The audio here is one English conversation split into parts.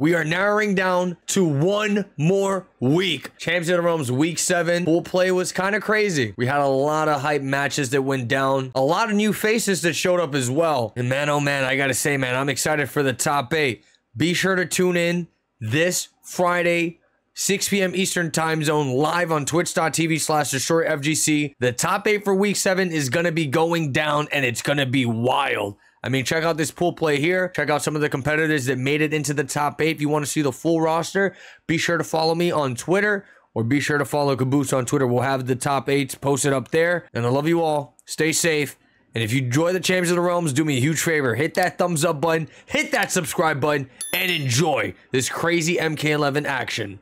We are narrowing down to one more week. Champions of the Realms week 7. Pool play was kind of crazy. We had a lot of hype matches that went down. A lot of new faces that showed up as well. And man, oh man, I gotta say, man, I'm excited for the top 8. Be sure to tune in this Friday, 6 p.m. Eastern time zone, live on twitch.tv/DestroyerFGC. The top 8 for week 7 is gonna be going down and it's gonna be wild. I mean, check out this pool play here. Check out some of the competitors that made it into the top 8. If you want to see the full roster, be sure to follow me on Twitter, or be sure to follow Caboose on Twitter. We'll have the top 8s posted up there. And I love you all. Stay safe. And if you enjoy the Champions of the Realms, do me a huge favor. Hit that thumbs up button. Hit that subscribe button. And enjoy this crazy MK11 action.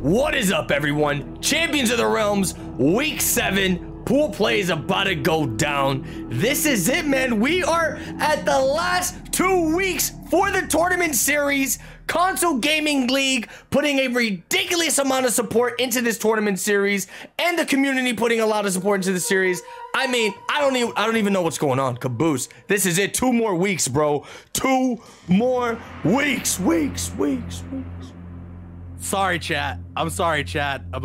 What is up, everyone? Champions of the Realms week 7 pool play is about to go down. This is it, man. We are at the last 2 weeks for the tournament series. Console Gaming League putting a ridiculous amount of support into this tournament series, and the community putting a lot of support into the series. I mean, I don't even know what's going on, Caboose. This is it. 2 more weeks, bro. 2 more weeks. Weeks. Sorry, chat. I'm sorry, chat. I'm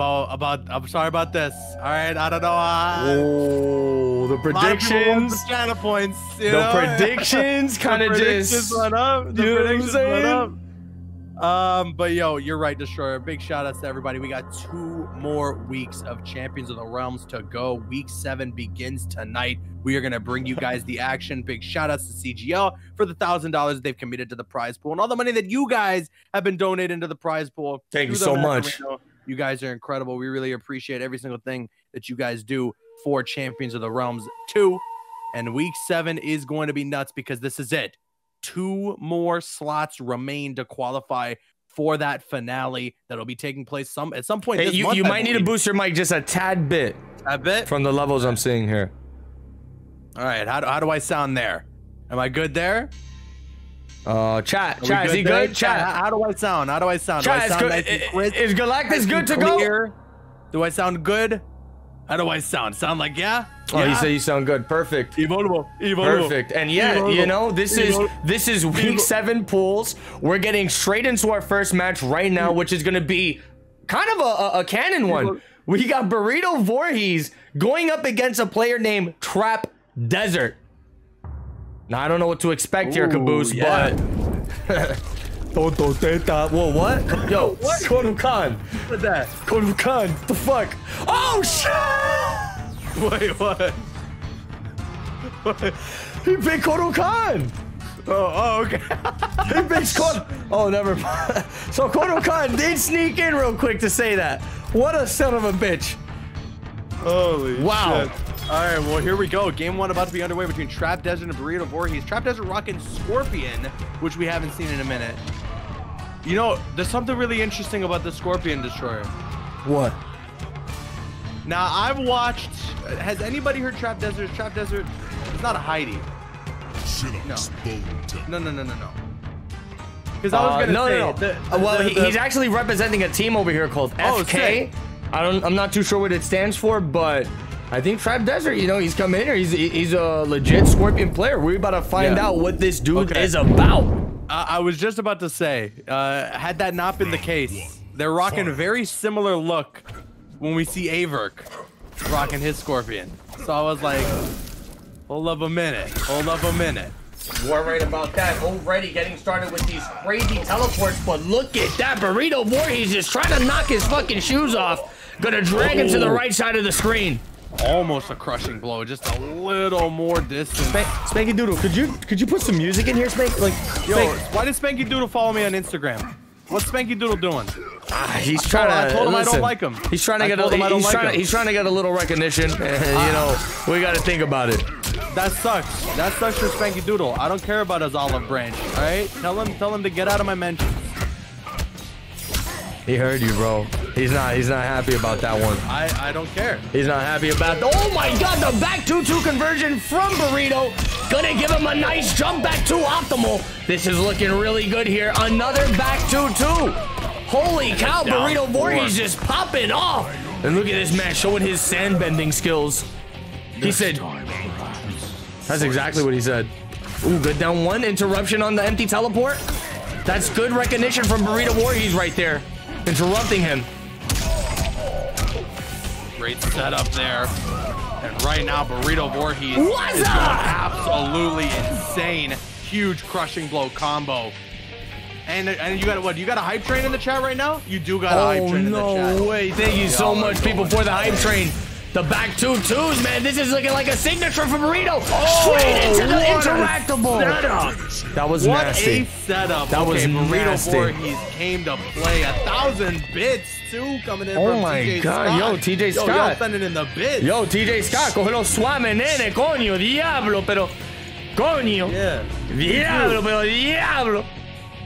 sorry about this. All right, I don't know. Oh, the predictions. The points. Predictions kind of just went up. The predictions went up. But yo, you're right, Destroyer. Big shout outs to everybody. We got 2 more weeks of Champions of the Realms to go. Week 7 begins tonight. We are going to bring you guys the action. Big shout outs to CGL for the $1,000 they've committed to the prize pool and all the money that you guys have been donating to the prize pool. Thank you so much. You guys are incredible. We really appreciate every single thing that you guys do for Champions of the Realms 2. And week 7 is going to be nuts because this is it. 2 more slots remain to qualify for that finale that'll be taking place at some point. Hey, you might need to boost your mic just a tad bit. A bit? From the levels I'm seeing here. All right, how do I sound there? Am I good there? Chat, is he good? Chat, how do I sound? Chat, do I sound nice? Is Galactus good to go? Do I sound good? How do I sound? Sound like, yeah? Oh, yeah. You say you sound good. Perfect. Evolvo. Perfect. And yeah, Evolvo. You know, this is week 7 pools. We're getting straight into our first match right now, which is going to be kind of a canon one. We got Burrito Voorhees going up against a player named Trap Desert. Now, I don't know what to expect here, Caboose, but... Whoa, what? Yo, what? Koru Khan. What that? Koru Khan. What the fuck? Oh, shit! Wait, what? He picked Koru Khan. Oh, okay. He picked Koru. Oh, never mind. So Koru Khan did sneak in real quick to say that. What a son of a bitch. Holy wow. Shit. All right, well, here we go. Game 1 about to be underway between Trap Desert and Burrito Voorhees. Trap Desert rocking Scorpion, which we haven't seen in a minute. You know, there's something really interesting about the Scorpion, Destroyer. What? Now, I've watched... Has anybody heard Trap Desert? Trap Desert is not a Heidi. No. Because I was going to say... He's actually representing a team over here called FK. I'm not too sure what it stands for, but... I think Trap Desert, you know, he's come in here. He's a legit Scorpion player. We're about to find out what this dude is about. I was just about to say, had that not been the case, They're rocking a very similar look when we see Averk rocking his Scorpion. So I was like, hold up a minute, hold up a minute. You are right about that. Already getting started with these crazy teleports, but look at that. Burrito Voorhees just trying to knock his fucking shoes off. Gonna drag him to the right side of the screen. Almost a crushing blow, just a little more distance. Spanky Doodle, could you put some music in here, Spank? Like, yo, why did Spanky Doodle follow me on Instagram? What's Spanky Doodle doing? He's trying to. I told him I don't like him. He's trying to get a little recognition. And, you know, we got to think about it. That sucks. That sucks for Spanky Doodle. I don't care about his olive branch. All right, tell him to get out of my mentions. He heard you, bro. He's not happy about that one. I don't care. He's not happy about. Oh my God! The back 2-2 conversion from Burrito. Gonna give him a nice jump back to optimal. This is looking really good here. Another back 2-2. Holy cow! Burrito Voorhees just popping off. And look at this man showing his sand bending skills. He said. That's exactly what he said. Ooh, good down one. Interruption on the empty teleport. That's good recognition from Burrito Voorhees right there. Interrupting him. Great setup there. And right now, Burrito Voorhees is absolutely insane. Huge crushing blow combo. And you got what? You got a hype train in the chat right now? You do got a hype train in the chat. No way. Thank you so much, people, for the hype train. The back 2-2s, man. This is looking like a signature for Burrito. Oh, straight into the interactable. Setup. That was nasty. What a setup. That was nasty. Burrito Voorhees came to play. 1,000 bits, too, coming in from TJ Scott. Oh, my God. Yo, TJ Scott. Yo, y'all sending in the bits. Yo, TJ Scott, cógelo suave, nene, coño, diablo, pero, coño. Yeah. Diablo, pero, diablo.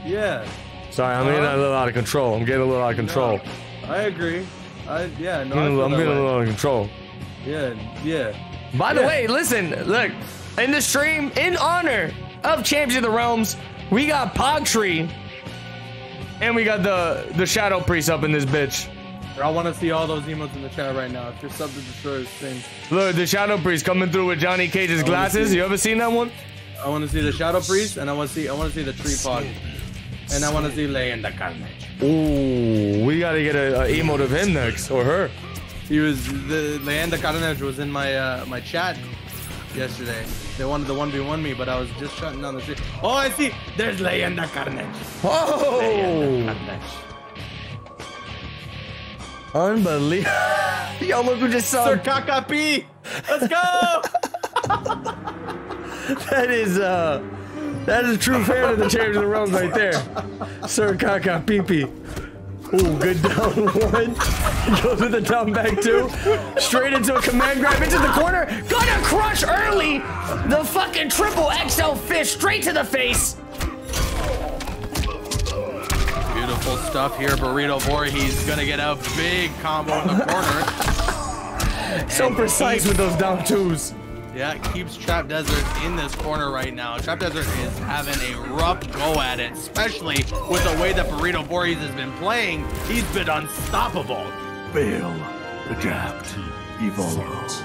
Yeah. Sorry, I'm getting a little out of control. I'm getting a little out of control. No, I agree. Yeah, no, I'm getting a little out of control. Yeah, yeah. By the way, listen, look, in the stream, in honor of Champions of the Realms, we got Pogtree, and we got the Shadow Priest up in this bitch. I want to see all those emotes in the chat right now. If you're sub to Destroyer's thing. Look, the Shadow Priest coming through with Johnny Cage's glasses. You ever seen that one? I want to see the Shadow Priest, and I want to see the Tree Pod, and I want to see Leyenda Carnage. Ooh, we gotta get a emote of him next, or her. He was, the Leyenda Carnage was in my my chat yesterday. They wanted to 1v1 me, but I was just shutting down the street. Oh, I see, there's Leyenda Carnage. Oh! Leyenda Carnage. Unbelievable. Yo, look who just saw Sir Kakapi! Let's go! That is a true fan of the Champions of the Realms right there. Sir Kaka Pee-Pee. Ooh, good down one. Goes with the down back two. Straight into a command grab into the corner. Gonna crush early. The fucking triple XL fish straight to the face. Beautiful stuff here. Burrito Voorhees gonna get a big combo in the corner. So precise with those down twos. Yeah, it keeps Trap Desert in this corner right now. Trap Desert is having a rough go at it, especially with the way that Burrito Voorhees has been playing. He's been unstoppable. Fail, adapt, evolve.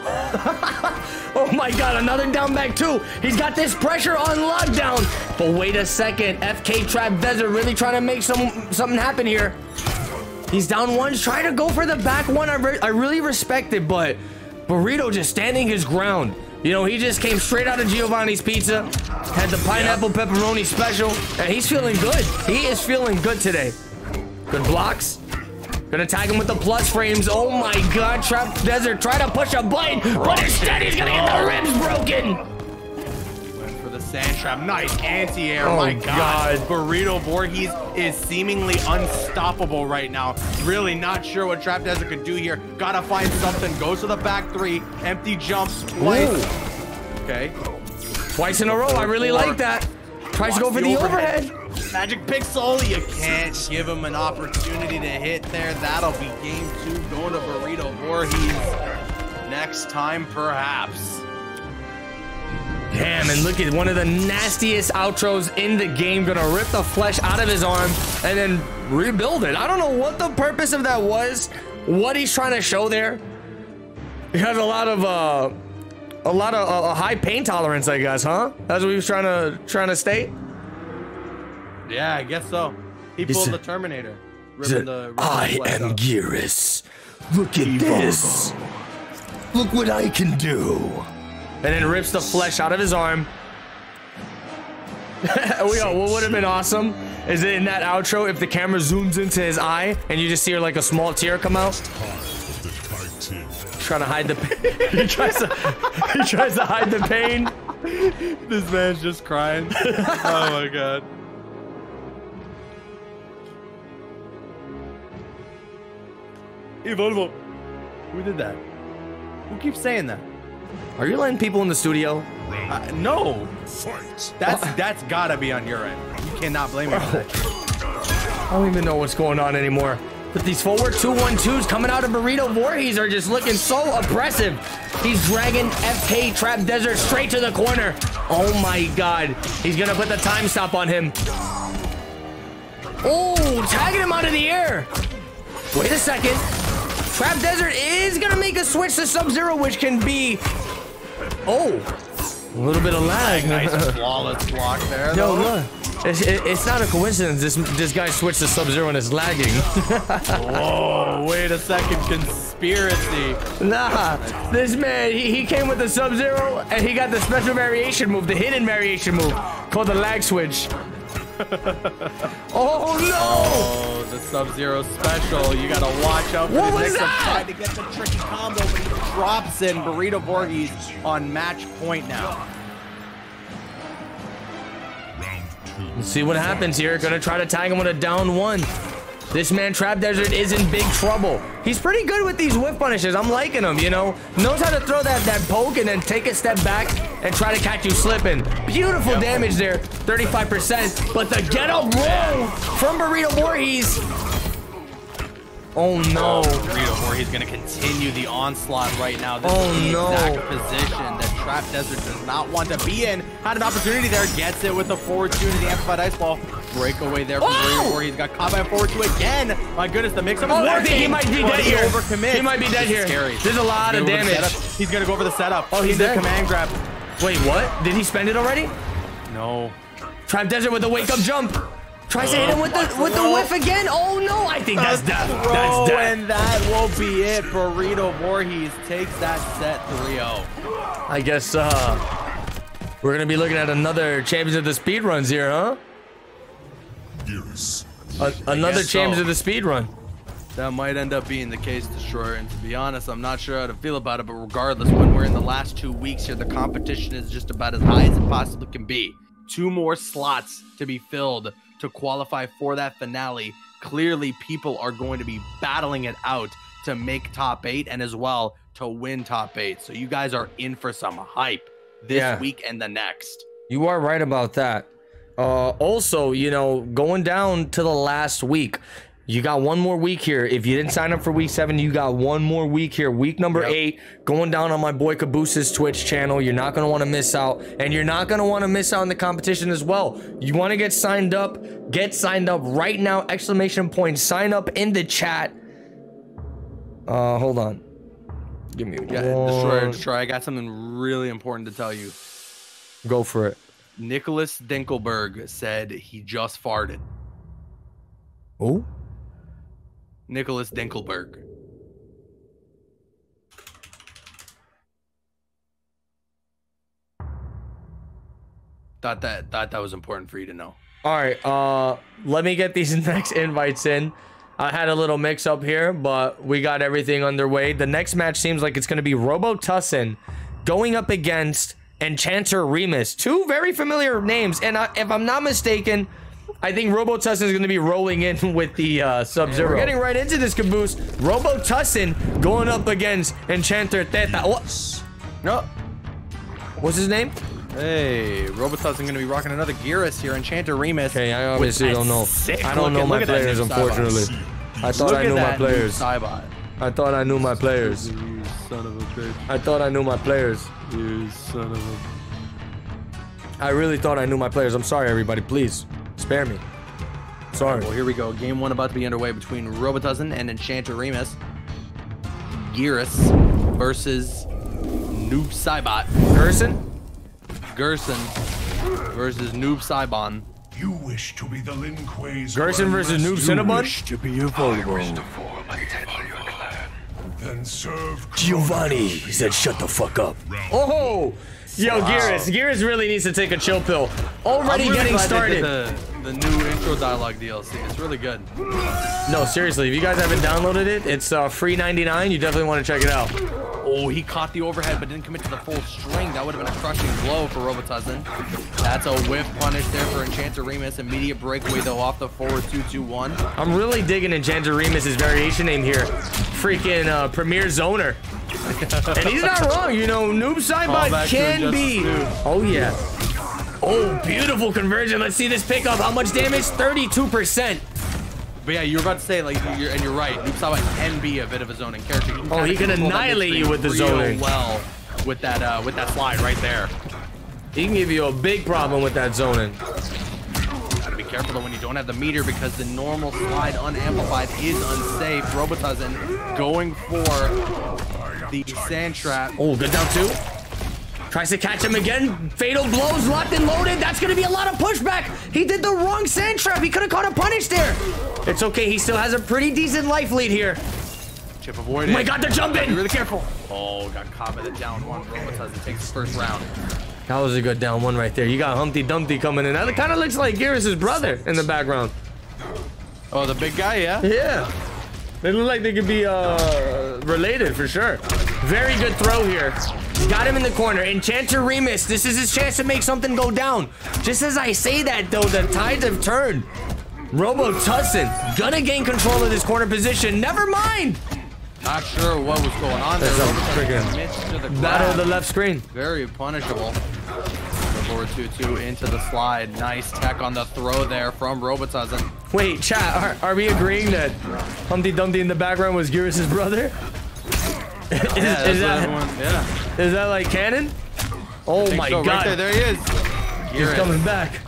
Oh my God, another down back two. He's got this pressure on lockdown. But wait a second, FK Trap Desert really trying to make something happen here. He's down one, trying to go for the back one. I really respect it, but Burrito just standing his ground. You know, he just came straight out of Giovanni's Pizza, had the pineapple pepperoni special, and he's feeling good. He is feeling good today. Good blocks. Gonna tag him with the plus frames. Oh my God, Trap Desert try to push a button, but instead he's gonna get the ribs broken. Went for the sand trap. Nice anti-air. Oh my God. Burrito Voorhees is seemingly unstoppable right now. Really not sure what Trap Desert could do here. Gotta find something. Goes to the back three. Empty jumps twice. Ooh. Okay. Twice in a row. I really like that. Tries to go for the overhead. Magic Pixel. You can't give him an opportunity to hit there. That'll be game two. Going to Burrito Voorhees. Next time, perhaps. Damn, and look at one of the nastiest outros in the game. Gonna rip the flesh out of his arm and then rebuild it. I don't know what the purpose of that was, what he's trying to show there. He has a lot of high pain tolerance, I guess, huh? That's what he was trying to state. Yeah, I guess so. He pulled the Terminator. I am Geras. Look at this. Look what I can do. And then rips the flesh out of his arm. What would have been awesome is in that outro if the camera zooms into his eye and you just see like a small tear come out. Trying to hide the pain. He tries to hide the pain. This man's just crying. Oh my god. Evolvo. Who did that? Who keeps saying that? Are you letting people in the studio? No. That's gotta be on your end. You cannot blame me for that. I don't even know what's going on anymore. But these forward 2-1-2s coming out of Burrito Voorhees are just looking so oppressive. He's dragging FK Trap Desert straight to the corner. Oh my god. He's gonna put the time stop on him. Oh, tagging him out of the air. Wait a second. Trap Desert is gonna make a switch to Sub-Zero, which can be... Oh, a little bit of lag. Nice flawless block there. Yo, look. It's not a coincidence this guy switched to Sub-Zero and is lagging. Whoa, wait a second, conspiracy. Nah, this man, he came with the Sub-Zero and he got the special variation move, the hidden variation move, called the lag switch. Oh no! Oh, the Sub-Zero special. You gotta watch out for the next try to get the tricky combo, but he drops in. Burrito Voorhees on match point now. Let's see what happens here. Gonna try to tag him with a down one. This man, Trap Desert, is in big trouble. He's pretty good with these whip punishes. I'm liking him, you know? Knows how to throw that poke and then take a step back and try to catch you slipping. Beautiful damage there, 35%. But the get-up roll from Burrito Voorhees. Oh, no. Burrito Voorhees gonna continue the onslaught right now. This is the exact position that Trap Desert does not want to be in. Had an opportunity there, gets it with a forward two to the amplified ice ball. Breakaway there from Burrito Voorhees. Got caught by a forward two again. My goodness, the mix-up is working. He might be dead here. Overcommit. He might be dead here. Scary. There's a lot of damage. He's gonna go over the setup. Oh, he's dead. Command grab. Wait, what? Did he spend it already? No. Trap Desert with a wake-up jump. Tries to hit him with the whiff again. Oh no, I think that's death. That's death. And that will be it. Burrito Voorhees takes that set 3-0. I guess we're gonna be looking at another Champions of the Speedruns here, huh? Yes. Another Champions of the Speedrun. That might end up being the case, Destroyer, and to be honest, I'm not sure how to feel about it, but regardless, when we're in the last 2 weeks here, the competition is just about as high as it possibly can be. 2 more slots to be filled to qualify for that finale. Clearly, people are going to be battling it out to make top 8 and as well to win top 8. So you guys are in for some hype this week and the next. You are right about that. Also, you know, going down to the last week, you got 1 more week here. If you didn't sign up for week 7, you got 1 more week here. Week number 8, going down on my boy Caboose's Twitch channel. You're not going to want to miss out, and you're not going to want to miss out on the competition as well. You want to get signed up? Get signed up right now! Exclamation point! Sign up in the chat. Hold on. Give me. Destroyer. I got something really important to tell you. Go for it. Nicholas Dinkelberg said he just farted. Oh. Nicholas Dinkelberg. Thought that was important for you to know. All right, let me get these next invites in. I had a little mix up here, but we got everything underway. The next match seems like it's going to be Robotussin going up against Enchanter Remus. 2 very familiar names, and if I'm not mistaken, I think Robotussin is going to be rolling in with the Sub-Zero. We're getting right into this, Caboose. Robotussin going up against Enchanter Theta. What? No. What's his name? Hey, Robotussin going to be rocking another Geras here. Enchanter Remus. Okay, I obviously don't know. I don't know my players, unfortunately. I thought I knew my players. I thought I knew my players. You son of a bitch. I thought I knew my players. You son of a... I really thought I knew my players. I'm sorry, everybody. Please. Spare me. Sorry. Well, here we go. Game 1 about to be underway between Robotussin and Enchanter Remus. Geras versus Noob Saibot. Gerson? Gerson versus Noob Saibon. You wish to be the Lin Kuei's Gerson versus Noob Cinnabon? You wish to be Evolvo. Then serve Giovanni. He said, shut the fuck up. Oh, yo, wow. Geras. Geras really needs to take a chill pill. Already really getting started. The new intro dialogue DLC. It's really good. No, seriously, if you guys haven't downloaded it, it's free 99. You definitely want to check it out. Oh, he caught the overhead, but didn't commit to the full string. That would have been a crushing blow for Robotussin. That's a whiff punish there for Enchanter Remus. Immediate breakaway, though, off the forward 2-2-1. I'm really digging Enchanter Remus's variation name here. Freaking Premier Zoner. And he's not wrong. You know, noob side by can be. Oh, yeah. Oh, beautiful conversion. Let's see this pickup. How much damage? 32%. But yeah, you were about to say, like, you're right. Noob Saibot can be a bit of a zoning character. Oh, he can annihilate you with the zoning. Well, with that slide right there. He can give you a big problem with that zoning. Gotta be careful though when you don't have the meter because the normal slide unamplified is unsafe. Robotussin going for the sand trap. Oh, good down two. Tries to catch him again. Fatal blows, locked and loaded. That's going to be a lot of pushback. He did the wrong sand trap. He could have caught a punish there. It's okay. He still has a pretty decent life lead here. Chip avoided. Oh my God, they're jumping. Be really careful. Oh, got caught by the down one. Robotussin takes his first round. That was a good down one right there. You got Humpty Dumpty coming in. That kind of looks like Geras' brother in the background. Oh, the big guy, yeah? Yeah. They look like they could be related for sure. Very good throw here. Got him in the corner. Enchanter Remus. This is his chance to make something go down. Just as I say that, though, the tides have turned. Robotussin gonna gain control of this corner position. Never mind. Not sure what was going on there. Battle of the left screen. Very punishable. Forward 2-2 into the slide. Nice tech on the throw there from Robotussin. Wait, chat, are we agreeing that Humpty Dumpty in the background was Geras' brother? Is that like canon? Oh my God! Right there he is. He's coming back.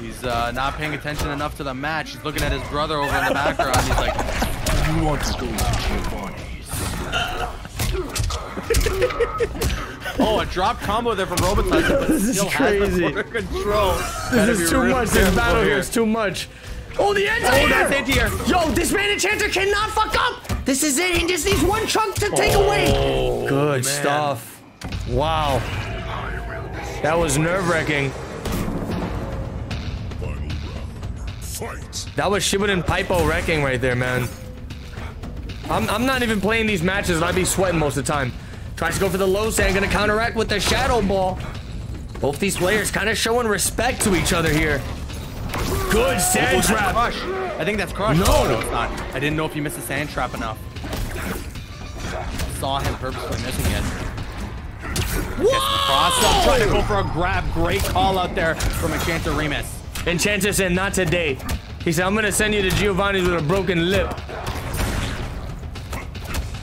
He's not paying attention enough to the match. He's looking at his brother over in the background. He's like, "You want to go to Giovanni's?" Oh, a drop combo there from Robotussin. But this is crazy. Control. This is too much. This battle here is too much. Oh, the anti-air! Oh, that's anti-air. Yo, this man Enchanter cannot fuck up. This is it. He just needs one chunk to take away. Good stuff. Wow. That was nerve-wracking. That was Shibuden Pipo wrecking right there, man. I'm not even playing these matches, and I be sweating most of the time. Tries to go for the low sand, gonna counteract with the shadow ball. Both these players kind of showing respect to each other here. Good sand trap. I think that's crushed. No. Oh, no, it's not. I didn't know if you missed the sand trap enough. Saw him purposely missing it. Cross-up, trying to go for a grab. Great call out there from Enchanter Remus. Enchanter said, not today. He said, I'm going to send you to Giovanni's with a broken lip.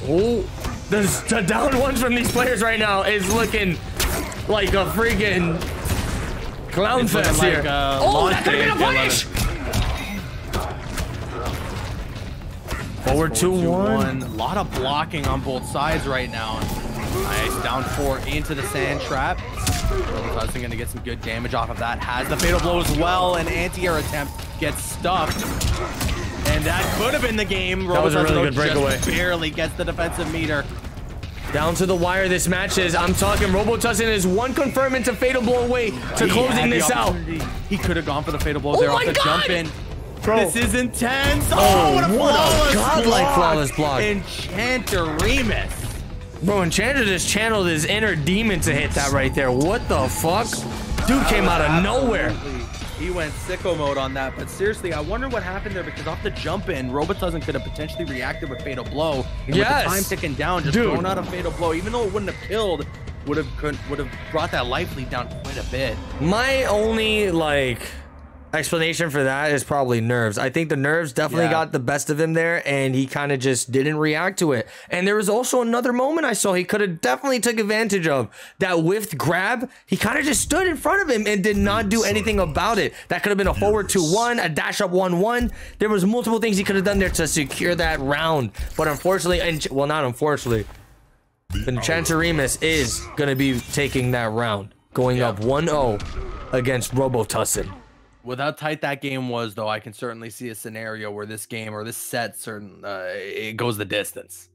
Oh, the down ones from these players right now is looking like a freaking... clown fest like, here. Oh, that could have been a punish! Forward 2-1. A lot of blocking on both sides right now. Nice, down four into the sand trap. Robotussin gonna get some good damage off of that. Has the fatal blow as well. An anti-air attempt gets stuffed. And that could have been the game. That was a really good breakaway. Barely gets the defensive meter. Down to the wire this match is. I'm talking Robotussin is one confirm into fatal blow away to closing this out. He could have gone for the fatal blow there off the jump in. Bro. This is intense. Oh, what a godlike flawless block. Enchanter Remus. Bro, Enchanter just channeled his inner demon to hit that right there. What the fuck? Dude came out of nowhere. He went sicko mode on that, but seriously, I wonder what happened there because off the jump in, Robotussin could have potentially reacted with fatal blow. And yes, with the time ticking down, just throwing out a fatal blow, even though it wouldn't have killed, would have brought that life lead down quite a bit. My only like explanation for that is probably nerves. I think the nerves definitely got the best of him there, and he kind of just didn't react to it. And there was also another moment I saw he could have definitely took advantage of that whiffed grab. He kind of just stood in front of him and did not do anything about it. That could have been a forward 2-1, a dash up 1-1. There was multiple things he could have done there to secure that round, but unfortunately, and well, not unfortunately, Enchanter Remus is gonna be taking that round, going up 1-0 against Robotussin. With how tight that game was, though, I can certainly see a scenario where this game or this set it goes the distance.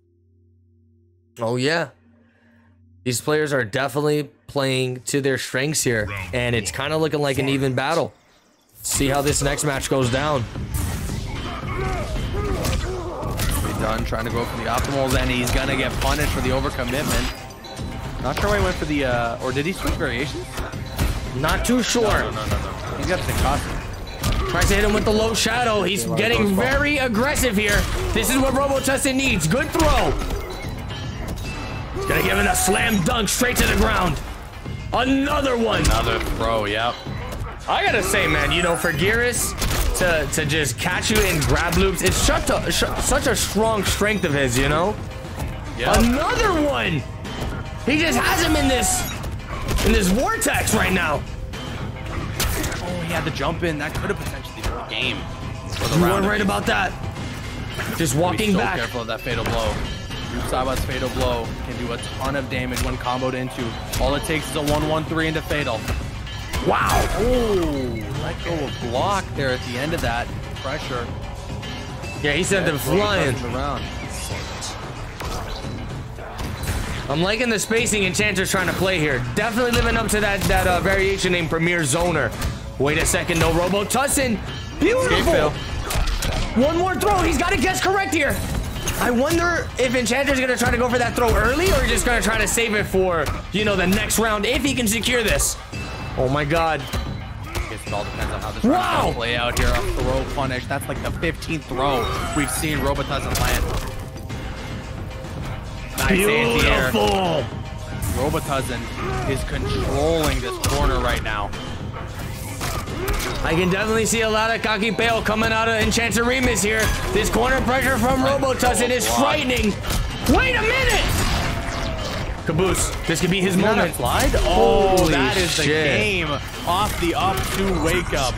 Oh yeah, these players are definitely playing to their strengths here, and it's kind of looking like an even battle. See how this next match goes down. Done trying to go for the optimals, and he's gonna get punished for the overcommitment. Not sure why he went for the or did he switch variations? Not too sure. No. He's got the cost. Tries to hit him with the low shadow. He's getting very aggressive here. This is what Robotussin needs. Good throw. He's gonna give it a slam dunk straight to the ground. Another one. Another throw. Yep. I gotta say, man, you know, for Geras to just catch you in grab loops, it's such a strong strength of his, you know? Yep. Another one! He just has him in this vortex right now. Oh, he had the jump in. That could have potentially been a game. You weren't right about that. Just walking back. Be so careful of that fatal blow. Saba's fatal blow can do a ton of damage when comboed into. All it takes is a 1-1-3 into fatal. Wow! Ooh, let go of block there at the end of that pressure. Yeah, he sent them flying. I'm liking the spacing Enchanter's trying to play here. Definitely living up to that variation named Premier Zoner. Wait a second, no Robotussin. Beautiful. One more throw. He's got to guess correct here. I wonder if Enchanter's going to try to go for that throw early, or just going to try to save it for, you know, the next round if he can secure this. Oh my God! I guess it all depends on how this round play out here. A throw punish. That's like the 15th throw we've seen Robotussin land. Nice. Beautiful. Robotussin is controlling this corner right now. I can definitely see a lot of cocky bail coming out of Enchanter Remus here. This corner pressure from Robotussin is frightening. Wait a minute. Caboose, this could be his moment. Slide? Oh, holy that is shit. The game off the up to wake up.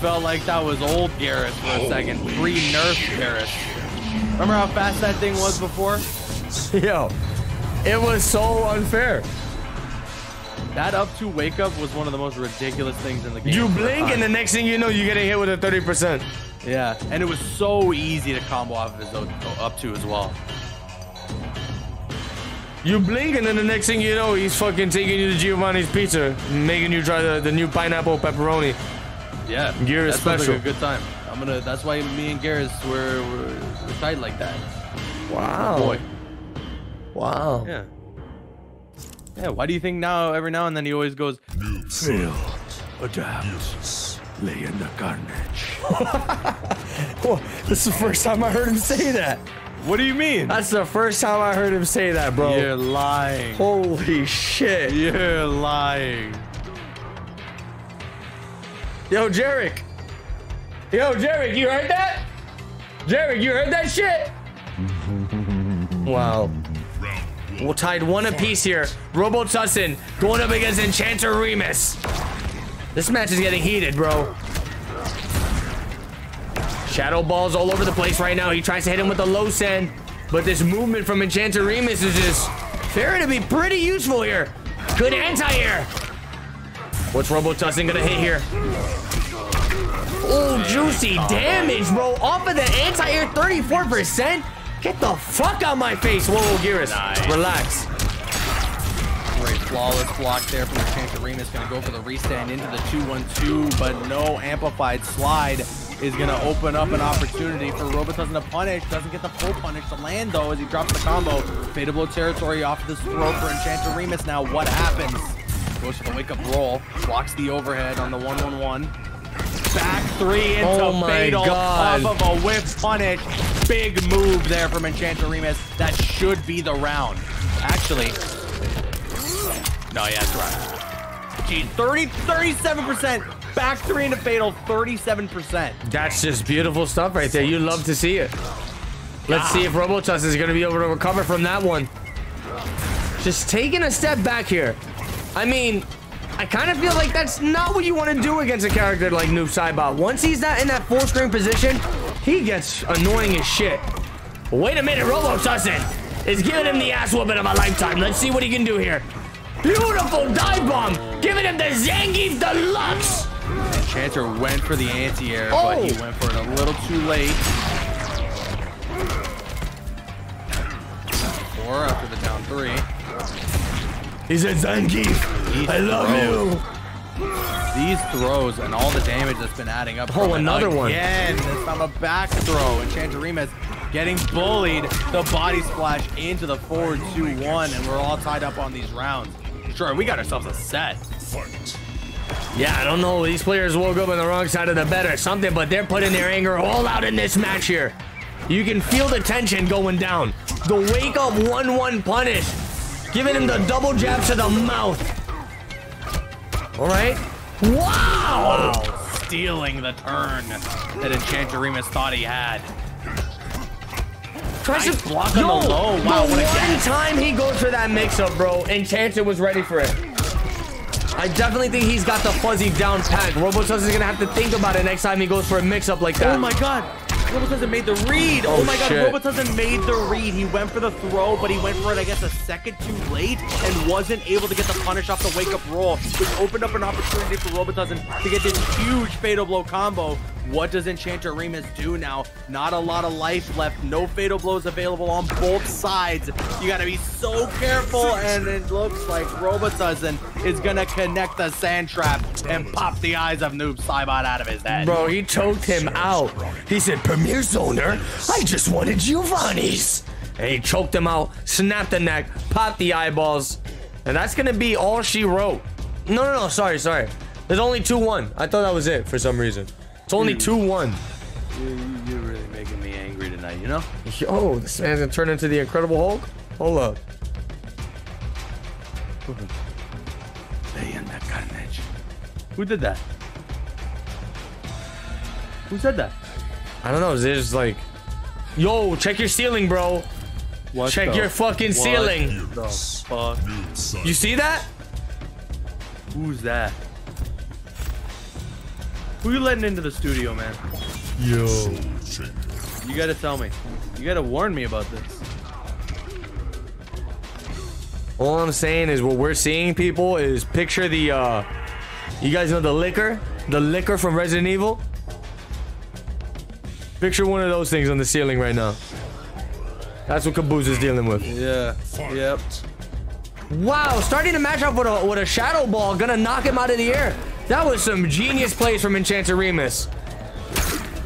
Felt like that was old Geras for a second. Pre-nerf Geras. Remember how fast that thing was before? Yo, it was so unfair. That up to wake up was one of the most ridiculous things in the game. You blink and the next thing you know, you're getting hit with a 30%. Yeah, and it was so easy to combo off of his up to as well. You blink, and then the next thing you know, he's fucking taking you to Giovanni's Pizza, making you try the new pineapple pepperoni. Yeah, Geras special. Like a good time. That's why me and Geras were tight like that. Wow. Boy. Wow. Yeah. Yeah. Why do you think now, every now and then, he always goes, "Fail, adapt, Leyenda Carnage." Well, this is the first time I heard him say that. What do you mean? That's the first time I heard him say that, bro. You're lying. Holy shit. You're lying. Yo, Jarek. Yo, Jarek, you heard that? Jarek, you heard that shit? Wow. We're tied one apiece here. Robotussin going up against Enchanter Remus. This match is getting heated, bro. Shadow balls all over the place right now. He tries to hit him with a low send, but this movement from Enchanter Remus is just fair to be pretty useful here. Good anti-air. What's Robotussin gonna hit here? Oh, juicy damage, bro. Off of the anti-air, 34%. Get the fuck out of my face. Whoa, Geras, nice. Relax. Great flawless block there from Enchanter Remus. Gonna go for the restand into the 2-1-2, but no amplified slide is gonna open up an opportunity for Robotussin to punish. Doesn't get the full punish to land though as he drops the combo. Fatal blow territory off this throw for Enchanter Remus. Now what happens? Goes for the wake up roll, blocks the overhead on the 1-1-1. Back three into fatal off of a whip punish. Big move there from Enchanter Remus. That should be the round. Actually, no, yeah, that's right. Gee, 37%. Back three into fatal, 37%. That's just beautiful stuff right there. You love to see it. Let's see if Robotussin is going to be able to recover from that one. Just taking a step back here. I mean, I kind of feel like that's not what you want to do against a character like Noob Saibot. Once he's not in that full screen position, he gets annoying as shit. Wait a minute, Robotussin is giving him the ass whooping of a lifetime. Let's see what he can do here. Beautiful dive bomb, giving him the Zangief Deluxe. Enchanter went for the anti-air, but he went for it a little too late. Four after the down three. He said, Zangief, I love you. These throws and all the damage that's been adding up. Oh, another one. Again, it's on the back throw. Enchanter Remus getting bullied. The body splash into the forward 2-1, and we're all tied up on these rounds. Sure, we got ourselves a set. Yeah, I don't know. These players woke up on the wrong side of the bed or something, but they're putting their anger all out in this match here. You can feel the tension going down. The wake up 1-1 punish. Giving him the double jab to the mouth. All right. Wow! Stealing the turn that Enchanter Remus thought he had. Tries to block on the low. Wow, what a catch. Time he goes for that mix-up, bro, Enchanter was ready for it. I definitely think he's got the fuzzy down pat. Robotussin is going to have to think about it next time he goes for a mix-up like that. Oh, my God. Robotussin made the read. Oh, my God. Robotussin made the read. He went for the throw, but he went for it, I guess, a second too late and wasn't able to get the punish off the wake-up roll, which opened up an opportunity for Robotussin to get this huge fatal blow combo. What does Enchanter Remus do now? Not a lot of life left. No fatal blows available on both sides. You got to be so careful, and it looks like Robotussin is going to connect the sand trap and pop the eyes of Noob Saibot out of his head. Bro, he choked him out. He said, Premier Zoner, I just wanted Giovanni's. And he choked him out, snapped the neck, popped the eyeballs. And that's going to be all she wrote. No, sorry. There's only 2-1. I thought that was it for some reason. It's only 2-1. You're really making me angry tonight, you know? Yo, this man's gonna turn into the Incredible Hulk? Hold up. Leyenda Carnage. Who did that? Who said that? I don't know. There's like... Yo, check your ceiling, bro. What check your fucking ceiling. The fuck? You see that? Who's that? Who you letting into the studio, man? Yo. You gotta tell me. You gotta warn me about this. All I'm saying is what we're seeing, people, is picture the, you guys know the liquor? The liquor from Resident Evil? Picture one of those things on the ceiling right now. That's what Caboose is dealing with. Yeah. Yep. Wow, starting to match up with a shadow ball, gonna knock him out of the air. That was some genius plays from Enchanter Remus.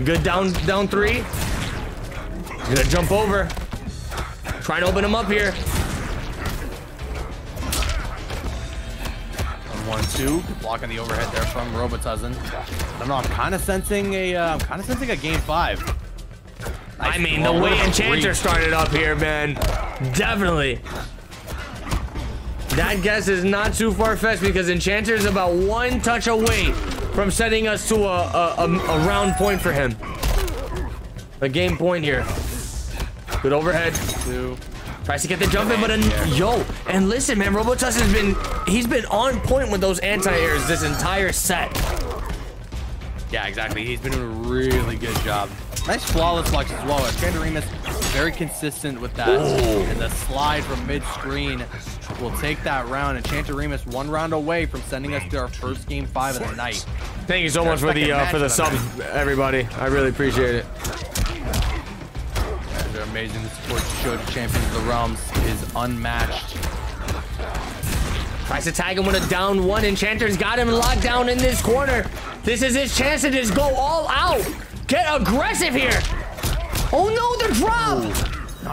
Good down three. Gonna jump over. Try and open him up here. On 1-2, blocking the overhead there from Robotussin. I don't know. I'm kind of sensing a game 5. Nice. I mean, the way Enchanter started up here, man, definitely. That guess is not too far-fetched because Enchanter is about one touch away from setting us to a round point for him. A game point here. Good overhead. Two. Tries to get the jump in, but and listen, man, Robotussin has been on point with those anti-airs this entire set. Yeah, exactly. He's been doing a really good job. Nice flawless flex as well. Enchanter Remus very consistent with that. Ooh. And the slide from mid-screen will take that round. Enchanter Remus one round away from sending us to our first game 5 of the night. Thank you so much for the sub, everybody. I really appreciate it. They're amazing. The support you showed Champions of the Realms is unmatched. Tries to tag him with a down one. Enchanter's got him locked down in this corner. This is his chance to just go all out. Get aggressive here! Oh no, the drop!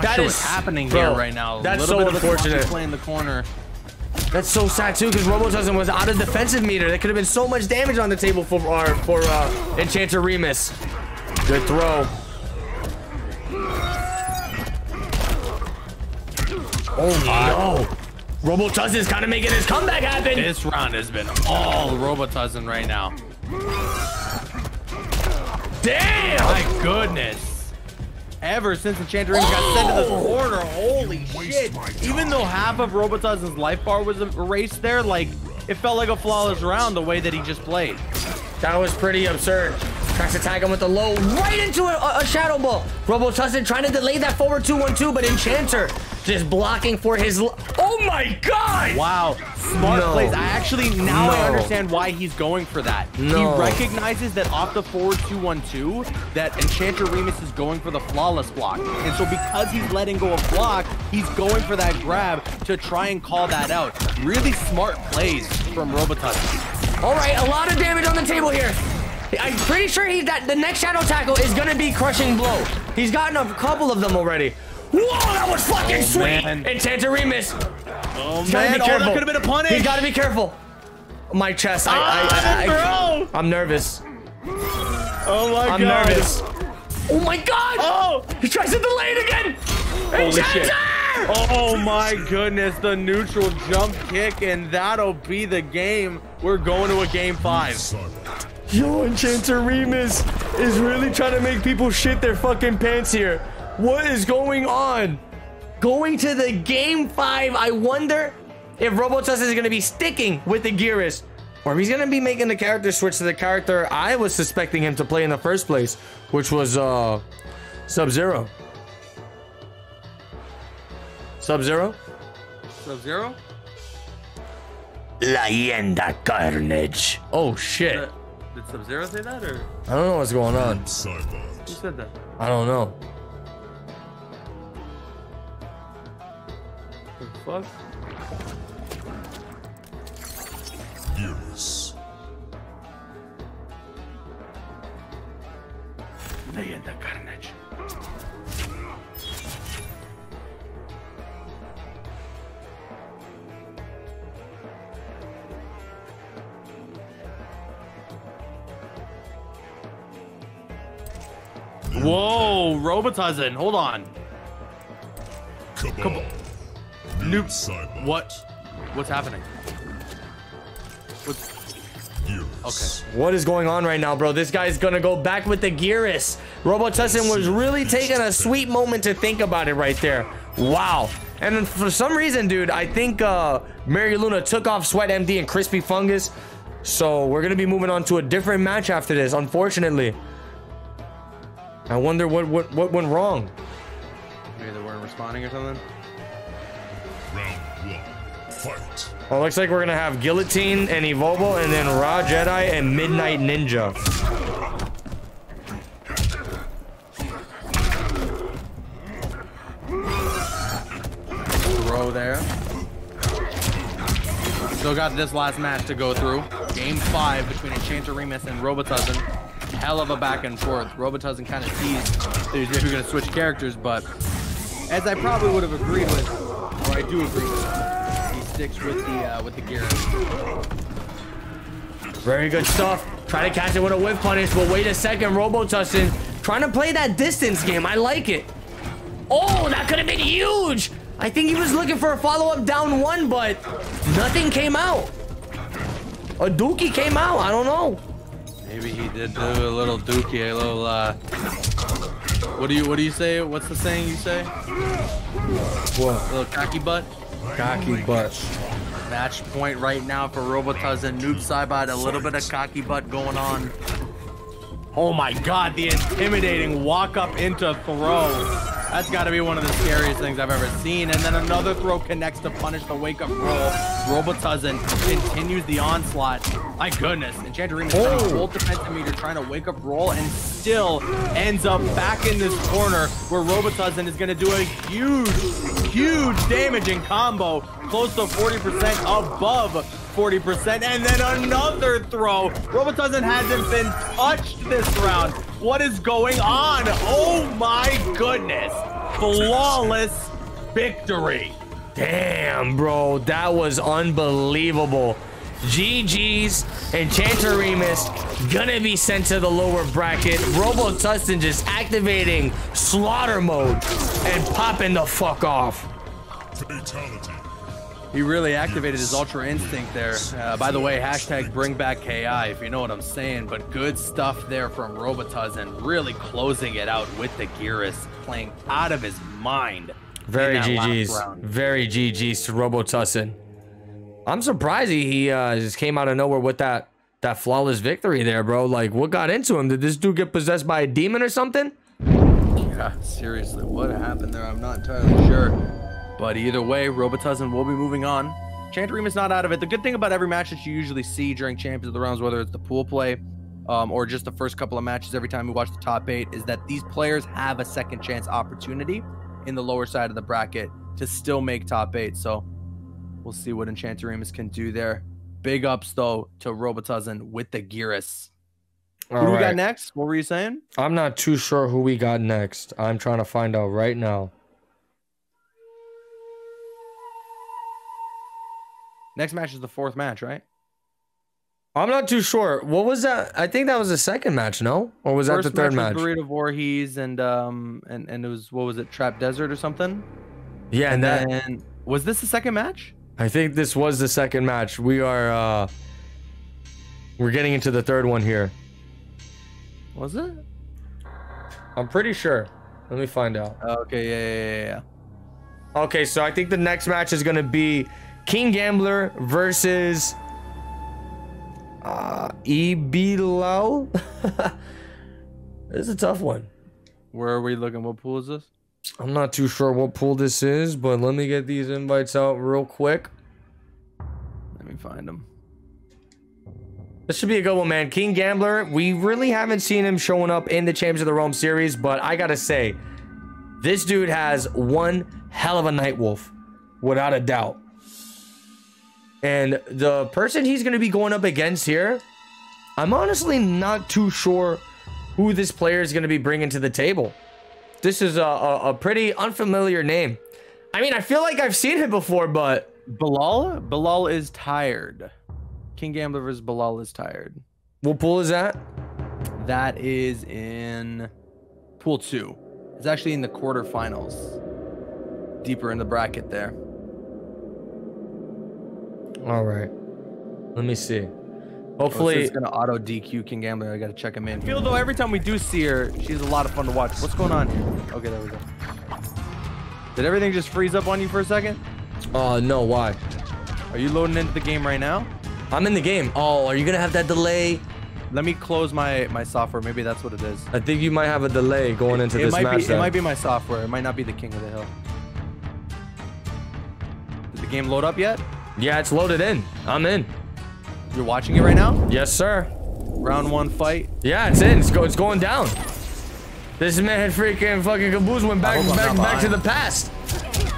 That is what's happening here right now. That's so unfortunate. Playing the corner. That's so sad too, because Robotussin was out of defensive meter. There could have been so much damage on the table for Enchanter Remus. Good throw. Oh no! Robotussin's kind of making his comeback happen. This round has been all Robotussin right now. Damn! My goodness. Ever since Enchanter Remus got sent to this corner, holy shit. Even though half of Robotussin's life bar was erased there, like, it felt like a flawless round the way that he just played. That was pretty absurd. Tries to tag him with the low right into a shadow ball. Robotussin trying to delay that forward 2-1-2, but Enchanter just blocking for his... Oh my god! Wow, smart plays. I actually, now I understand why he's going for that. He recognizes that off the forward 2-1-2, that Enchanter Remus is going for the flawless block. And so because he's letting go of block, he's going for that grab to try and call that out. Really smart plays from Robotussin. All right, a lot of damage on the table here. I'm pretty sure that the next shadow tackle is gonna be crushing blow. He's gotten a couple of them already. Whoa, that was fucking sweet! Man. Enchanter Remus. Oh man, oh, that could have been a punish. He's gotta be careful. My chest, I'm nervous. Oh my god. I'm nervous. Oh my god! Oh! He tries to delay it again! Holy shit. Oh my goodness, the neutral jump kick, and that'll be the game. We're going to a game 5. Yo, Enchanter Remus is really trying to make people shit their fucking pants here. What is going on? Going to the game 5. I wonder if Robotussin is gonna be sticking with the Geras, or if he's gonna be making the character switch to the character I was suspecting him to play in the first place, which was Sub-Zero. Sub-Zero? Sub-Zero? Leyenda Carnage. Oh shit. Did Sub-Zero say that, or? I don't know what's going on. Who said that? I don't know. The fuck? Geras. Leyenda Carnage. Whoa, Robotussin, hold on. Cabal. Noob. What? What's happening? What's... Okay. What is going on right now, bro? This guy's gonna go back with the Geras. Robotussin was really taking a sweet moment to think about it right there. Wow. And for some reason, dude, I think Mary Luna took off Sweat MD and Crispy Fungus. So we're gonna be moving on to a different match after this, unfortunately. I wonder what went wrong. Maybe they weren't responding or something. Round 1, fight. Well, looks like we're gonna have Guillotine and Evolvo, and then Raw Jedi and Midnight Ninja. Bro, there. Still got this last match to go through. Game 5 between Enchanter Remus and Robotussin. Hell of a back and forth. Robotussin kind of teased that he's maybe going to switch characters, but as I probably would have agreed with, or I do agree with, he sticks with the Geras. Very good stuff. Try to catch it with a whiff punish, but wait a second, Robotussin trying to play that distance game. I like it. Oh, that could have been huge. I think he was looking for a follow-up down 1, but nothing came out. A dookie came out. I don't know. Maybe he did do a little dookie, a little, what do you say? What's the saying you say? What? A little cocky butt? Cocky butt. Match point right now for Robotussin. Noob Saibot, a little bit of cocky butt going on. Oh my god, the intimidating walk up into throw. That's gotta be one of the scariest things I've ever seen. And then another throw connects to punish the wake up roll. Robotussin continues the onslaught. My goodness, Enchanter Remus is trying to hold the pentameter, trying to wake up roll, and still ends up back in this corner where Robotussin is gonna do a huge, huge damaging combo. Close to 40%, above 40%, and then another throw. Robotussin hasn't been touched this round. What is going on? Oh my goodness. Flawless victory. Damn, bro, that was unbelievable. GG's. Enchanter Remus gonna be sent to the lower bracket. Robotussin just activating slaughter mode and popping the fuck off. Fatality. He really activated his Ultra Instinct there. By the way, hashtag bring back KI, if you know what I'm saying. But good stuff there from Robotussin, really closing it out with the Geras, playing out of his mind. Very GG's. Very GG's to Robotussin. I'm surprised he just came out of nowhere with that flawless victory there, bro. Like, what got into him? Did this dude get possessed by a demon or something? Yeah, seriously, what happened there? I'm not entirely sure. But either way, Robotussin will be moving on. Enchanter Remus not out of it. The good thing about every match that you usually see during Champions of the Realms, whether it's the pool play or just the first couple of matches every time we watch the top 8, is that these players have a second chance opportunity in the lower side of the bracket to still make top 8. So we'll see what Enchanter Remus can do there. Big ups, though, to Robotussin with the Geras. Who do we got next? What were you saying? I'm not too sure who we got next. I'm trying to find out right now. Next match is the fourth match, right? I'm not too sure. What was that? I think that was the second match, no? Or was that the third match? First match was Burrito Voorhees and it was, what was it, Trap Desert or something? Yeah, and then... Was this the second match? I think this was the second match. We are... we're getting into the third one here. Was it? I'm pretty sure. Let me find out. Okay, yeah. Okay, so I think the next match is going to be King Gambler versus Bilal. This is a tough one. Where are we looking? What pool is this? I'm not too sure what pool this is, but let me get these invites out real quick. Let me find them. This should be a good one, man. King Gambler, we really haven't seen him showing up in the Champions of the Realm series, but I gotta say, this dude has one hell of a Night Wolf, without a doubt. And the person he's gonna be going up against here, I'm honestly not too sure who this player is gonna be bringing to the table. This is a pretty unfamiliar name. I mean, I feel like I've seen him before, but... Bilal? Bilal is tired. King Gambler versus Bilal is tired. What pool is that? That is in pool 2. It's actually in the quarterfinals. Deeper in the bracket there. All right. Let me see. Hopefully it's going to auto DQ King Gambler. I got to check him in. I feel though every time we do see her, she's a lot of fun to watch. What's going on here? Okay, there we go. Did everything just freeze up on you for a second? No, why? Are you loading into the game right now? I'm in the game. Oh, are you going to have that delay? Let me close my software. Maybe that's what it is. I think you might have a delay going into this match. It might be my software. It might not be the King of the Hill. Did the game load up yet? Yeah, it's loaded in. I'm in. You're watching it right now? Yes, sir. Round 1 fight. Yeah, it's in. It's going down. This man freaking fucking Caboose went back to the past.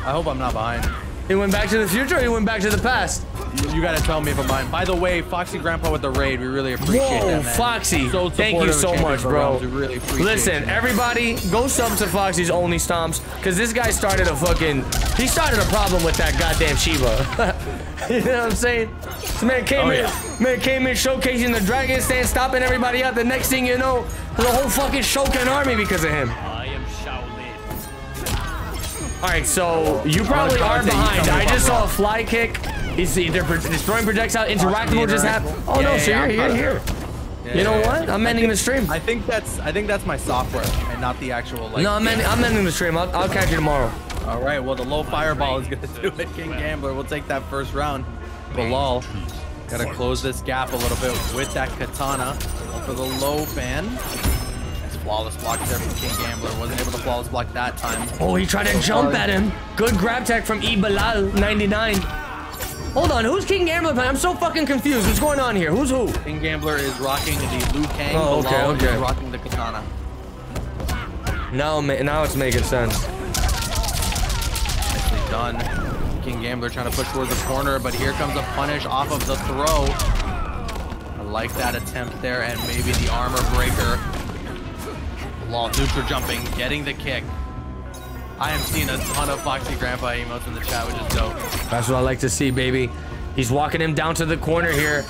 I hope I'm not behind. He went back to the future or he went back to the past? You gotta tell me if I'm lying. By the way, Foxy Grandpa with the raid, we really appreciate that, man. Foxy, so thank you so much, bro. We really appreciate it. Everybody, go sub to Foxy's Only Stomps, because this guy started a fucking... He started a problem with that goddamn Shiba. You know what I'm saying? This man came in showcasing the Dragon Stand, stopping everybody up. The next thing you know, there's a whole fucking Shokan army because of him. Alright, so you probably are behind. I just saw a fly kick. He's either destroying projectile, interactable just happened. Oh no, so you're here. Yeah, you know what? I'm ending the stream. I think that's my software and not the actual. Like, no, I'm ending the stream. I'll catch you tomorrow. All right. Well, the low fireball is gonna do it. King Gambler will take that first round. Bilal gotta close this gap a little bit with that katana for the low fan. Flawless block there from King Gambler. Wasn't able to flawless block that time. Oh, he tried to jump at him. Good grab tech from Bilal 99. Hold on, who's King Gambler playing? I'm so fucking confused. What's going on here? Who's who? King Gambler is rocking the Liu Kang. Oh, okay, Bilal is rocking the katana. Now it's making sense. Nicely done. King Gambler trying to push towards the corner, but here comes a punish off of the throw. I like that attempt there, and maybe the armor breaker. Bilal neutral jumping, getting the kick. I am seeing a ton of Foxy Grandpa emotes in the chat, which is dope. That's what I like to see, baby. He's walking him down to the corner here.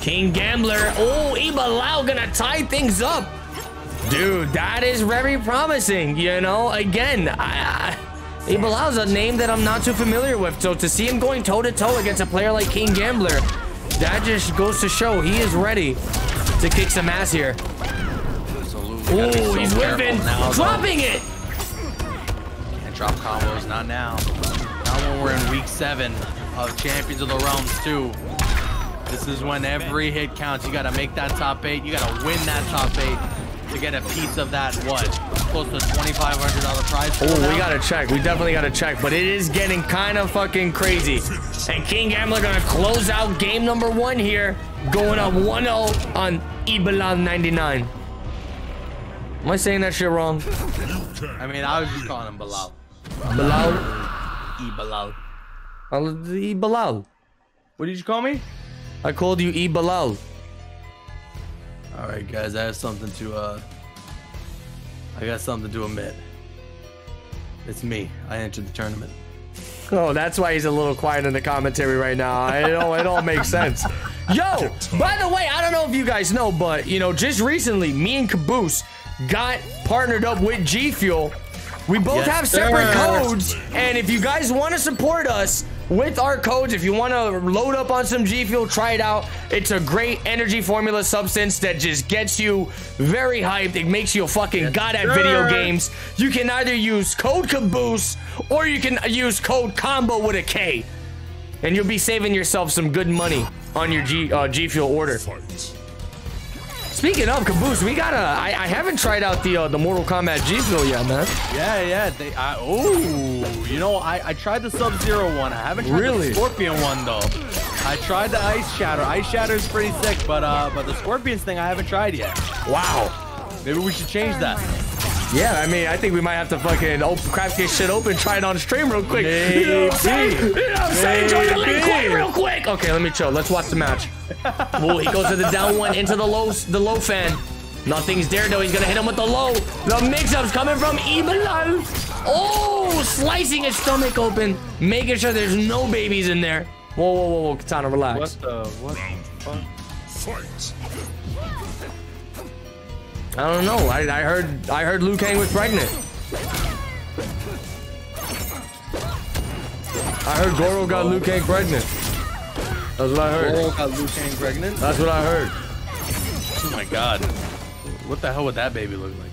King Gambler. Oh, Bilal gonna tie things up. Dude, that is very promising. You know, again, Bilal's a name that I'm not too familiar with. So to see him going toe-to-toe against a player like King Gambler, that just goes to show he is ready to kick some ass here. Oh, he's whipping, dropping it. Drop combos, not now. Now when we're in week 7 of Champions of the Realms 2. This is when every hit counts. You gotta make that top 8. You gotta win that top 8 to get a piece of that, what? close to a $2,500 prize. Oh, we gotta check. We definitely gotta check. But it is getting kind of fucking crazy. And King Gambler gonna close out game number one here, going up 1-0 on Bilal 99. Am I saying that shit wrong? I mean, I was just calling him Bilal. Bilal? Bilal. Bilal. What did you call me? I called you Bilal. All right, guys, I have something to I got something to admit. It's me. I entered the tournament. Oh, that's why he's a little quiet in the commentary right now. It all makes sense. Yo, by the way, I don't know if you guys know, but you know, just recently, me and Caboose got partnered up with G Fuel. We both have separate codes, and if you guys want to support us with our codes, if you want to load up on some G Fuel, try it out. It's a great energy formula substance that just gets you very hyped. It makes you a fucking god at video games. You can either use code Caboose or you can use code Combo with a K, and you'll be saving yourself some good money on your G Fuel order. Speaking of Caboose, we gotta. I haven't tried out the Mortal Kombat G Fuel yet, man. Yeah. Oh, you know, I tried the Sub-Zero one. I haven't tried the Scorpion one though. I tried the Ice Shatter. Ice Shatter is pretty sick, but the Scorpions thing I haven't tried yet. Wow. Maybe we should change that. Yeah, I mean, I think we might have to fucking crack this shit open, try it on stream real quick. Maybe. You know what I'm saying? You know what I'm saying? Join the link quick, real quick. Okay, let me chill. Let's watch the match. Oh, he goes to the down one, into the low fan. Nothing's there, though. He's going to hit him with the low. The mix-up's coming from Bilal. Oh, slicing his stomach open, making sure there's no babies in there. Whoa, whoa, whoa, whoa. Katana, relax. What the fuck? I don't know. I heard Liu Kang was pregnant. I heard Goro got Liu Kang pregnant. That's what I heard. Goro got Liu Kang pregnant? That's what I heard. Oh my god. What the hell would that baby look like?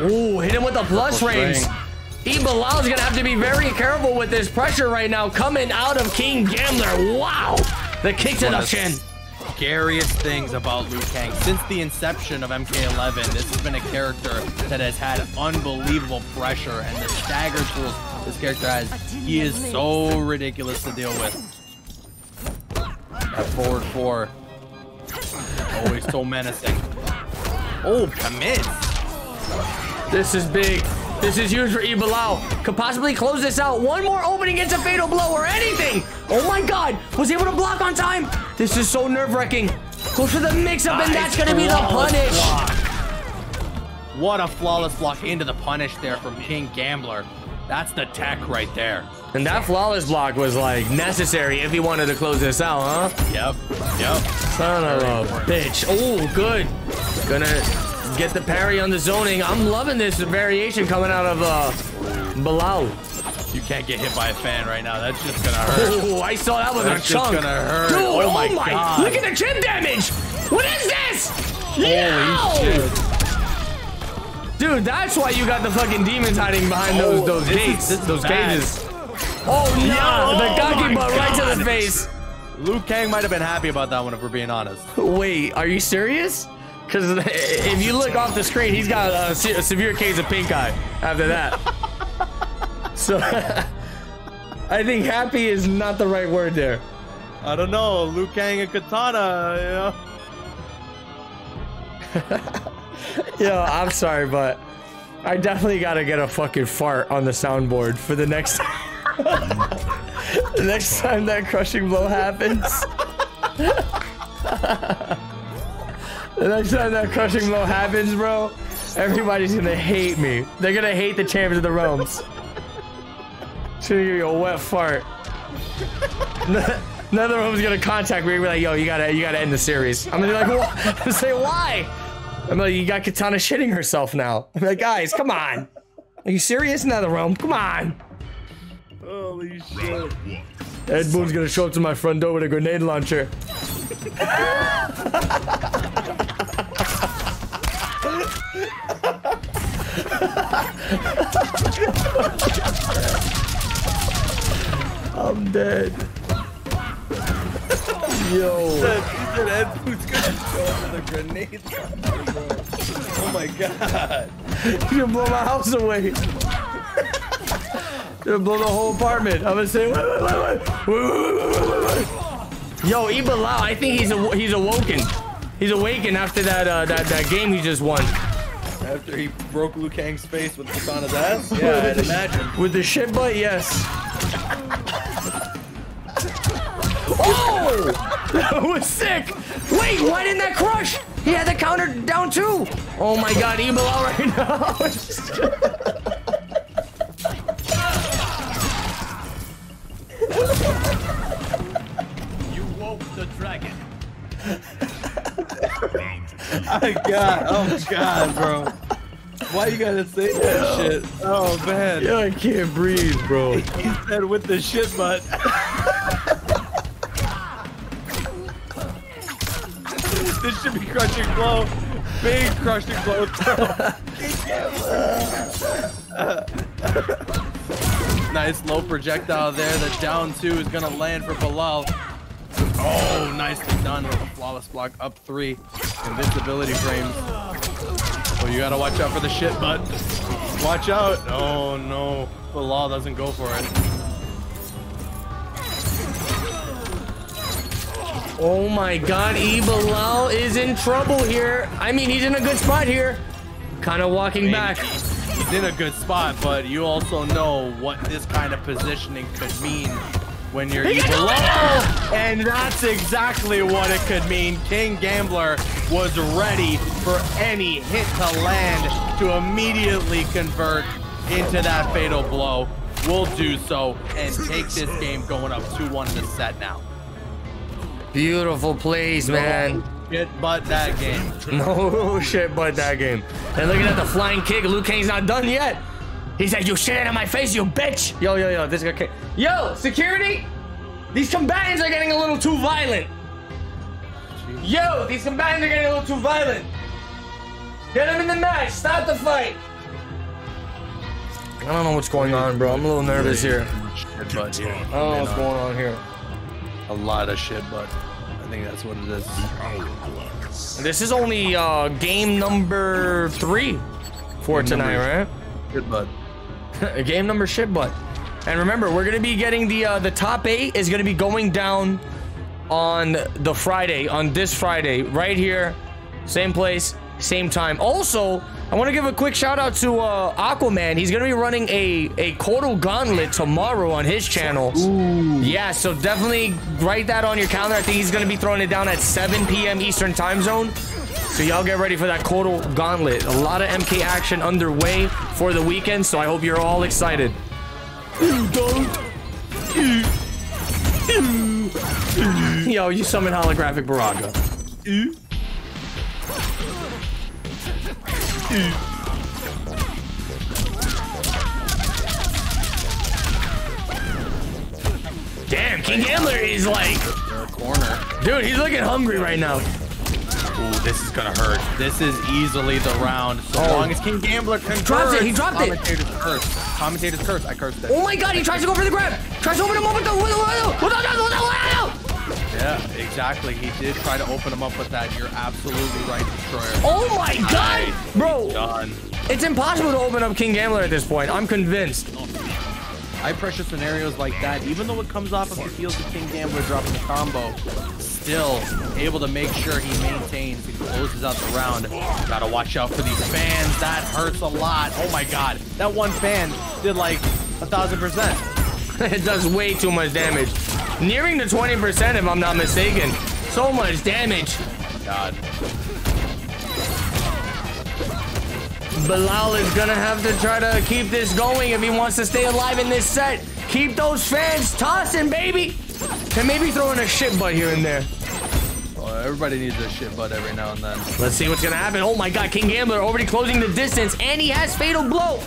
Ooh, hit him with the plus rings. Bilal's gonna have to be very careful with this pressure right now coming out of King Gambler. Wow! The kick to the chin. Scariest things about Liu Kang since the inception of MK11. This has been a character that has had unbelievable pressure, and the stagger tools this character has, he is so ridiculous to deal with. That forward four, always so menacing. Oh, commit. This is big. This is huge for Bilal. Could possibly close this out. One more opening gets a fatal blow or anything. Oh my god. Was able to block on time. This is so nerve-wracking. Goes for the mix-up, and that's going to be the punish. What a flawless block into the punish there from King Gambler. That's the tech right there. And that flawless block was, like, necessary if he wanted to close this out, huh? Yep. Son of a bitch. Oh, good. Gonna get the parry on the zoning. I'm loving this variation coming out of Bilal. You can't get hit by a fan right now. That's just gonna hurt. Oh, I saw that was a chunk. That's gonna hurt. Dude, oh my god. Look at the chin damage. What is this? Holy shit. Dude, that's why you got the fucking demons hiding behind those gates. Those cages. Oh, no. The cocky butt right to the face. Liu Kang might have been happy about that one if we're being honest. Wait, are you serious? Because if you look off the screen, he's got a severe case of pink eye after that. So I think happy is not the right word there. I don't know. Liu Kang and Katana, you know. Yo, I'm sorry, but I definitely got to get a fucking fart on the soundboard for the next time. The next time that crushing blow happens. The next time that crushing blow happens, bro, everybody's gonna hate me. They're gonna hate the Champions of the Realms. It's gonna give you a wet fart. None of the Realms gonna contact me and be like, yo, you gotta end the series. I'm gonna be like, what? I'm say, why? I'm like, you got Katana shitting herself now. I'm like, guys, come on. Are you serious? Another Realm, come on. Holy shit. Ed Boon's gonna show up to my front door with a grenade launcher. I'm dead. Yo. He said Ed Who's gonna go for the grenades? Oh my god. You're gonna blow my house away. You're gonna blow the whole apartment. I'm gonna say, wait. Yo, Bilal, I think he's awoken. He's awakened after that that game he just won. After he broke Liu Kang's face with Katana's ass? Yeah, I'd imagine. With the shit butt, yes. Oh! That was sick! Wait, why didn't that crush? He had the counter down too! Oh my god, Bilal right now! You woke the dragon. Oh god, bro. Why you gotta say that shit? Oh man. Yo, I can't breathe, bro. He said with the shit butt. This should be crushing blow. Big crushing blow. Nice low projectile there. The down two is gonna land for Bilal. Oh, nicely done with a flawless block. Up three. Invincibility frames. Oh, you gotta watch out for the shit butt. Watch out. Oh no. Bilal doesn't go for it. Oh my god, Bilal is in trouble here. I mean, he's in a good spot here. Kind of walking back. He's in a good spot, but you also know what this kind of positioning could mean when you're Bilal. And that's exactly what it could mean. King Gambler was ready for any hit to land to immediately convert into that fatal blow. We'll do so and take this game going up 2-1 to set now. Beautiful plays, man. Shit butt that game. No shit butt that game. And looking at the flying kick, Liu Kang's not done yet. He said, you shit out of my face, you bitch. Yo, this guy. Yo, security. These combatants are getting a little too violent. Get them in the match. Stop the fight. I don't know what's going on, bro. I'm a little nervous here. Shit butt here. I don't know what's going on here. A lot of shit, but I think that's what it is. This is only game number 3 for tonight, right? Shit butt. Game number shit butt. And remember, we're gonna be getting the top 8 is gonna be going down on the Friday, on this Friday, right here, same place, same time. Also, I want to give a quick shout out to Aquaman. He's gonna be running a Kotal Gauntlet tomorrow on his channel. Ooh. Yeah, so definitely write that on your calendar. I think he's gonna be throwing it down at 7 p.m. Eastern time zone. So y'all get ready for that Kotal Gauntlet. A lot of MK action underway for the weekend. So I hope you're all excited. Yo, you summon holographic Baraka. Damn, King Gambler is like corner. Dude, he's looking hungry right now. Ooh, this is gonna hurt. This is easily the round. So long as King Gambler can drop it, he dropped it. Commentator's curse. I cursed that. Oh my god, he tries to go for the grab. Tries to open him up with the Yeah, exactly. He did try to open him up with that. You're absolutely right, Destroyer. Oh my god, bro! Done. It's impossible to open up King Gambler at this point. I'm convinced. I pressure scenarios like that, even though it comes off of the heels of King Gambler dropping the combo, still able to make sure he maintains and closes out the round. Gotta watch out for these fans. That hurts a lot. Oh my god, that one fan did like 1,000%. It does way too much damage. Nearing the 20% if I'm not mistaken. So much damage. God. Bilal is gonna have to try to keep this going if he wants to stay alive in this set. Keep those fans tossing, baby. And maybe throwing a shit butt here and there. Oh, everybody needs a shit butt every now and then. Let's see what's gonna happen. Oh my god, King Gambler already closing the distance and he has fatal blow.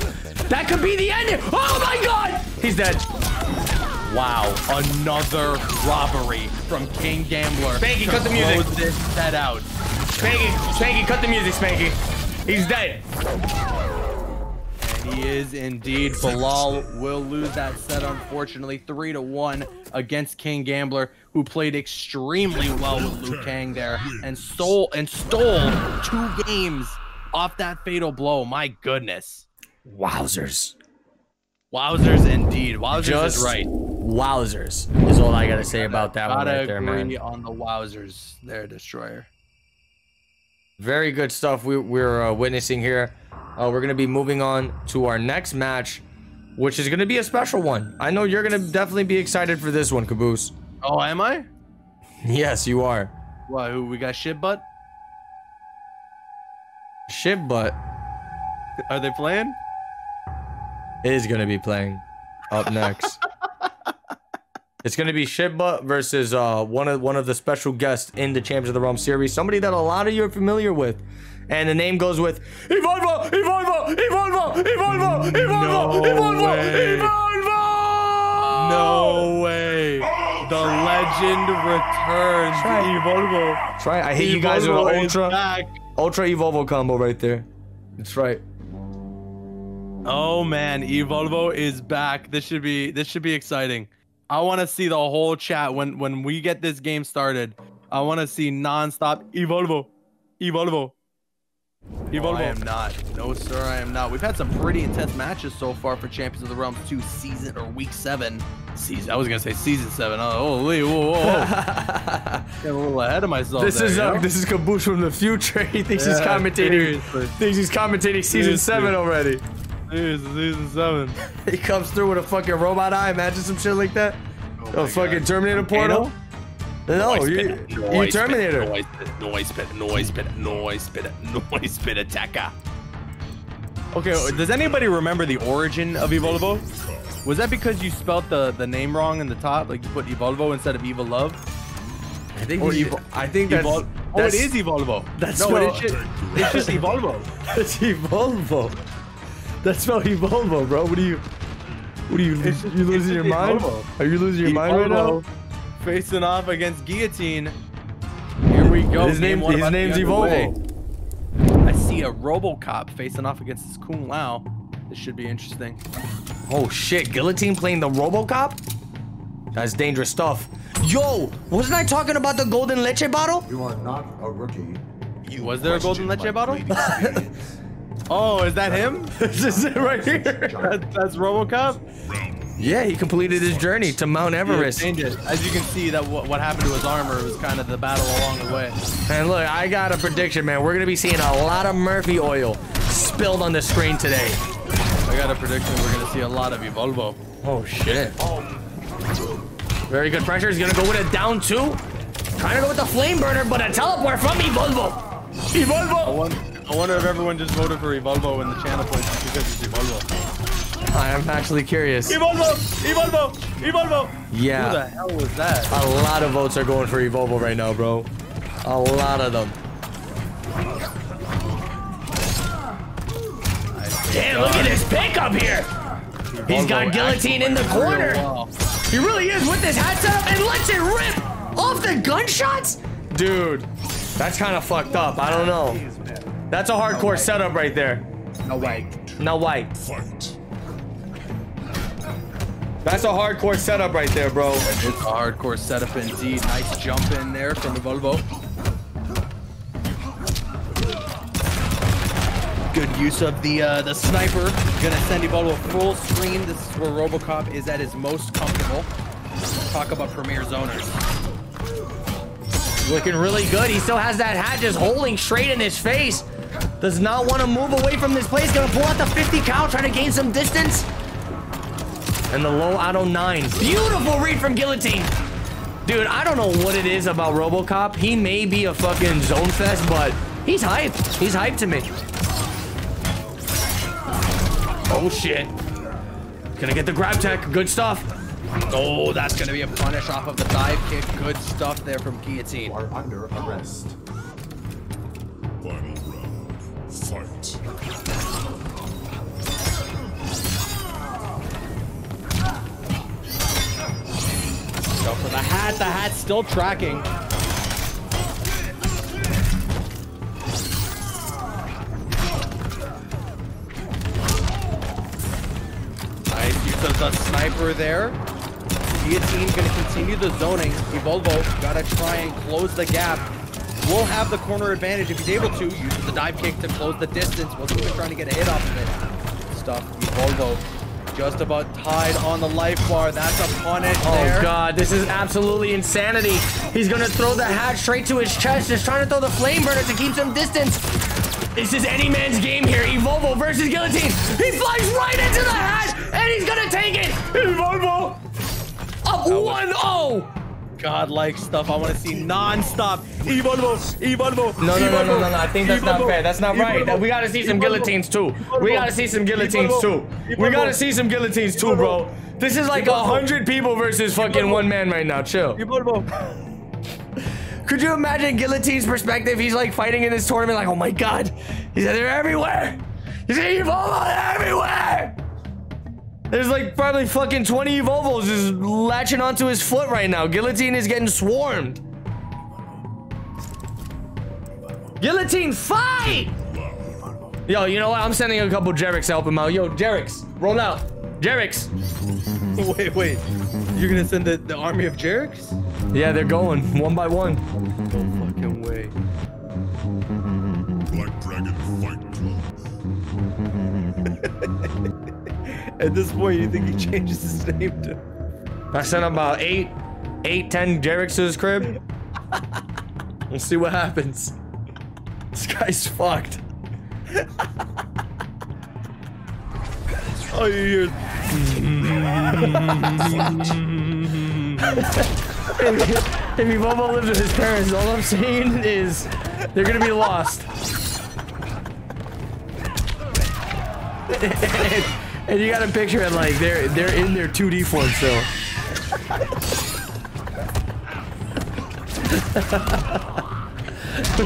That could be the end. Oh my god! He's dead. Wow, another robbery from King Gambler. Spanky, cut the music. Close this set out. Spanky, cut the music, Spanky. He's dead. And he is indeed. Bilal will lose that set, unfortunately. 3-1 against King Gambler, who played extremely well with Liu Kang there and stole 2 games off that fatal blow. My goodness. Wowzers. Wowzers indeed. Wowzers just is right. Wowzers is all I got to say about that one right there, man. On the wowzers there, Destroyer. Very good stuff we're witnessing here. We're going to be moving on to our next match, which is going to be a special one. I know you're going to definitely be excited for this one, Caboose. Oh, am I? Yes, you are. What, who we got? Shit butt? Shit butt. Are they playing? It is going to be playing up next. It's going to be Shitbutt versus one of the special guests in the Champions of the Realm series. Somebody that a lot of you are familiar with. And the name goes with Evolvo! Evolvo! Evolvo! Evolvo! Evolvo! Evolvo! Evolvo! No way. The legend returns. Evolvo. Try. I hate you guys with an ultra Evolvo combo right there. That's right. Oh man, Evolvo is back. This should be exciting. I want to see the whole chat when we get this game started. I want to see nonstop Evolvo, Evolvo, Evolvo. Oh, I am not. No, sir, I am not. We've had some pretty intense matches so far for Champions of the Realms 2 season or week 7. Season. I was gonna say season 7. Oh, holy! Whoa, whoa! Getting a little ahead of myself. This is Caboose from the future. He thinks he's commentating. Seriously. Thinks he's commentating season 7 already. Dude, it's season 7. He comes through with a fucking robot eye. Imagine some shit like that. Oh, fucking God. Terminator portal. No, you Terminator. Noise pit attacker. Okay, does anybody remember the origin of Evolvo? Was that because you spelt the name wrong in the top? Like you put Evolvo instead of Evil Love? I think that's it is Evolvo. That's no, what it's just Evolvo. It's Evolvo. That's spelled Evolvo, bro. What are you? You losing your mind? Are you losing your mind right now? Facing off against Guillotine. Here we go. His name's Evolvo. I see a RoboCop facing off against this Kung Lao. This should be interesting. Oh shit! Guillotine playing the RoboCop? That's dangerous stuff. Yo, wasn't I talking about the golden leche bottle? You are not a rookie. Was there a golden leche bottle? Oh, is that him? This is it right here. That's RoboCop? Yeah, he completed his journey to Mount Everest. As you can see, that what happened to his armor was kind of the battle along the way. And look, I got a prediction, man. We're going to be seeing a lot of Murphy oil spilled on the screen today. I got a prediction. We're going to see a lot of Evolvo. Oh, shit. Very good pressure. He's going to go with a down 2. Trying to go with the flame burner, but a teleport from Evolvo. Evolvo! I wonder if everyone just voted for Evolvo in the channel points because it's Evolvo. I am actually curious. Evolvo! Evolvo! Evolvo! Yeah. Who the hell was that? A lot of votes are going for Evolvo right now, bro. A lot of them. Damn, look at his pickup here! Evolvo, he's got Guillotine in the corner. He really is with his hat set up and lets it rip off the gunshots? Dude, that's kind of fucked up. I don't know. That's a hardcore setup right there. No way. No way. That's a hardcore setup right there, bro. It's a hardcore setup indeed. Nice jump in there from Evolvo. Good use of the sniper. Gonna send Evolvo full screen. This is where RoboCop is at his most comfortable. Talk about premier zoners. Looking really good. He still has that hat just holding straight in his face. Does not want to move away from this place. Gonna pull out the 50 cal, trying to gain some distance. And the low auto 9. Beautiful read from Guillotine. Dude, I don't know what it is about RoboCop. He may be a fucking zone fest, but he's hyped. He's hyped to me. Oh, shit. Gonna get the grab tech. Good stuff. Oh, that's going to be a punish off of the dive kick. Good stuff there from Guillotine. You are under arrest. Final round. Fight. Go for the hat. The hat's still tracking. Nice use of the sniper there. Guillotine gonna continue the zoning. Evolvo gotta try and close the gap. Will have the corner advantage if he's able to. Uses the dive kick to close the distance. While Luka trying to get a hit off of it. Stuff Evolvo just about tied on the life bar. That's a punish there. Oh god, this is absolutely insanity. He's gonna throw the hat straight to his chest. Just trying to throw the flame burner to keep some distance. This is any man's game here. Evolvo versus Guillotine. He flies right into the hat and he's gonna take it. Evolvo up 1-0. Godlike stuff. I want to see non-stop. Evolvo. No. I think that's not fair. That's not right. We got to see some guillotines too. We got to see some guillotines too, bro. This is like 100 people versus fucking one man right now. Chill. Could you imagine Guillotine's perspective? He's like fighting in this tournament like, oh my god. He's out there everywhere. He's Evolvo everywhere. There's like probably fucking 20 Evolvos just latching onto his foot right now. Guillotine is getting swarmed. Guillotine, fight! Yo, you know what? I'm sending a couple Jerix to help him out. Yo, Jerix, roll out. Jerix. Wait. You're gonna send the army of Jerix? Yeah, they're going one by one. No fucking way. Black Dragon fight. At this point, you think he changes his name to? I sent about 8, 10 Jerix to his crib. We'll see what happens. This guy's fucked. Oh, you hear? If Evolvo lives with his parents, all I'm saying is they're gonna be lost. and you gotta picture it like they're in their 2D form still.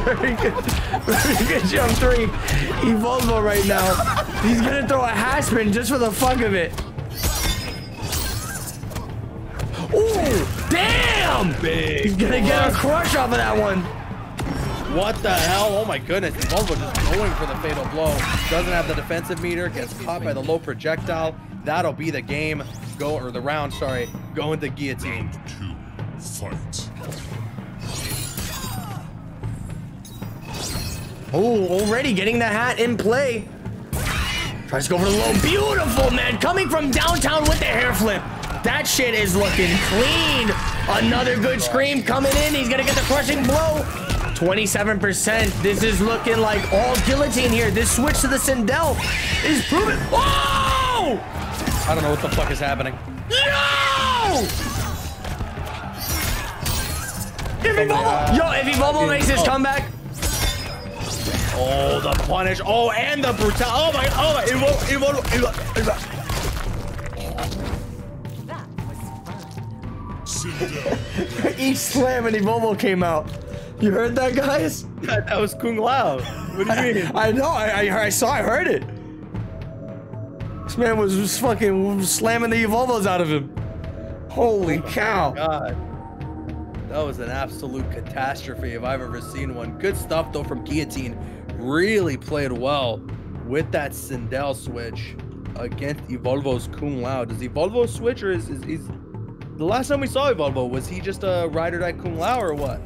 Very good jump three. Evolvo right now. He's gonna throw a hashpin just for the fuck of it. Ooh! Damn! Big he's gonna get a crush off of that one. What the hell? Oh my goodness. Evolvo just going for the fatal blow. Doesn't have the defensive meter. Gets caught by the low projectile. That'll be the game. Or the round, sorry. Going to Guillotine. Round 2. Fight. Oh, already getting the hat in play. Tries to go for the low. Beautiful, man. Coming from downtown with the hair flip. That shit is looking clean. Another good scream coming in. He's gonna get the crushing blow. 27%. This is looking like all Guillotine here. This switch to the Sindel is proven. Oh! I don't know what the fuck is happening. No! Yo, if Evolvo makes his comeback. Oh, the punish. Oh, and the brutal. Oh my. Oh my. Evolvo. Each slam and Evolvo came out. You heard that, guys? That was Kung Lao. What do you mean? I know. I heard it. This man was just fucking slamming the Evolvos out of him. Holy cow. God. That was an absolute catastrophe if I've ever seen one. Good stuff, though, from Guillotine. Really played well with that Sindel switch against Evolvo's Kung Lao. Does Evolvo switch or is the last time we saw Evolvo, was he just a ride or die Kung Lao or what?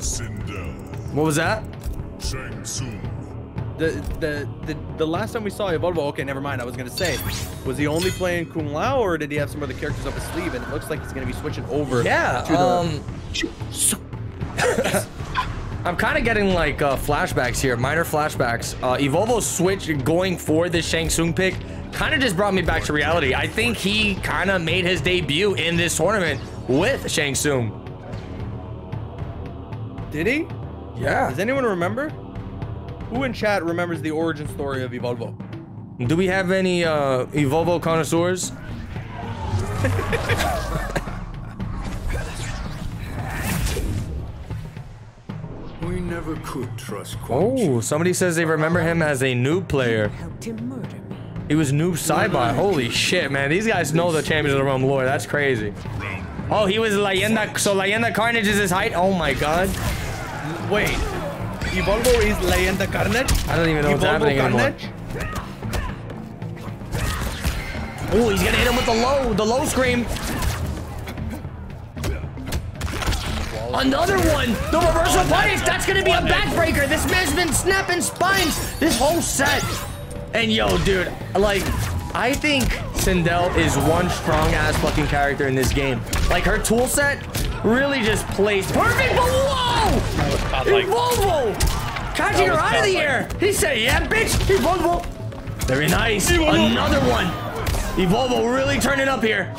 Sindel. What was that? Shang Tsung. The last time we saw Evolvo, okay, never mind. I was gonna say, was he only playing Kung Lao or did he have some other characters up his sleeve? And it looks like he's gonna be switching over. Yeah. To the... I'm kind of getting like flashbacks here, minor flashbacks. Evolvo switch going for the Shang Tsung pick. Kind of just brought me back to reality. I think he kind of made his debut in this tournament with Shang Tsung. Did he? Yeah. Does anyone remember? Who in chat remembers the origin story of Evolvo? Do we have any Evolvo connoisseurs? We never could trust. Oh, somebody says they remember him as a noob player. Helped him murder. He was noob Saibot. Holy shit, man. These guys know the Champions of the Realms lore. That's crazy. Oh, he was Leyenda. So Leyenda Carnage is his height? Oh my god. Wait. Evolvo is Leyenda Carnage? I don't even know what's happening anymore. Oh, he's gonna hit him with the low scream. Another one, the reversal punish. That's gonna be a backbreaker. This man's been snapping spines this whole set. And yo, dude, like, I think Sindel is one strong-ass fucking character in this game. Like, her tool set really just placed perfect. But whoa! Evolvo! Catching her out of the air. He said, yeah, bitch. Evolvo. Very nice. Evolvo. Another one. Evolvo really turning up here.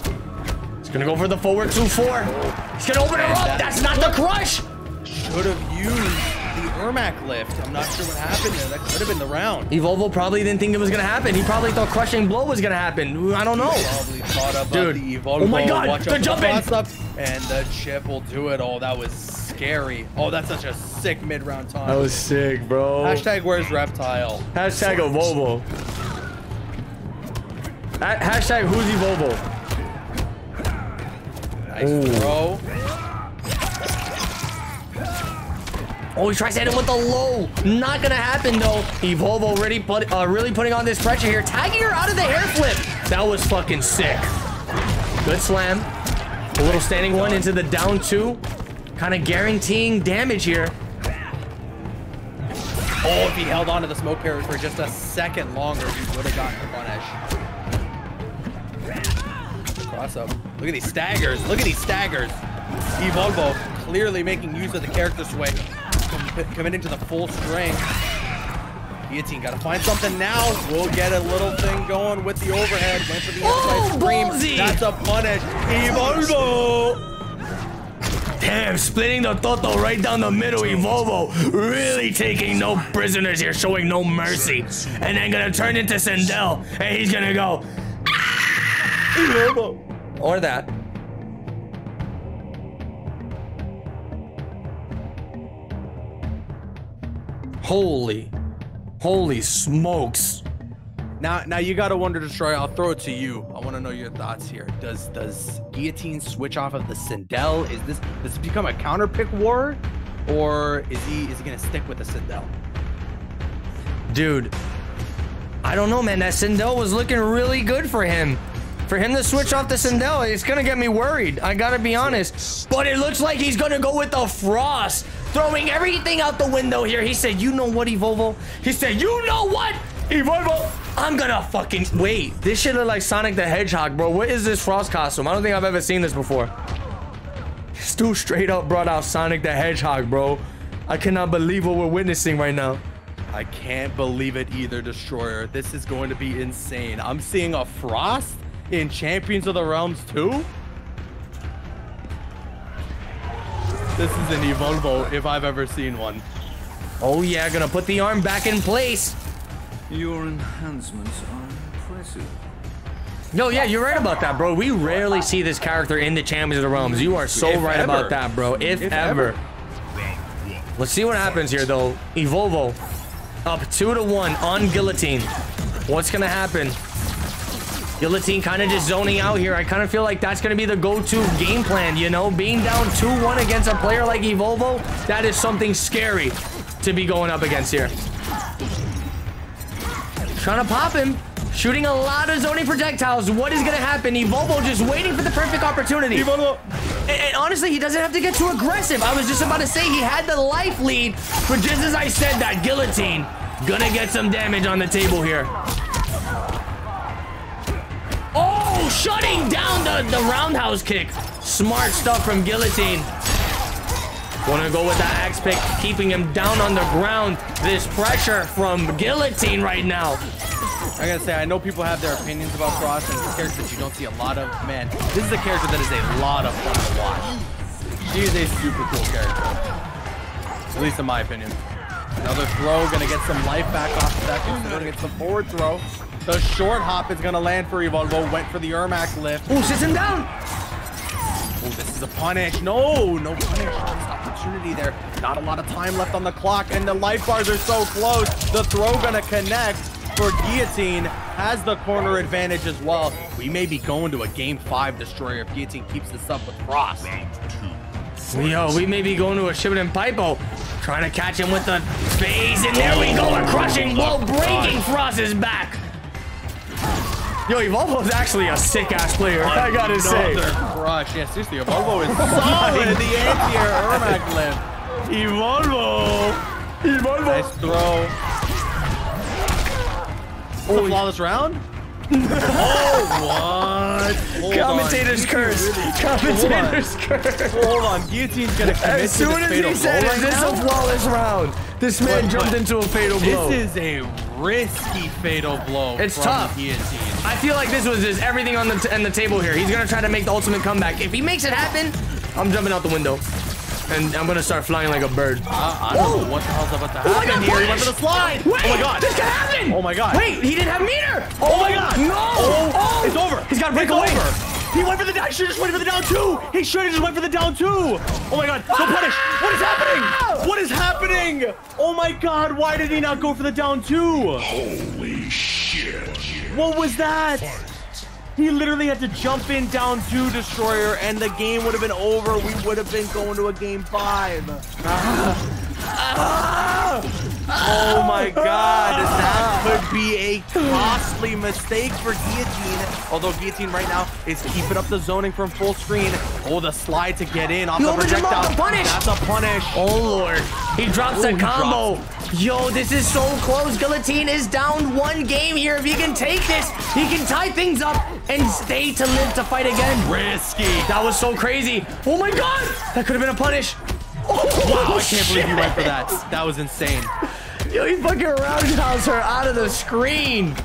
He's gonna go for the forward 2-4. He's gonna open her up. That's not the crush. Should have used Ermac lift. I'm not sure what happened there. That could have been the round. Evolvo probably didn't think it was gonna happen. He probably thought crushing blow was gonna happen. I don't know. Probably thought about the Evolvo. Oh my god, they're jumping. And the chip will do it all. That was scary. Oh, that's such a sick mid-round time. That was sick, bro. Hashtag where's Reptile? Hashtag Evolvo. Hashtag who's Evolvo? Nice throw. Oh, he tries to hit him with the low. Not gonna happen though. Evolvo really, really putting on this pressure here. Tagging her out of the hair flip. That was fucking sick. Good slam. A little standing one into the down two. Kind of guaranteeing damage here. Oh, if he held on to the smoke parrot for just a second longer, he would have gotten the punish. Cross up. Look at these staggers. Look at these staggers. Evolvo clearly making use of the character sway. Committing to the full strength. Guillotine gotta find something now. We'll get a little thing going with the overhead. Went for the outside scream. Ballsy. That's a punish. Evolvo. Damn, splitting the Toto right down the middle. Evolvo really taking no prisoners here, showing no mercy. And then gonna turn into Sindel, and he's gonna go. Evolvo. Or that. Holy smokes. Now you gotta wonder, Destroyer, I'll throw it to you. I want to know your thoughts here. Does Guillotine switch off of the Sindel? Is this, does it become a counter pick war, or is he gonna stick with the Sindel? Dude, I don't know, man. That Sindel was looking really good for him. For him to switch off the Sindel, it's gonna get me worried. I gotta be honest. But it looks like he's gonna go with the Frost. Throwing everything out the window here. He said, you know what, Evolvo? He said, you know what, Evolvo? I'm gonna fucking wait. This shit look like Sonic the Hedgehog, bro. What is this Frost costume? I don't think I've ever seen this before. This dude straight up brought out Sonic the Hedgehog, bro. I cannot believe what we're witnessing right now. I can't believe it either, Destroyer. This is going to be insane. I'm seeing a Frost in Champions of the Realms 2? This is an Evolvo if I've ever seen one. Oh yeah, gonna put the arm back in place. Your enhancements are impressive. No, yeah, you're right about that, bro. We rarely see this character in the Champions of the Realms. You are so right about that, bro. If ever. Let's see what happens here, though. Evolvo up 2-1 on Guillotine. What's gonna happen? Guillotine kind of just zoning out here. I kind of feel like that's going to be the go-to game plan, you know? Being down 2-1 against a player like Evolvo, that is something scary to be going up against here. Trying to pop him. Shooting a lot of zoning projectiles. What is going to happen? Evolvo just waiting for the perfect opportunity. Evolvo. And honestly, he doesn't have to get too aggressive. I was just about to say he had the life lead, but just as I said that, Guillotine going to get some damage on the table here. Oh, shutting down the roundhouse kick. Smart stuff from Guillotine. Wanna go with that axe pick, keeping him down on the ground. This pressure from Guillotine right now. I gotta say, I know people have their opinions about Frost, and it's a character that you don't see a lot of. Man, this is a character that is a lot of fun to watch. She is a super cool character. At least in my opinion. Another throw, gonna get some life back off of that. Gonna get some forward throw. The short hop is going to land for Evolvo. Went for the Ermac lift. Oh, sits him down. Oh, this is a punish. No punish. Opportunity there. Not a lot of time left on the clock, and the life bars are so close. The throw going to connect for Guillotine. Has the corner advantage as well. We may be going to a Game 5, Destroyer, if Guillotine keeps this up with Frost. Yo, we may be going to a Shippin' and Pipo. Trying to catch him with the phase, and there we go. A crushing blow, breaking Frost's back. Yo, Evolvo's actually a sick-ass player. I gotta say. Crush. Yeah, seriously, Evolvo is solid in the end here. Ermac left. Evolvo. Evolvo. Nice throw. It's a flawless round? Oh, what? Commentator's curse. Commentator's curse. Hold on. Guillotine's gonna commit as soon as he said, is this a flawless round? This man jumped into a fatal blow. This is a risky fatal blow. It's tough. I feel like this was just everything on the table here. He's gonna try to make the ultimate comeback. If he makes it happen, I'm jumping out the window. And I'm gonna start flying like a bird. I don't know what the hell's about to happen here. He went for the slide. Wait, oh my god, this could happen. Oh my god. Wait, he didn't have meter. Oh, oh my god. No. Oh, it's over. He's got to break away. He went for the down. He should have just went for the down two. He should have just went for the down two. Oh my god. No punish. What is happening? What is happening? Oh my god. Why did he not go for the down two? Holy shit. What was that? He literally had to jump in down two Destroyer, and the game would have been over. We would have been going to a game 5. Oh my god, that could be a costly mistake for Guillotine. Although Guillotine right now is keeping up the zoning from full screen. Oh, the slide to get in off the projectile. That's a punish. Oh lord, he drops the combo. Yo, this is so close. Guillotine is down one game here. If he can take this, he can tie things up and stay to live to fight again. Risky. That was so crazy. Oh my god, that could have been a punish. Oh, wow, I can't believe you went for that. That was insane. Yo, he fucking roundhouse her out of the screen.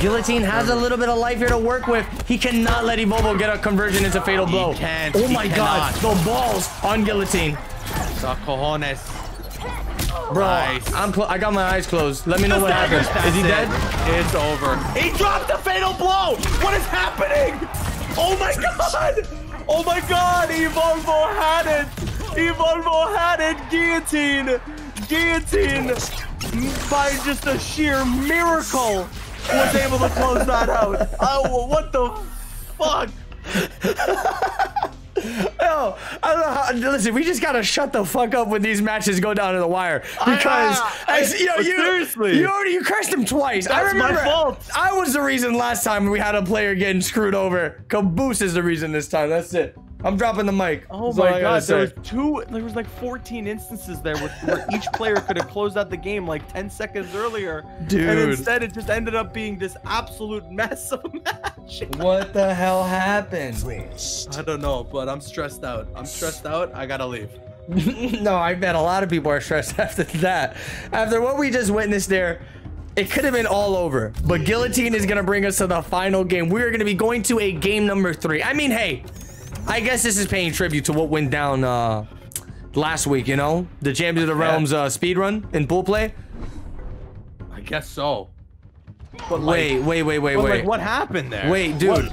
Guillotine has a little bit of life here to work with. He cannot let Evolvo get a conversion into fatal blow. He can't. Oh my god, the balls on Guillotine. The cojones. Bro, nice. I got my eyes closed. Let me know what happens. Is he dead? It's over. He dropped the fatal blow. What is happening? Oh my god. Oh my god, Evolvo had it. Evolvo had it. Guillotine by just a sheer miracle was able to close that out. Oh, what the fuck? Yo, I don't know how, listen, we just gotta shut the fuck up when these matches go down to the wire, because you cursed him twice. That's my fault. I was the reason last time we had a player getting screwed over. Caboose is the reason this time. That's it. I'm dropping the mic. Oh my god, there was like 14 instances there where each player could have closed out the game like 10 seconds earlier. Dude. And instead it just ended up being this absolute mess of a match. What the hell happened? I don't know, but I'm stressed out. I'm stressed out. I gotta leave. No, I bet a lot of people are stressed after that. After what we just witnessed there, it could have been all over. But Guillotine is gonna bring us to the final game. We are gonna be going to a game number 3. I mean, hey, I guess this is paying tribute to what went down last week, you know? The Champions of the Realms speedrun in pool play? I guess so. But wait. Like, what happened there? Wait, dude. What?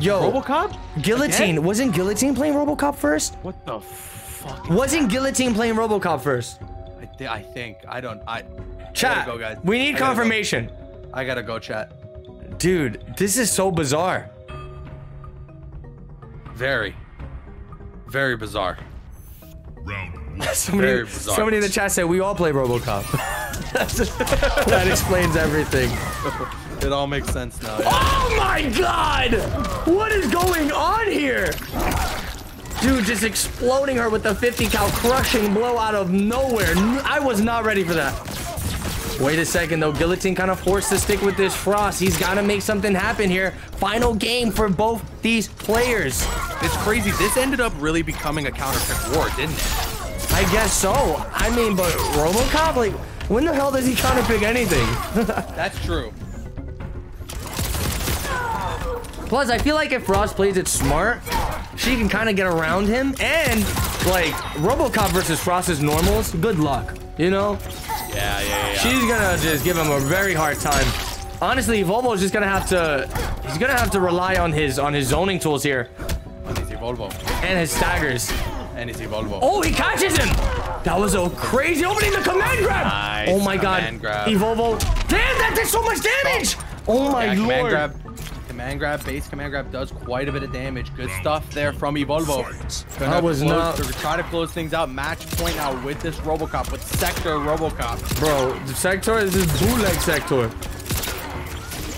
Yo. RoboCop? Guillotine. Again? Wasn't Guillotine playing RoboCop first? What the fuck? Wasn't Guillotine playing RoboCop first? I think. I don't. Chat, I gotta go, guys. We need confirmation. I gotta go, chat. Dude, this is so bizarre. Very, very bizarre. Somebody in the chat said we all play RoboCop. That explains everything. It all makes sense now. Yeah. Oh my god! What is going on here? Dude, just exploding her with the 50 cal crushing blow out of nowhere. I was not ready for that. Wait a second, though. Guillotine kind of forced to stick with this Frost. He's got to make something happen here. Final game for both these players. It's crazy. This ended up really becoming a counter-pick war, didn't it? I guess so. I mean, but RoboCop, like, when the hell does he counter-pick anything? That's true. Plus, I feel like if Frost plays it smart, she can kind of get around him. And, like, RoboCop versus Frost's normals, good luck. You know? Yeah. She's gonna just give him a very hard time. Honestly, Volvo's just gonna have to. He's gonna have to rely on his zoning tools here. And his Volvo. And his staggers. And his Volvo. Oh, he catches him! That was a crazy opening. The command grab. Nice, oh my god. Evolvo. Damn, that did so much damage! Oh my lord. Command grab, base command grab does quite a bit of damage. Good stuff there from Evolvo. Try to close things out. Match point out with this RoboCop, with Sector RoboCop. Bro, the Sector is this bootleg Sector.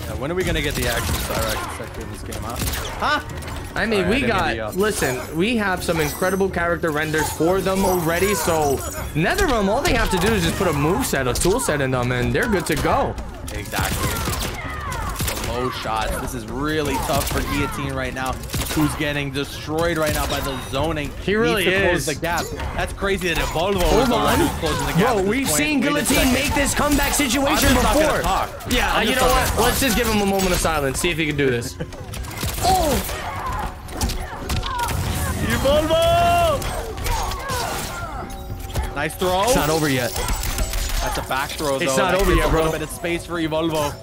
Yeah, when are we gonna get the actual Cyrax sector in this game, huh? Huh? I mean, we got, listen, we have some incredible character renders for them already, so NetherRealm, all they have to do is just put a moveset, a toolset in them, and they're good to go. Exactly. The low shots. This is really tough for Guillotine right now, who's getting destroyed right now by the zoning. He really is. Needs to close the gap. That's crazy that Evolvo is the one who's closing the gap. Bro, we've seen Guillotine make this comeback situation before. Yeah, you know what? Let's just give him a moment of silence, see if he can do this. Oh! Evolvo! Nice throw. It's not over yet. That's a back throw, though. It's not over yet, bro. A little bit of space for Evolvo.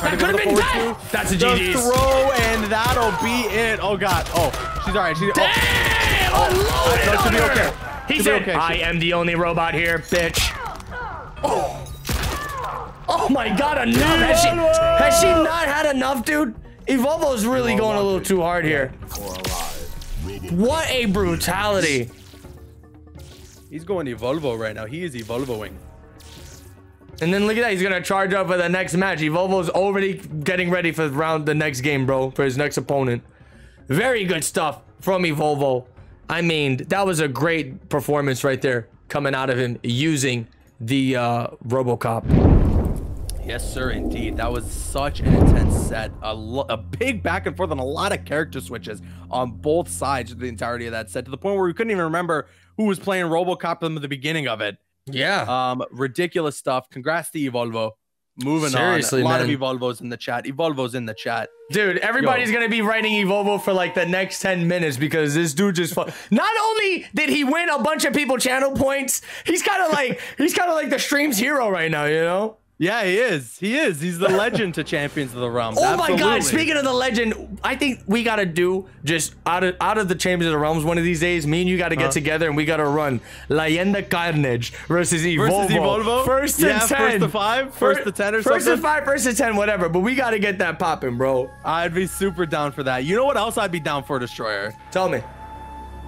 That could have been dead. That's a GG. Throw, and that'll be it. Oh, God. Oh, she's all right. She's... Damn! Oh, no, she'll be okay. He said, I am the only robot here, bitch. Oh. Oh, my God. Enough. Has she not had enough, dude? Evolvo's really going a little too hard here. What a brutality. He's going Evolvo right now. He is Evolvoing. And then look at that. He's going to charge up for the next match. Evolvo's already getting ready for the next game, bro, for his next opponent. Very good stuff from Evolvo. I mean, that was a great performance right there coming out of him using the RoboCop. Yes, sir, indeed. That was such an intense set. A big back and forth on a lot of character switches on both sides of the entirety of that set, to the point where we couldn't even remember who was playing RoboCop at the beginning of it. Yeah. Ridiculous stuff. Congrats to Evolvo. Moving on. A lot of Evolvos in the chat. Evolvo's in the chat. Dude, everybody's going to be writing Evolvo for like the next 10 minutes because this dude just... Not only did he win a bunch of people channel points, he's kind of like the stream's hero right now, you know? Yeah, he is. He is. He's the legend to Champions of the Realms. Oh my God! Speaking of the legend, I think we gotta do just out of the Champions of the Realms one of these days. Me and you gotta get together and we gotta run Leyenda Carnage versus Evolvo. First to 10 whatever. But we gotta get that popping, bro. I'd be super down for that. You know what else I'd be down for, Destroyer? Tell me.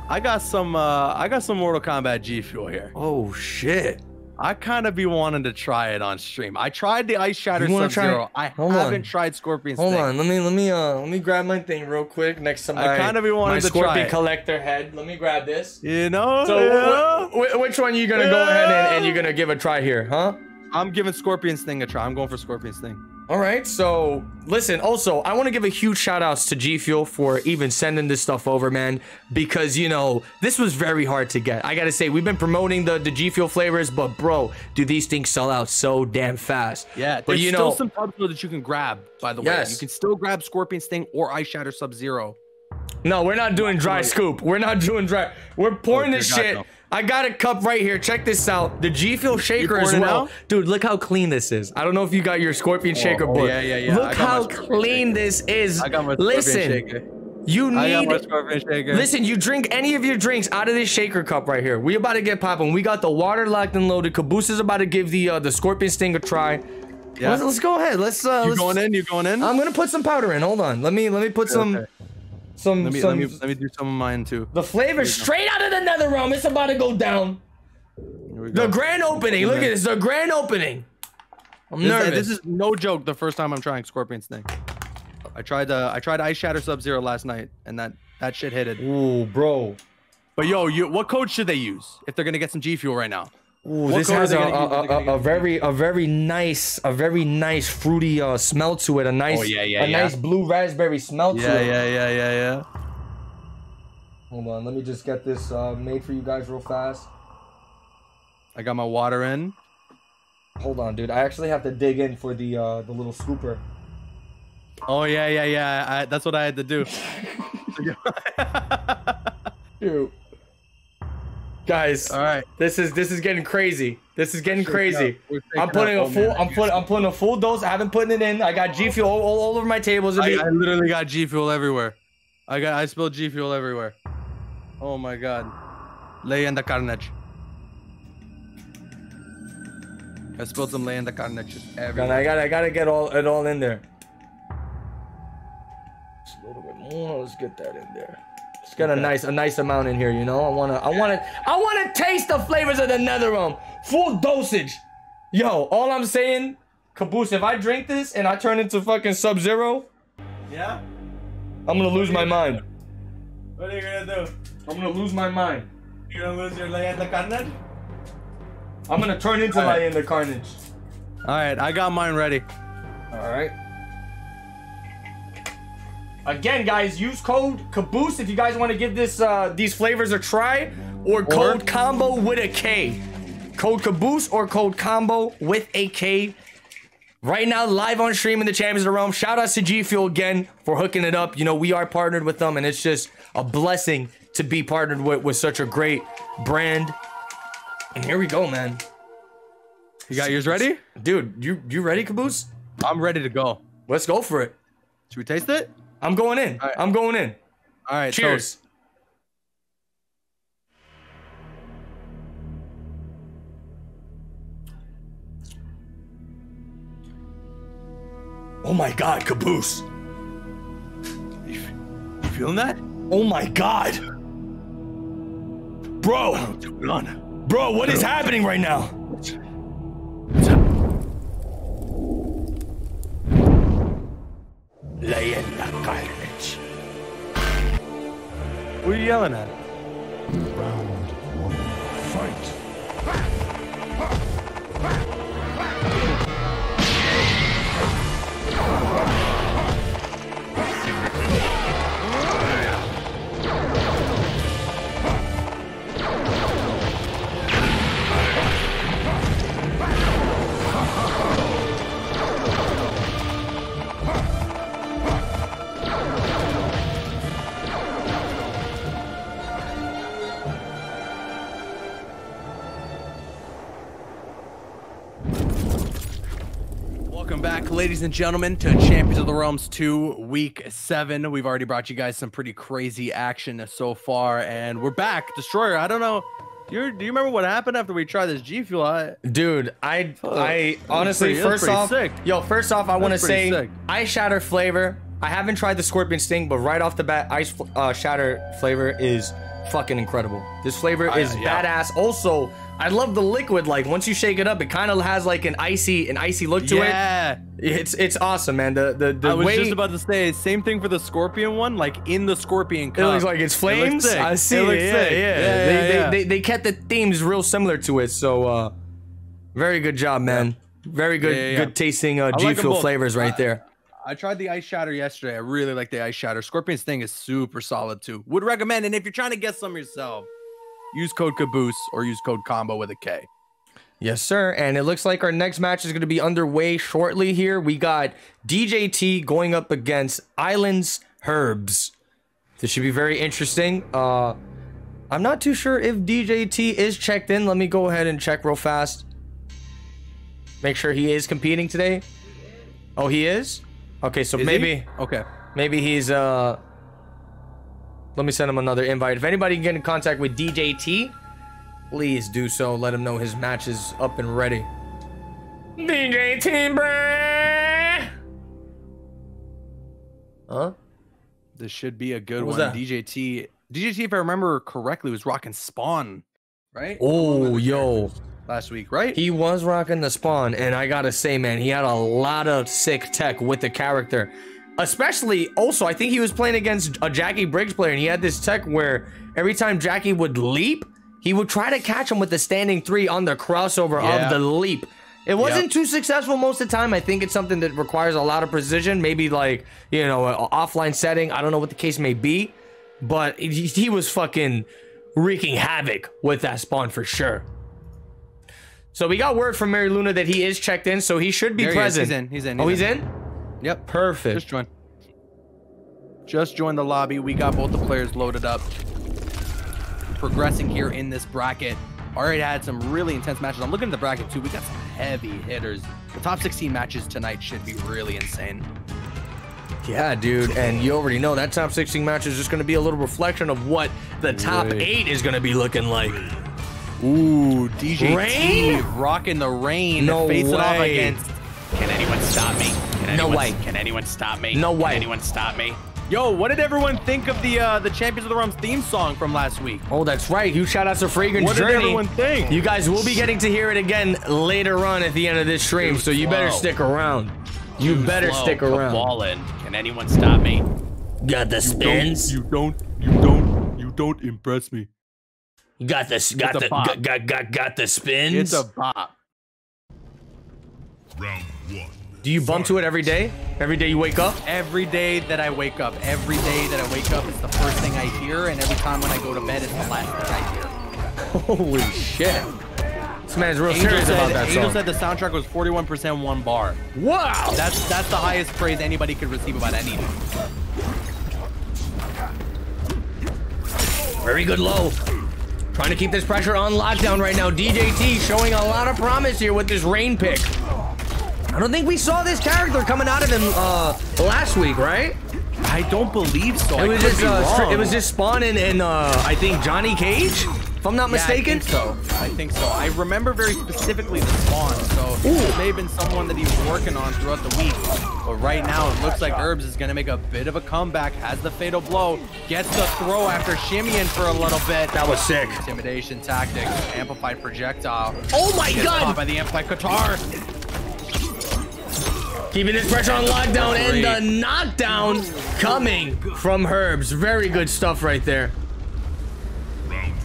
I got some Mortal Kombat G Fuel here. Oh shit. I kind of be wanting to try it on stream. I tried the Ice Shatter Sub-Zero. I haven't tried Scorpion's thing. Hold on, let me grab my thing real quick next to my Scorpion Kollector head. Let me grab this. You know. So which one are you gonna go ahead and you're gonna give a try here, huh? I'm giving Scorpion's thing a try. I'm going for Scorpion's thing. All right, so listen, also, I want to give a huge shout outs to G Fuel for even sending this stuff over, man, because, you know, this was very hard to get. I got to say, we've been promoting the G Fuel flavors, but bro, do these things sell out so damn fast. Yeah, but you know, still some pubs that you can grab, by the way. Yes. You can still grab Scorpion's Thing or Ice Shatter Sub-Zero. No, we're not doing dry scoop. We're not doing dry. We're pouring this shit. No. I got a cup right here. Check this out. The G Fuel shaker as well. Dude, look how clean this is. I don't know if you got your Scorpion shaker, but look how clean this is. I got my Scorpion shaker. Listen, you drink any of your drinks out of this shaker cup right here. We about to get popping. We got the water locked and loaded. Caboose is about to give the Scorpion Sting a try. Yeah. Let's go ahead. You're going in? I'm gonna put some powder in. Hold on. Let me put some. Let me do some of mine too. The flavor straight out of the NetherRealm. It's about to go down. Go. The grand opening. Look at this. The grand opening. I'm nervous. This is no joke. The first time I'm trying Scorpion's Thing. I tried Ice Shatter Sub-Zero last night, and that shit hit it. Ooh, bro. But yo, what code should they use if they're gonna get some G Fuel right now? Ooh, this has a very nice fruity smell to it. A nice blue raspberry smell to it. Yeah. Hold on, let me just get this made for you guys real fast. I got my water in. Hold on, dude. I actually have to dig in for the little scooper. Oh yeah. That's what I had to do. Dude. Guys, all right. This is getting crazy. This is getting crazy. I'm putting a full dose. I haven't put it in. I got G Fuel all over my tables. I literally got G Fuel everywhere. I spilled G Fuel everywhere. Oh my God, Leyenda Carnage. I spilled some Leyenda Carnage everywhere. God, I gotta get it all in there. Just a little bit more. Let's get that in there. It's got a nice amount in here, you know. I wanna taste the flavors of the NetherRealm. Full dosage. Yo, all I'm saying Caboose, if I drink this and I turn into fucking Sub-Zero, yeah, I'm gonna lose my mind. What are you gonna do? I'm gonna lose my mind. You're gonna lose your Leyenda Carnage? I'm gonna turn into Leyenda Carnage. Alright, I got mine ready. Alright. Again, guys, use code Caboose if you guys want to give this these flavors a try, or code combo with a K. Code Caboose or code combo with a K. Right now, live on stream in the Champions of the Realm. Shout out to G Fuel again for hooking it up. You know, we are partnered with them, and it's just a blessing to be partnered with such a great brand. And here we go, man. You got yours ready? Dude, you ready, Caboose? I'm ready to go. Let's go for it. Should we taste it? I'm going in. Right. I'm going in. All right. Cheers. Oh my God, Caboose. You feeling that? Oh my God. Bro. Bro, what is happening right now? Leyenda Carnage. What are you yelling at? Round one, fight. Welcome back, ladies and gentlemen, to Champions of the Realms 2, Week 7. We've already brought you guys some pretty crazy action so far, and we're back. Destroyer, I don't know. Do you remember what happened after we tried this G Fuel? Dude, I honestly, first off, I want to say Ice Shatter flavor. I haven't tried the Scorpion Sting, but right off the bat, Ice Shatter flavor is fucking incredible. This flavor is badass. Also, I love the liquid. Like, once you shake it up, it kind of has like an icy look to it. Yeah, it's awesome, man. I was just about to say same thing for the Scorpion one. Like in the Scorpion cup, it looks like it's flames. I see. It looks thick. They kept the themes real similar to it. So, very good job, man. Very good, good tasting G Fuel flavors right there. I tried the Ice Shatter yesterday. I really like the Ice Shatter. Scorpion's thing is super solid too. Would recommend. And if you're trying to get some yourself, use code Caboose or use code combo with a K. Yes, sir. And it looks like our next match is going to be underway shortly here. We got DJT going up against Islands Herbs. This should be very interesting. I'm not too sure if DJT is checked in. Let me go ahead and check real fast. Make sure he is competing today. Oh, he is? Okay, so maybe he's let me send him another invite. If anybody can get in contact with DJT, please do so. Let him know his match is up and ready. DJT, bruh! Huh? This should be a good one. That? DJT, if I remember correctly, was rocking Spawn, right? Oh, yo. Last week, right? He was rocking the Spawn, and I gotta say, man, he had a lot of sick tech with the character. Especially, also, I think he was playing against a Jackie Briggs player, and he had this tech where every time Jackie would leap, he would try to catch him with the standing three on the crossover of the leap. It wasn't too successful most of the time. I think it's something that requires a lot of precision, maybe like, you know, an offline setting. I don't know what the case may be, but he was fucking wreaking havoc with that Spawn for sure. So we got word from Mary Luna that he is checked in, so he should be present. He's in. He's in? Yep. Perfect. Just joined the lobby. We got both the players loaded up. Progressing here in this bracket. Already had some really intense matches. I'm looking at the bracket too. We got some heavy hitters. The top 16 matches tonight should be really insane. Yeah, dude. And you already know that top 16 match is just going to be a little reflection of what the top 8 is going to be looking like. Ooh, DJT rocking the Rain. No way. Facing off against... Can anyone stop me? Can anyone stop me? No way. Can anyone stop me? Yo, what did everyone think of the Champions of the Realms theme song from last week? Oh, that's right. Huge shout out to Fragrance Journey. What did everyone think? You guys will be getting to hear it again later on at the end of this stream, so you better stick around. You better stick around. Ballin'. Can anyone stop me? Got the spins. You don't impress me. Got this. Got the spins. It's a pop. Round one. Do you bump to it every day? Every day you wake up? Every day that I wake up. Every day that I wake up is the first thing I hear, and every time when I go to bed, it's the last thing I hear. Holy shit. This man's real serious about that song. Angel said the soundtrack was 41% one bar. Wow! That's the highest praise anybody could receive about anything. Very good low. Trying to keep this pressure on lockdown right now. DJT showing a lot of promise here with this Rain pick. I don't think we saw this character coming out of him last week, right? I don't believe so. It was just spawning in I think Johnny Cage, if I'm not mistaken. I think so. I remember very specifically the spawn, so it may have been someone that he was working on throughout the week. But right now it looks like Herbs is gonna make a bit of a comeback, has the fatal blow, gets the throw after shimmying for a little bit. That was sick. Intimidation tactic, amplified projectile. Oh my god! By the amplified guitar. Keeping his pressure on lockdown and the knockdown coming from Herbs. Very good stuff right there.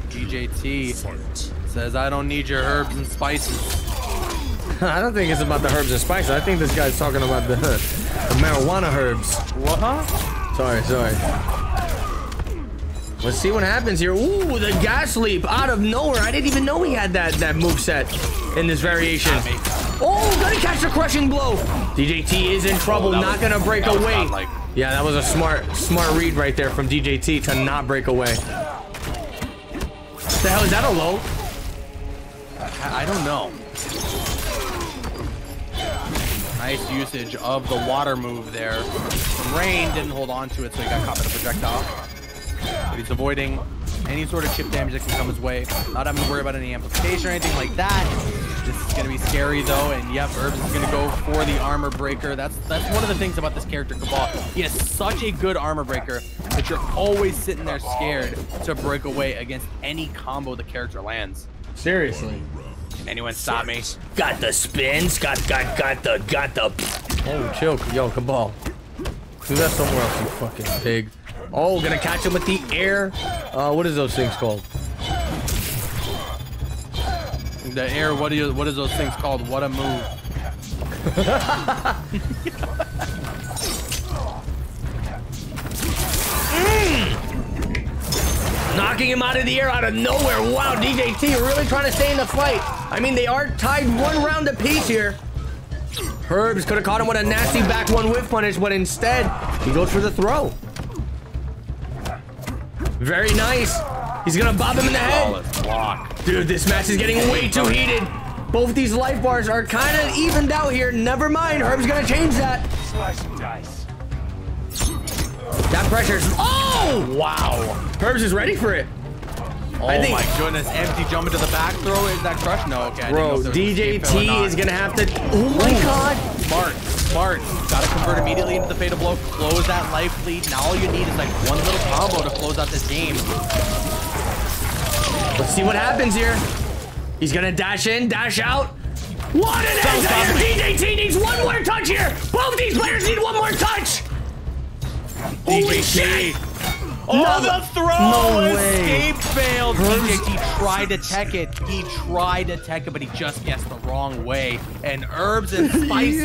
DJT says, I don't need your herbs and spices. I don't think it's about the herbs and spices. I think this guy's talking about the marijuana herbs. What? Sorry. Let's see what happens here. Ooh, the gas leap out of nowhere. I didn't even know he had that moveset in this variation. Oh, gonna catch a crushing blow. DJT is in trouble, not gonna break away. Yeah, that was a smart read right there from DJT to not break away. What the hell is that, a low? I don't know. Nice usage of the water move there. Rain didn't hold on to it, so he got caught by the projectile. But he's avoiding any sort of chip damage that can come his way. Not having to worry about any amplification or anything like that. This is going to be scary, though, and yep, Herbs is going to go for the armor breaker. That's one of the things about this character, Cabal. He has such a good armor breaker that you're always sitting there scared to break away against any combo the character lands. Seriously. Can anyone stop me? Got the spins. Got the... Oh, chill. Yo, Cabal. Do that somewhere else, you fucking pig. Oh, going to catch him with the air. What is those things called? The air, what is those things called? What a move. Knocking him out of the air out of nowhere. Wow, DJT really trying to stay in the fight. I mean, they are tied one round apiece here. Herbs could have caught him with a nasty back one whiff punish, but instead, he goes for the throw. Very nice. He's gonna bob him in the head. Dude, this match is getting way too heated. Both these life bars are kind of evened out here. Never mind, Herb's gonna change that. Slice and dice. That pressure's... Oh! Wow. Herbs is ready for it. Oh my goodness, empty jump into the back throw. Is that crush? No, okay. Bro, DJT is gonna have to... Oh my god. Smart. Gotta convert immediately into the fatal blow. Close that life lead. Now all you need is like one little combo to close out this game. Let's see what happens here. He's gonna dash in, dash out. What an end! DJT needs one more touch here. Both these players need one more touch. Holy shit! Oh, the throw! Escape failed. DJT tried to tech it. He tried to tech it, but he just guessed the wrong way. And Herbs and Spices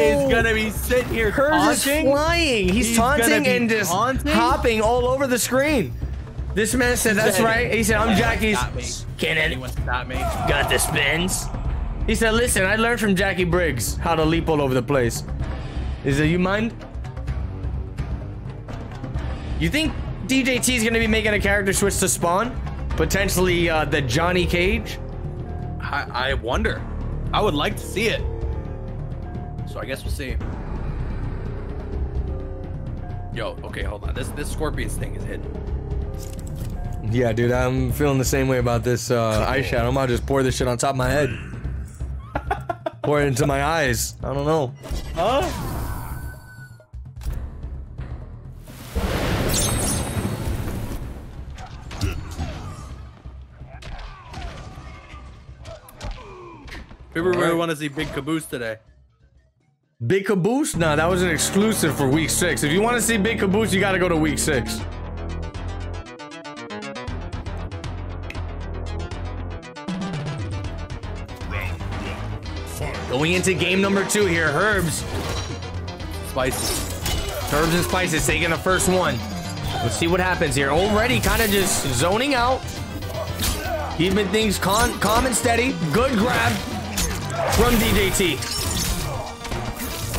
is gonna be sitting here. Herbs is flying. He's taunting and just hopping all over the screen. This man said, that's right. He said, I'm Jackie's. Can anyone stop me? Got the spins. He said, listen, I learned from Jackie Briggs how to leap all over the place. Is it, you mind? You think DJT is going to be making a character switch to spawn? Potentially the Johnny Cage? I wonder. I would like to see it. So I guess we'll see. Yo, okay, hold on. This Scorpius thing is hidden. Yeah, dude, I'm feeling the same way about this eyeshadow. I might just pour this shit on top of my head. Pour it into my eyes. I don't know. Huh? Remember we want to see Big Caboose today. Big Caboose? Nah, that was an exclusive for week 6. If you want to see Big Caboose, you got to go to week 6. Going into game number 2 here. Herbs. Spices. Herbs and Spices taking the first one. Let's see what happens here. Already kind of just zoning out. Keeping things calm and steady. Good grab from DJT.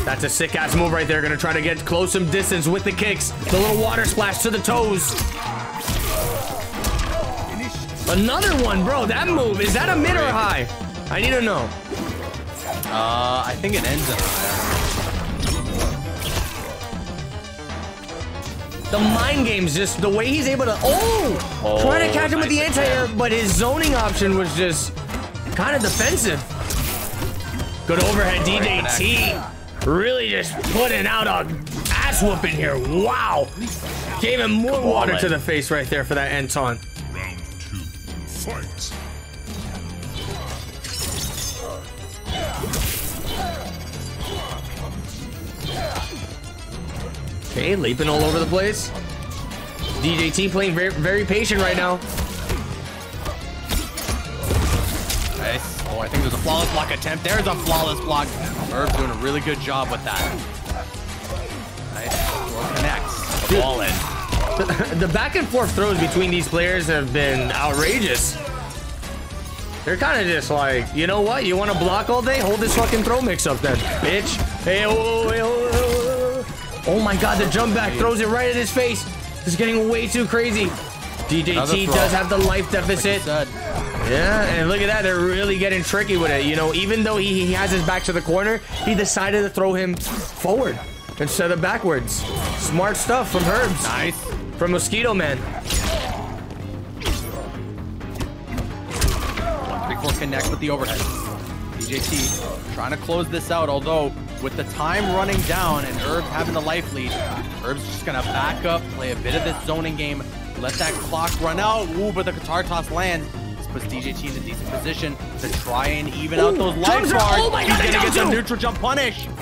That's a sick-ass move right there. Gonna try to get close some distance with the kicks. The little water splash to the toes. Another one, bro. That move. Is that a mid or high? I need to know. I think it ends up there. The mind games, just the way he's able to... Oh! Trying to catch him with the anti-air, but his zoning option was just kind of defensive. Good overhead, DJT. Really just putting out a ass whooping here. Wow! Gave him more water to the face right there for that Anton. Round 2, fight. Okay, leaping all over the place. DJT playing very, very patient right now. Nice. Oh, I think there's a flawless block attempt. There's a flawless block. Herb's doing a really good job with that. Nice. Well, connects. Ball in. The back and forth throws between these players have been outrageous. They're kind of just like, you know what? You want to block all day? Hold this fucking throw mix up then, bitch. Hey, oh, hey, oh. Oh my god, the jump back throws it right at his face. This is getting way too crazy. DJT does have the life deficit. Like yeah, and look at that. They're really getting tricky with it. You know, even though he has his back to the corner, he decided to throw him forward instead of backwards. Smart stuff from Herbs. Nice. From Mosquito Man. Big four connects with the overhead. DJT trying to close this out, although... with the time running down and Herbs having the life lead, Herbs just gonna back up, play a bit of this zoning game, let that clock run out. Ooh, but the guitar toss lands. This puts DJT in a decent position to try and even out those life bars. Oh my God, he's gonna get the neutral jump punish. Oh,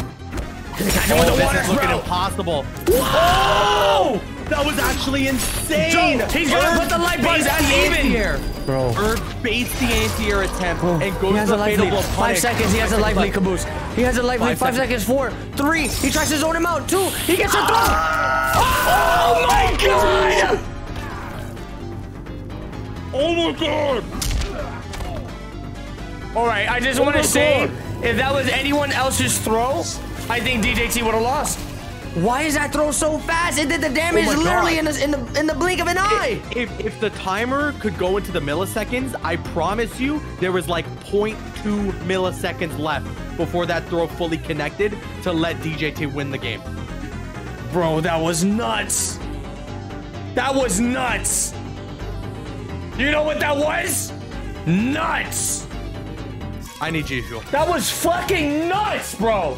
this is looking impossible. Whoa! That was actually insane. He's gonna put the light bars at even here. Bro. Herb baits the anti-air attempt and goes for a fatal blow. 5 seconds. He has a life lead, Caboose. He has a life lead. 5 seconds. 4, 3. He tries to zone him out. 2. He gets a throw. Oh my god! Oh my god! All right, I just want to say, if that was anyone else's throw, I think DJT would have lost. Why is that throw so fast? It did the damage literally in the blink of an eye. If the timer could go into the milliseconds, I promise you there was like 0.2 milliseconds left before that throw fully connected to let DJT win the game. Bro, that was nuts. That was nuts. You know what that was? Nuts. I need G Fuel. That was fucking nuts, bro.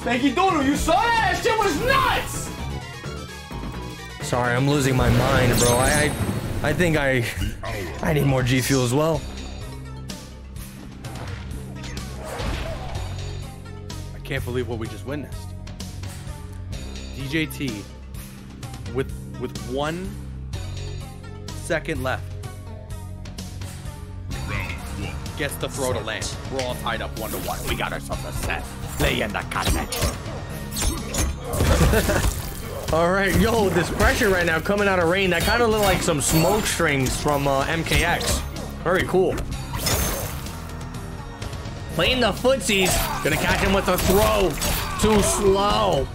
Spanky Doodle, you saw that? That shit was nuts! Sorry, I'm losing my mind, bro. I think I need more G Fuel as well. I can't believe what we just witnessed. DJT with 1 second left. Gets the throw to land. We're all tied up 1-1. We got ourselves a set. Leyenda Carnage. All right, yo, this pressure right now coming out of Rain. That kind of looked like some smoke strings from MKX. Very cool. Playing the footsies. Gonna catch him with a throw. Too slow.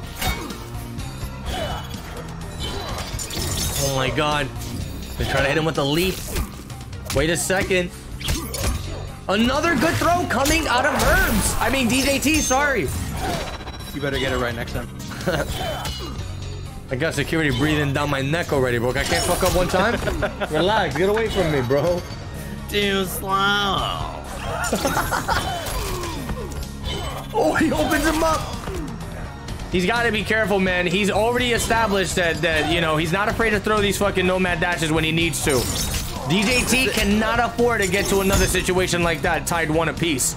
Oh my god. They're trying to hit him with a leap. Wait a second. Another good throw coming out of Herbs. I mean, DJT, sorry. You better get it right next time. I got security breathing down my neck already, bro. I can't fuck up one time. Relax. Get away from me, bro. Too slow. Oh, he opens him up. He's got to be careful, man. He's already established that, you know, he's not afraid to throw these fucking nomad dashes when he needs to. DJT cannot afford to get to another situation like that, tied one apiece.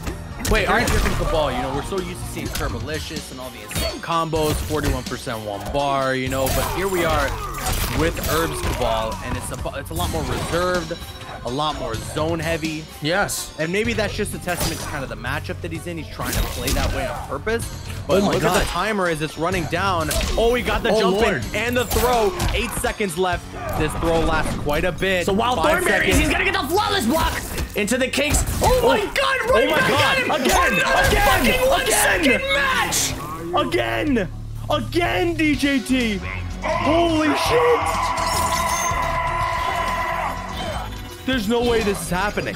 Wait, aren't you thinking Cabal? You know, we're so used to seeing Kerbalicious and all the insane combos, 41% one bar, you know, but here we are with Herbs Cabal, and it's a lot more reserved, a lot more zone heavy. Yes. And maybe that's just a testament to kind of the matchup that he's in. He's trying to play that way on purpose. But look at the timer as it's running down. Oh, he got the jump in and the throw. 8 seconds left. This throw lasts quite a bit. So while Thornberries, he's gonna get the flawless block into the cakes. Oh my god, right back at him. Again, DJT. Holy shit. There's no way this is happening.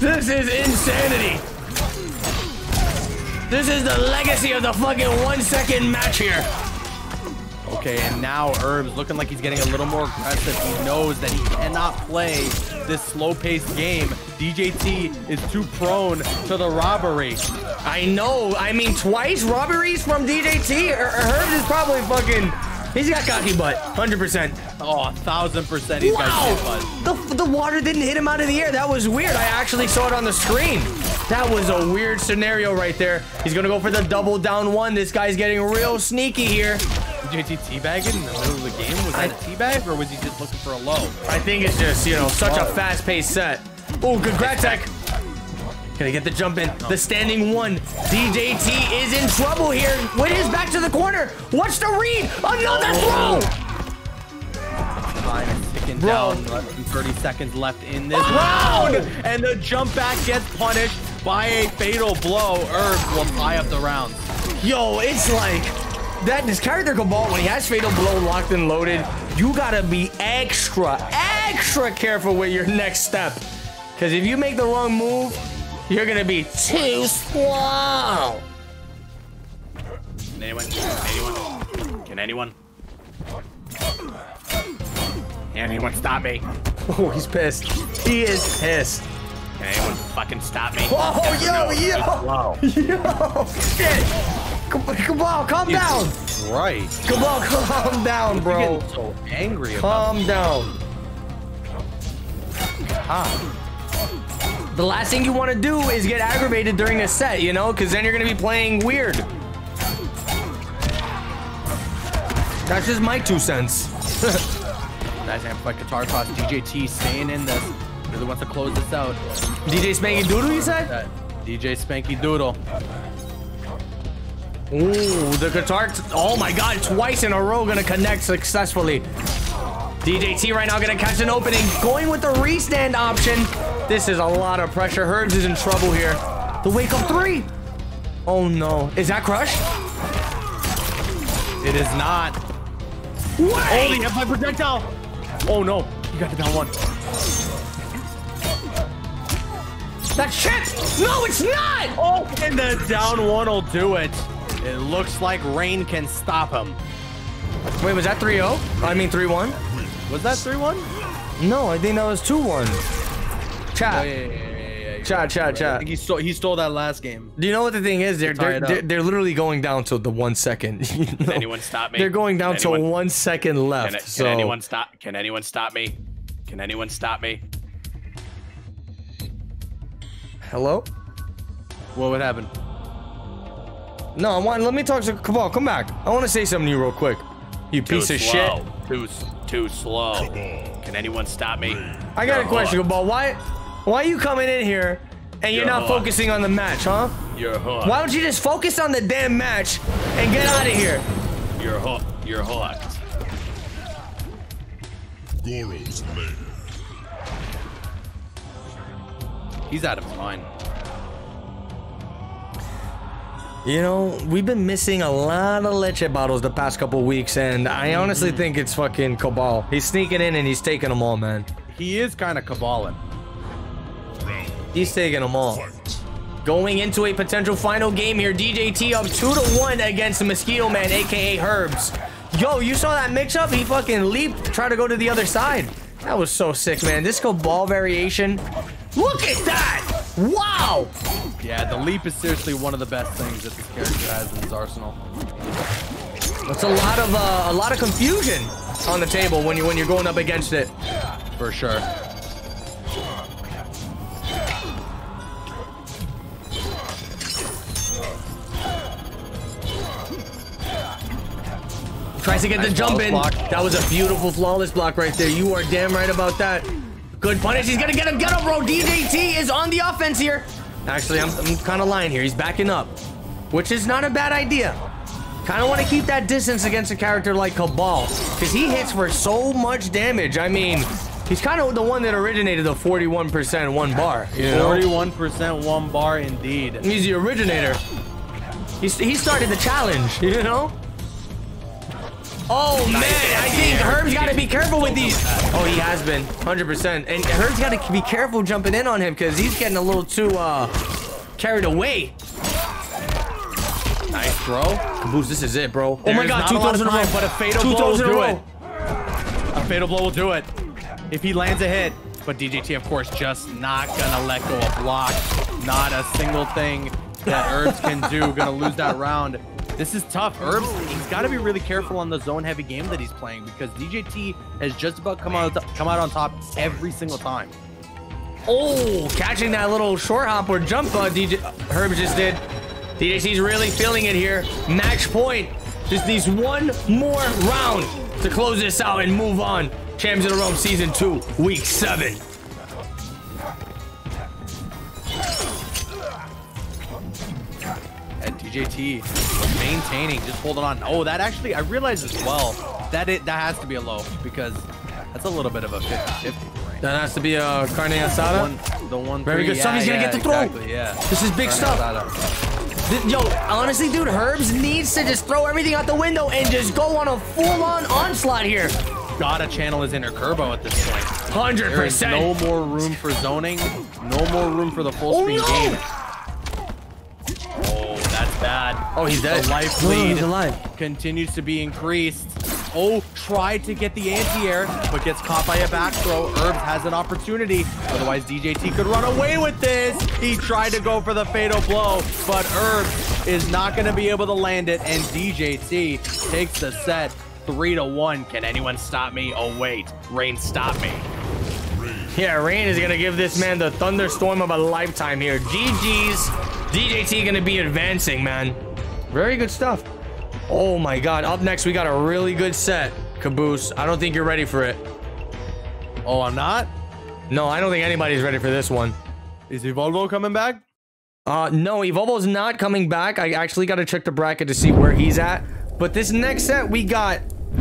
This is insanity. This is the legacy of the fucking 1 second match here. Okay, and now Herbs looking like he's getting a little more aggressive. He knows that he cannot play this slow-paced game. DJT is too prone to the robbery. I know. I mean, twice robberies from DJT. Herbs is probably fucking... He's got cocky butt, 100%. Oh, 1,000% he's got cocky butt. The water didn't hit him out of the air. That was weird. I actually saw it on the screen. That was a weird scenario right there. He's going to go for the double down one. This guy's getting real sneaky here. DJT teabagging in the middle of the game? Was that a teabag or was he just looking for a low? I think it's just, you know, such a fast-paced set. Oh, good grab tech. Gonna get the jump in, the standing one. DJT is in trouble here. Win is back to the corner. What's the read? Another throw! Time is ticking down, less than 30 seconds left in this round. And the jump back gets punished by a fatal blow. Herbs will tie up the round. Yo, it's like that this character Cabal, when he has fatal blow locked and loaded, you gotta be extra careful with your next step. Cause if you make the wrong move, you're gonna be too slow. Can anyone stop me? Oh, he's pissed. He is pissed. Can anyone fucking stop me? Oh, yo, shit. Cabal, calm down. Right. Cabal, calm down, bro. You're getting so angry about this. Calm down. The last thing you want to do is get aggravated during a set, you know, because then you're going to be playing weird. That's just my 2 cents. Nice amplified guitar toss. DJT staying in this. Really wants to close this out. DJ Spanky Doodle, you said? DJ Spanky Doodle. Ooh, the guitar. Oh my god, twice in a row going to connect successfully. DJT right now going to catch an opening. Going with the restand option. This is a lot of pressure. Herbs is in trouble here. The wake up three. Oh no. Is that crush? It is not. Wait. Oh, they have my projectile. Oh no. You got the down one. That's shit. No, it's not. Oh, and the down one will do it. It looks like Rain can stop him. Wait, was that 3-0? I mean 3-1. Was that 3-1? No, I think that was 2-1. Chat. Chat. I think he stole that last game. Do you know what the thing is? They're literally going down to the 1 second. You know? Can anyone stop me? They're going down to 1 second left. Can anyone stop me? Can anyone stop me? Hello? What would happen? No, I want. Let me talk to Cabal. Come back. I want to say something to you real quick. You piece of shit. Too slow. Can anyone stop me? I got a question, Cabal. Why are you coming in here and you're not focusing on the match, huh? You're hooked. Why don't you just focus on the damn match and get out of here? You're hooked. You're hooked. Goro's man. He's out of his mind. You know, we've been missing a lot of leche bottles the past couple weeks, and I honestly think it's fucking Cabal. He's sneaking in and he's taking them all, man. He is kind of caballing. He's taking them all. Going into a potential final game here. DJT up 2-1 against the Mosquito Man, aka Herbs. Yo, you saw that mix up? He fucking leaped, tried to go to the other side. That was so sick, man. This Cabal variation. Look at that! Wow! Yeah, the leap is seriously one of the best things that this character has in his arsenal. That's a lot of confusion. on the table when you're going up against it. For sure. Tries to get the jump in. That was a beautiful, flawless block right there. You are damn right about that. Good punish. He's going to get him. Get him, bro. DJT is on the offense here. Actually, I'm kind of lying here. He's backing up, which is not a bad idea. Kind of want to keep that distance against a character like Cabal, because he hits for so much damage. I mean, he's kind of the one that originated the 41% one bar. You know? 41% one bar indeed. He's the originator. He started the challenge, you know? Oh, man, I think Herb's got to be careful with these. Oh, he has been, 100%. And Herb's got to be careful jumping in on him because he's getting a little too carried away. Nice throw. Caboose, this is it, bro. Oh, my God, 2 throws in a row. But a fatal blow will do it. A fatal blow will do it if he lands a hit. But DJT, of course, just not going to let go of block. Not a single thing that Herbs can do. Going to lose that round. This is tough. Herbs, he's got to be really careful on the zone-heavy game that he's playing because DJT has just about come out on top every single time. Oh, catching that little short hop or jump Herbs just did. DJT's really feeling it here. Match point. Just needs one more round to close this out and move on. Champions of the Realms Season 2, Week 7. DJT maintaining, just holding on. Oh, that actually, I realized as well that that has to be a low because that's a little bit of a 50-50. Right? That has to be a carne asada. The one very good stuff. Yeah, he's gonna get the throw. Exactly, yeah. This is big stuff. Yo, honestly, dude, Herbs needs to just throw everything out the window and just go on a full-on onslaught here. Gotta channel his inner Kerbo at this point. 100%. No more room for zoning. No more room for the full-screen game. Bad. Oh, he's dead. The life lead continues to be increased. Oh, tried to get the anti-air, but gets caught by a back throw. Herbs has an opportunity. Otherwise, DJT could run away with this. He tried to go for the fatal blow, but Herbs is not going to be able to land it. And DJT takes the set 3-1. Can anyone stop me? Oh, wait. Rain, stop me. Yeah, Rain is going to give this man the thunderstorm of a lifetime here. GG's. DJT gonna be advancing, man. Very good stuff. Oh my God, up next we got a really good set. Caboose, I don't think you're ready for it. Oh, I'm not? No, I don't think anybody's ready for this one. Is Evolvo coming back? No, Evolvo's not coming back. I actually gotta check the bracket to see where he's at. But this next set, we got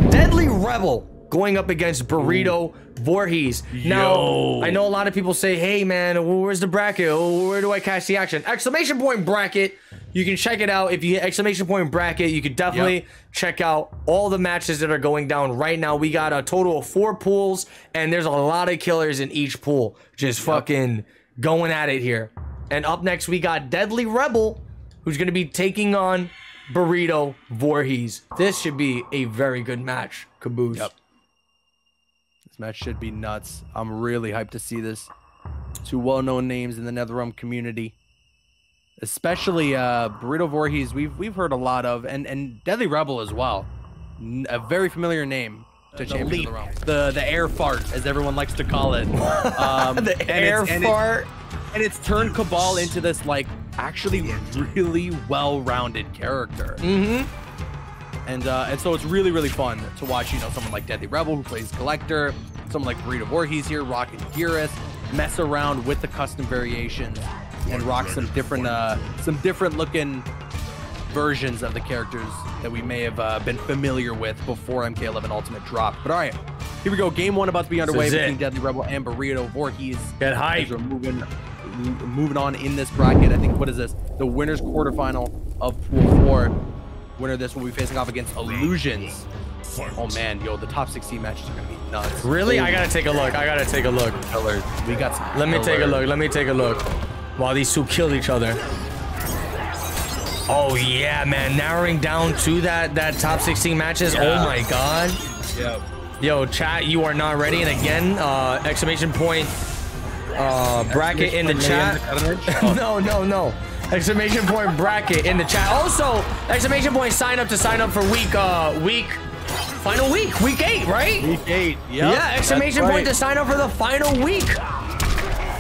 Deadly Rebel going up against Burrito Voorhees. Now, I know a lot of people say, hey, man, where's the bracket? Where do I catch the action? Exclamation point bracket. You can check it out. If you hit exclamation point bracket, you can definitely check out all the matches that are going down right now. We got a total of 4 pools, and there's a lot of killers in each pool. Just fucking going at it here. And up next, we got Deadly Rebel, who's going to be taking on Burrito Voorhees. This should be a very good match, Caboose. Match should be nuts. I'm really hyped to see this. Two well-known names in the NetherRealm community, especially Burrito Voorhees. We've heard a lot of, and Deadly Rebel as well. A very familiar name to Champions of the Realm. The air fart, as everyone likes to call it. And it's turned Cabal into this like actually really well-rounded character. And so it's really, really fun to watch, you know, someone like Deadly Rebel who plays Kollector, someone like Burrito Voorhees here, rocking Geras, mess around with the custom variations and rock some different looking versions of the characters that we may have been familiar with before MK11 Ultimate drop. But all right, here we go. Game 1 about to be underway between Deadly Rebel and Burrito Voorhees. Get hyped. We're moving on in this bracket. I think, what is this? The winner's quarterfinal of Pool 4. Winner of this will be facing off against Illusions. Oh man, yo, the top 16 matches are gonna be nuts. Really? I gotta take a look. I gotta take a look. We got some. Let me take a look. Let me take a look. Wow, these two killed each other. Oh yeah, man. Narrowing down to that top 16 matches. Yeah. Oh my God. Yeah. Yo, chat, you are not ready. And again, exclamation point bracket in the chat. No. Exclamation point bracket in the chat. Also, exclamation point sign up to sign up for week Final week, week 8, right? Week 8, yeah. Yeah, exclamation point to sign up for the final week.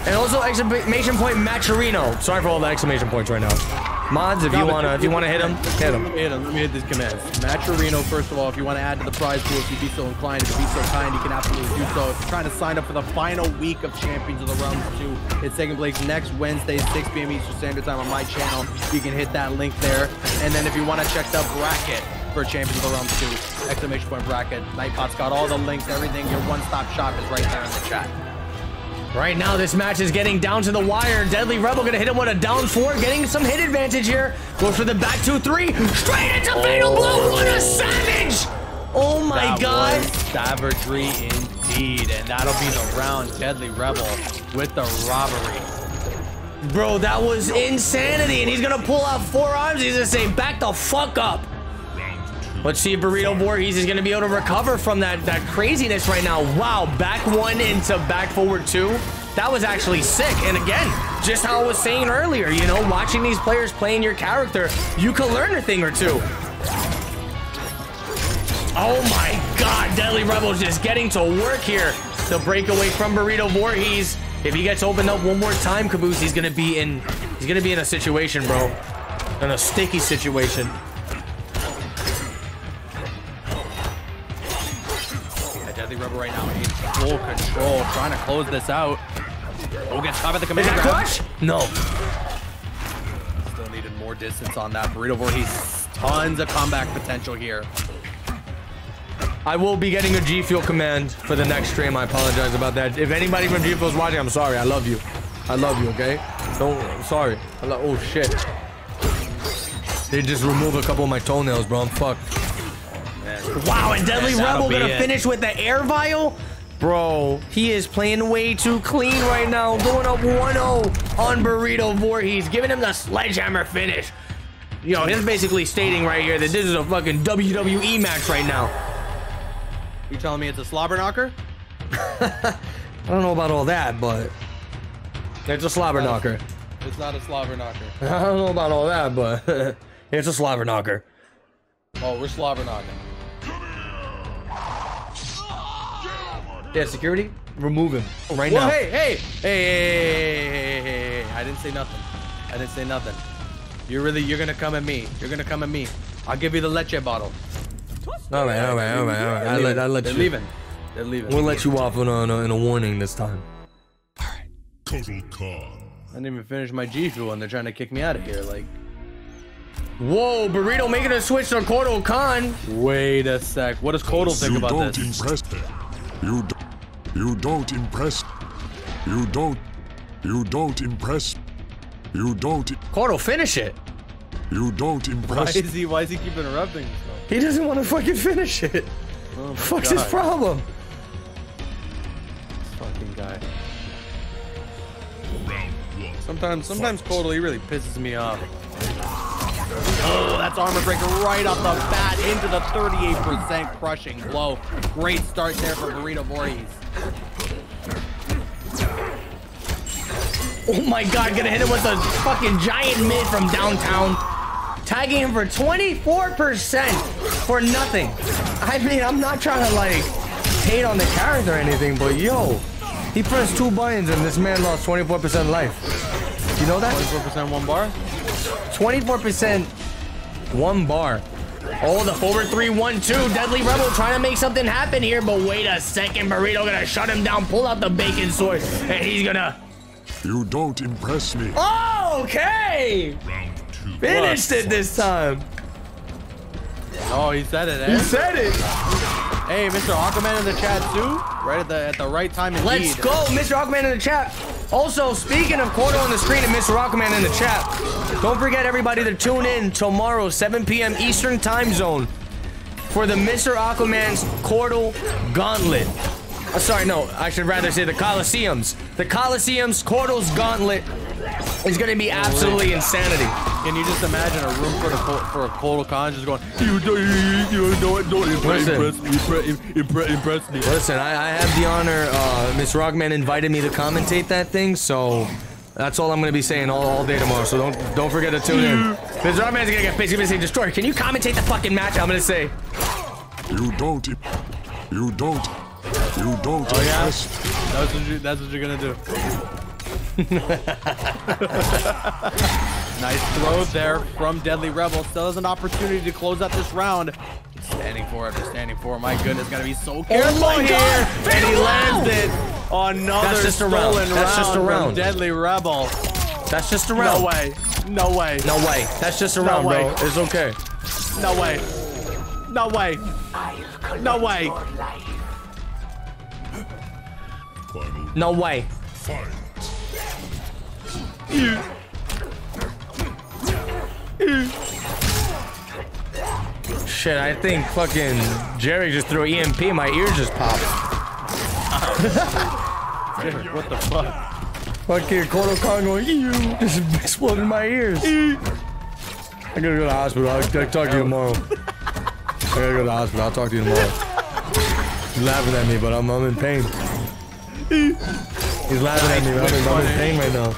And also exclamation point Macharino. Sorry for all the exclamation points right now. Mods, if you wanna hit him, hit him. Let me hit this command. Macharino, first of all, if you wanna add to the prize pool, if you'd be so inclined, if you'd be so kind, you can absolutely do so. If you're trying to sign up for the final week of Champions of the Realms 2, it's taking place next Wednesday, 6 p.m. Eastern Standard Time on my channel. You can hit that link there. And then if you wanna check the bracket, Champions of the Realms 2, exclamation point bracket. Nightbot's got all the links, everything. Your one-stop shop is right there in the chat. Right now, this match is getting down to the wire. Deadly Rebel gonna hit him with a down 4, getting some hit advantage here. Goes for the back 2-3, straight into fatal blow. What a savage! Oh my God. Savagery indeed, and that'll be the round. Deadly Rebel with the robbery. Bro, that was insanity, and he's gonna pull out 4 arms. He's gonna say, back the fuck up. Let's see if Burrito Voorhees is going to be able to recover from that craziness right now. Wow, back 1 into back forward 2. That was actually sick. And again, just how I was saying earlier, you know, watching these players playing your character, you can learn a thing or two. Oh my God, Deadly Rebel's just getting to work here. The breakaway from Burrito Voorhees. If he gets opened up one more time, Caboose, he's going to be in. He's going to be in a situation, bro. In a sticky situation. Rebel right now in full control, trying to close this out. We'll get top of the command. Is that clutch? No. Still needed more distance on that. Burrito Voorhees, tons of comeback potential here. I will be getting a G Fuel command for the next stream. I apologize about that. If anybody from G Fuel is watching, I'm sorry. I love you. I love you, okay? Don't, I'm sorry. Oh, shit. They just removed a couple of my toenails, bro. I'm fucked. Wow, and Deadly Rebel gonna finish with the air vial? Bro, he is playing way too clean right now. Going up 1-0 on Burrito Voorhees, giving him the sledgehammer finish. Yo, he's basically stating right here that this is a fucking WWE match right now. You telling me it's a slobber knocker? I don't know about all that, but it's a slobber knocker. It's not a slobber knocker. I don't know about all that, but it's a slobber knocker. Oh, we're slobber knocking. Yeah, security, remove him right now. Hey, I didn't say nothing. I didn't say nothing. You're gonna come at me. You're gonna come at me. I'll give you the leche bottle. All right. I let you. They're leaving. They're leaving. We'll let you off in a warning this time. All right. Total con. I didn't even finish my G Fuel, and they're trying to kick me out of here. Like. Whoa, Burrito making a switch to Kotal Kahn. Wait a sec. What does Kotal think about this? You don't impress. Kotal, finish it. You don't impress. Why is he keep interrupting himself? He doesn't want to fucking finish it. Oh fuck's his problem? This fucking guy. Sometimes Kotal, he really pisses me off. Oh, that's armor breaker right off the bat into the 38% crushing blow. Great start there for Burrito Voorhees. Oh my God, gonna hit him with a fucking giant mid from downtown. Tagging him for 24% for nothing. I mean, I'm not trying to like hate on the character or anything, but yo, he pressed 2 buttons and this man lost 24% life. You know that? 24% 1 bar? 24% 1 bar. Oh, the forward 3-1-2. Deadly Rebel trying to make something happen here, but wait a second. Burrito gonna shut him down, pull out the bacon sword, and he's gonna. You don't impress me. Oh, okay. Finished it this time. Oh, he said it. He said it. Hey, Mr. Aquaman in the chat too. Right at the right time. Indeed. Let's go, Mr. Aquaman in the chat. Also, speaking of Kotal on the screen and Mr. Rockman in the chat, don't forget everybody to tune in tomorrow, 7 p.m. Eastern Time Zone, for the Mr. Aquaman's Kotal Gauntlet. Oh, sorry, no, I should rather say the Colosseum's. The Colosseum's Kotal's Gauntlet is going to be absolutely insanity. Can you just imagine a room for a Kotal Kahn just going, you don't impress me. Listen, I have the honor, Miss Rockman invited me to commentate that thing, so that's all I'm going to be saying all day tomorrow, so don't forget to tune in. Miss Rockman's going to get pissy, Destroyer, can you commentate the fucking match? I'm going to say, You don't. Oh yeah, that's what you're gonna do. Nice throw there from Deadly Rebel. Still has an opportunity to close out this round. Standing for it. My goodness, gotta be so careful here. And he lands it. Another stolen round. Deadly Rebel. That's just a round. No way. That's just a round, bro. It's okay. No way. Shit, I think fucking Jerry just threw EMP and my ears just popped. Jerry, what the fuck? Fucking Koto Kong going, ew, just exploded in my ears. I gotta go to the hospital. I'll talk to you tomorrow. I gotta go to the hospital. I'll talk to you tomorrow. He's laughing at me, but I'm in pain. He's laughing at me, but I'm in pain right now.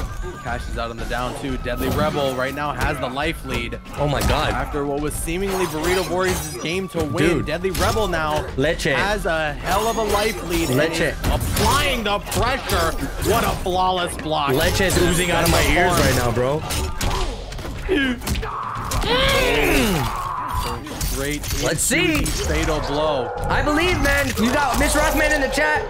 Cash is out on the down two. Deadly Rebel right now has the life lead. Oh my god. After what was seemingly Burrito Voorhees' game to win, dude. Deadly Rebel now has a hell of a life lead. Applying the pressure. What a flawless block. Leche is oozing out of my ears right now, bro. Let's see. Fatal blow. I believe, man. You got Miss Rockman in the chat.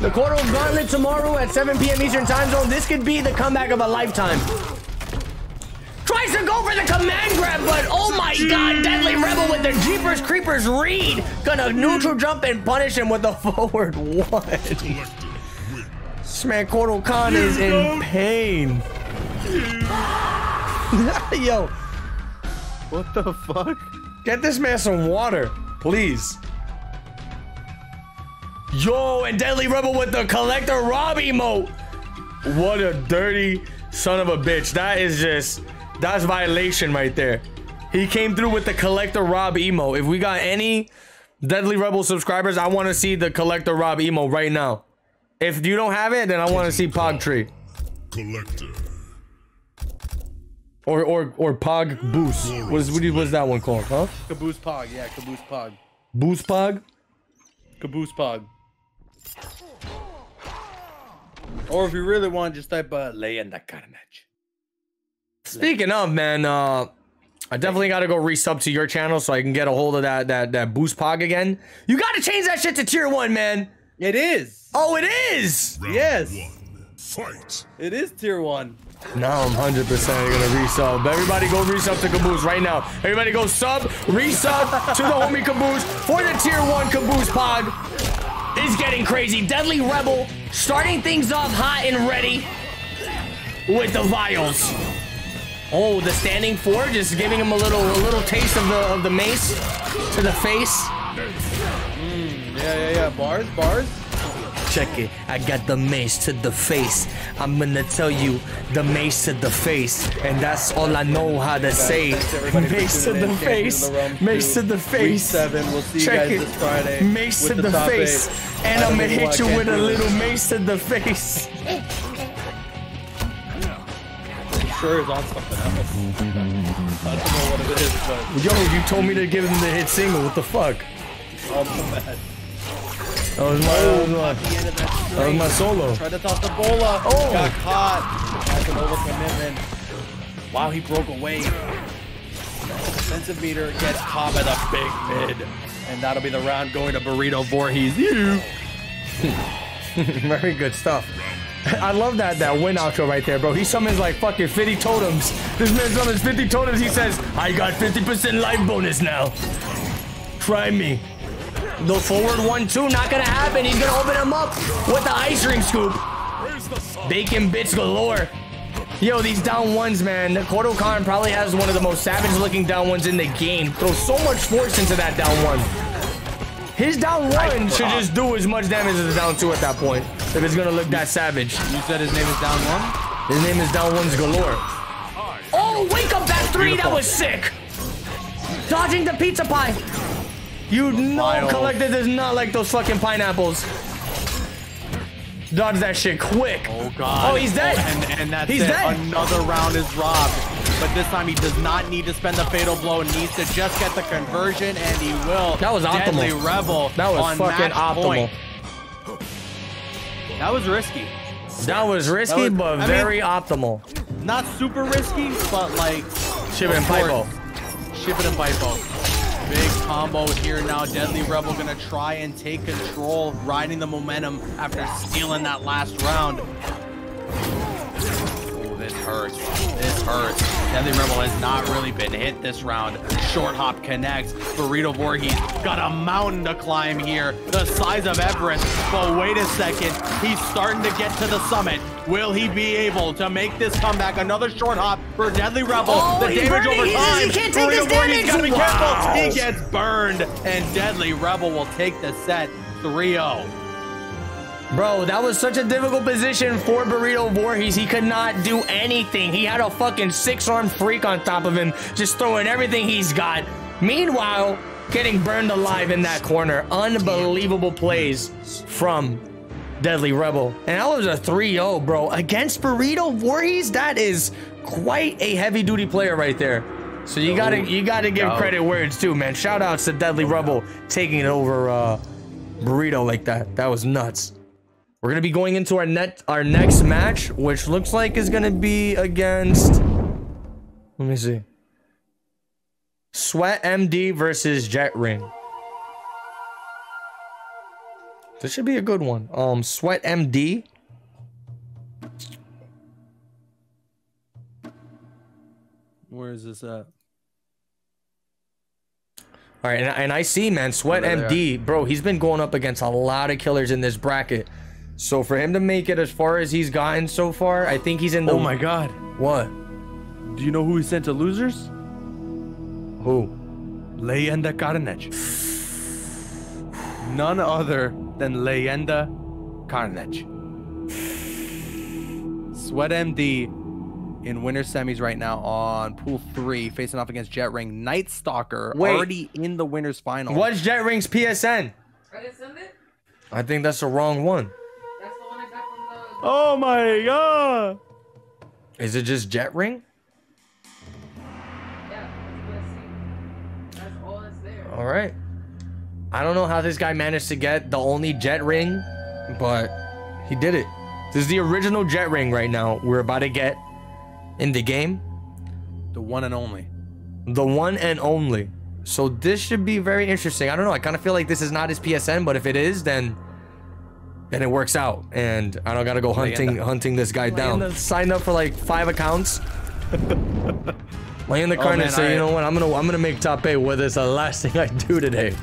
The Quarter of Gauntlet tomorrow at 7 p.m. Eastern time zone. This could be the comeback of a lifetime. Tries to go for the command grab, but oh my god, Deadly Rebel with the Jeepers Creepers read. Gonna neutral jump and punish him with a forward one. This man Kotal Kahn is in pain. Yo. What the fuck? Get this man some water, please. Yo, and Deadly Rebel with the Kollector Rob emote. What a dirty son of a bitch. That is just... That's violation right there. He came through with the Kollector Rob emo. If we got any Deadly Rebel subscribers, I want to see the Kollector Rob emo right now. If you don't have it, then I want to see Pogtree. Kollector. Or Pogboose. What's that one called, huh? Caboose Pog, yeah, Caboose Pog. Boose Pog? Caboose Pog. Or if you really want, just type Leyenda Carnage. Speaking of, man, I definitely gotta go resub to your channel so I can get a hold of that boost pog again. You gotta change that shit to tier 1, man. It is. Oh, it is. Round 1, fight. It is tier 1. Now I'm 100% gonna resub. Everybody go resub to Caboose right now. Everybody go resub to the homie Caboose for the tier 1 Caboose pog. It's getting crazy. Deadly Rebel starting things off hot and ready with the vials. Oh, the standing four, just giving him a little taste of the mace to the face. Yeah. Bars. Check it. I got the mace to the face. I'm gonna tell you the mace to the face, and that's all I know how to say. Mace to the face. Mace to the face. We'll see you guys this Friday. Mace to the face, and I'm gonna hit you with a little mace to the face. Sure is on something else. I don't know what it is, but... Yo, you told me to give him the hit single. What the fuck? Oh, bad. That was my solo. Tried to toss the bola. Oh! Got caught. That's an overcommitment. Wow, he broke away. Defensive meter gets caught by the big mid. And that'll be the round going to Burrito Voorhees. Very good stuff. I love that win outro right there, bro. He summons like fucking 50 totems. This man summons 50 totems. He says, I got 50% life bonus now. Try me. The forward 1-2, not gonna happen. He's gonna open him up with the ice cream scoop. Bacon bitch galore. Yo, these down ones, man. Kotal Kahn probably has one of the most savage looking down ones in the game. Throws so much force into that down one. His down one should just do as much damage as the down two at that point, if it's gonna look that savage. You said his name is down one? His name is down ones galore. Oh, wake up that three, that was sick. Dodging the pizza pie. You know Kollector does not like those fucking pineapples. Dodge that shit quick. Oh god. Oh, he's dead. And that's it. Another round is robbed. but this time he does not need to spend the fatal blow, needs to just get the conversion, and he will. That was optimal. Deadly Rebel. That was fucking optimal. That was risky. That was risky, but very optimal. Not super risky, but like ship it and pipo. Ship it and pipo. Big combo here now. Deadly Rebel gonna try and take control, riding the momentum after stealing that last round. Oh, this hurts. This hurts. Deadly Rebel has not really been hit this round. Short hop connects. Burrito Voorhees got a mountain to climb here, the size of Everest. But wait a second, he's starting to get to the summit. Will he be able to make this comeback? Another short hop for Deadly Rebel. Oh, the damage over time. He can't take his damage. Gotta be careful. He gets burned, and Deadly Rebel will take the set 3-0. Bro, that was such a difficult position for Burrito Voorhees. He could not do anything. He had a fucking six-arm freak on top of him, just throwing everything he's got. Meanwhile, getting burned alive in that corner. Unbelievable plays from Deadly Rebel. And that was a 3-0, bro. Against Burrito Voorhees, that is quite a heavy-duty player right there. So you gotta give credit where it's due, man. Shout outs to Deadly Rebel taking it over Burrito like that. That was nuts. We're gonna be going into our next match, which looks like is gonna be against, let me see, Sweat MD versus Jet Ring. This should be a good one. Sweat MD. Where is this at? All right, and I see, man, Sweat MD, bro, he's been going up against a lot of killers in this bracket. So for him to make it as far as he's gotten so far, I think he's in the... Oh my God. What? Do you know who he sent to losers? Who? Leyenda Carnage. None other than Leyenda Carnage. Sweat MD in winner semis right now on pool 3, facing off against Jet Ring. Night Stalker already in the winners final. What's Jet Ring's PSN? I think that's the wrong one. That's the one I got from the... Oh my God! Is it just Jet Ring? Yeah, that's all that's there. All right. I don't know how this guy managed to get the only Jet Ring, but he did it. This is the original Jet Ring right now we're about to get in the game. The one and only. The one and only. So this should be very interesting. I don't know. I kind of feel like this is not his PSN, but if it is, then it works out. And I don't got to go hunting this guy down. Signed up for like 5 accounts. Leyenda Carnage say, you know what? I'm going to make top 8 whether it's the last thing I do today.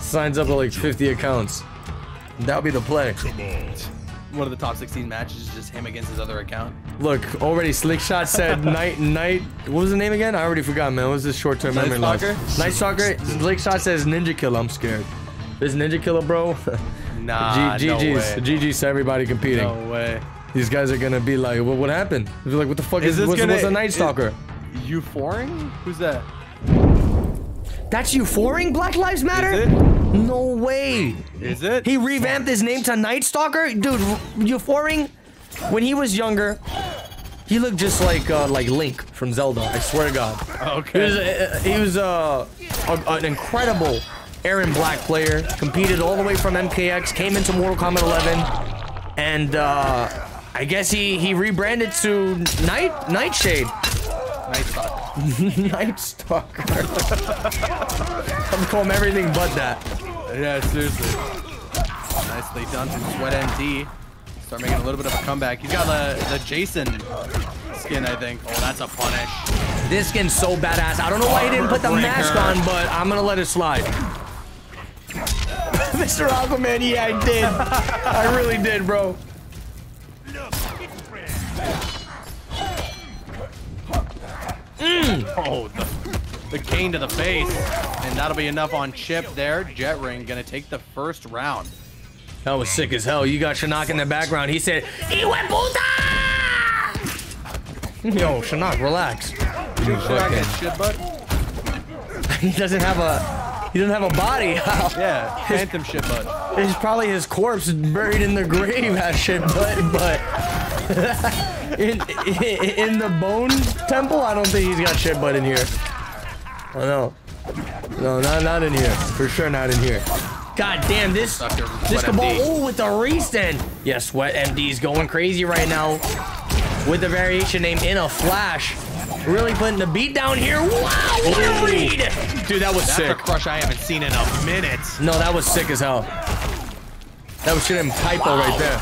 Signs up at like 50 accounts. That'll be the play. One of the top 16 matches is just him against his other account. Look, already Slickshot said night. What was the name again? I already forgot, man. What was this short-term memory loss? Night Stalker. Slickshot says Ninja Killer. I'm scared. This Ninja Killer, bro. Nah, GG's to everybody competing. No way. These guys are gonna be like, well, what happened? They're like, what the fuck what's a Night Stalker? Euforing? Who's that? That's Euforing? Black Lives Matter? Is it? No way. Is it? He revamped his name to Night Stalker? Dude, Euforing, when he was younger, he looked just like Link from Zelda. I swear to God. Okay. He was an incredible Aaron Black player. Competed all the way from MKX. Came into Mortal Kombat 11. And I guess he rebranded to Nightshade. Night Stalker. Night Stalker. I'm calling everything but that. Yeah, seriously. Nicely done from Sweat MD. Start making a little bit of a comeback. He's got the Jason skin, I think. Oh, that's a punish. This skin's so badass. I don't know why he didn't put the mask on, but I'm gonna let it slide. Mr. Aquaman, yeah, I did. I really did, bro. Oh, the cane to the face, and that'll be enough on Chip there. Jet Ring gonna take the first round. That was sick as hell. You got Shinnok in the background. He said, "Iweputa!" Yo, Shinnok, relax. Dude, Shinnok has shit butt. He doesn't have a body. Yeah, phantom shit butt. It's probably his corpse buried in the grave has shit butt, but. in the bone temple? I don't think he's got shit but in here. Oh no. No, not in here. For sure not in here. God damn, this Cabal. Ooh, with the restand. Yeah, Sweat MD's going crazy right now. With the variation name in a flash. Really putting the beat down here. Wow, what a read! Dude, that was sick. That's a crush I haven't seen in a minute. No, that was sick as hell. That was shooting Pipo right there.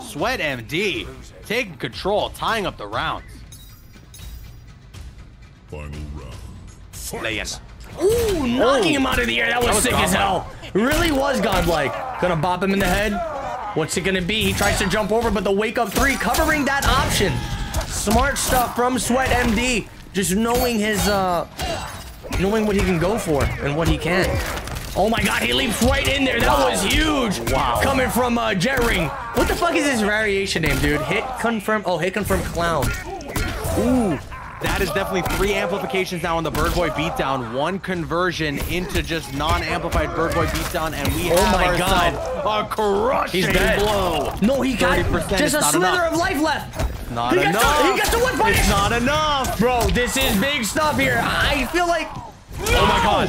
Sweat MD taking control, tying up the rounds. Final round. Slaying. Ooh, knocking him out of the air. That was sick as hell. Really was godlike. Gonna bop him in the head. What's it gonna be? He tries to jump over, but the wake up three covering that option. Smart stuff from Sweat MD. Just knowing his, knowing what he can go for and what he can't. Oh my God, he leaps right in there. That was huge. Wow. Coming from Jet Ring. What the fuck is his variation name, dude? Hit confirm. Oh, hit confirm clown. Ooh. That is definitely three amplifications now on the Bird Boy beatdown. One conversion into just non-amplified Bird Boy beatdown, and we have a crushing blow. No, he got just a slither of life left. Not enough. He got the one punch. It's not enough, bro. This is big stuff here. I feel like. Oh my God.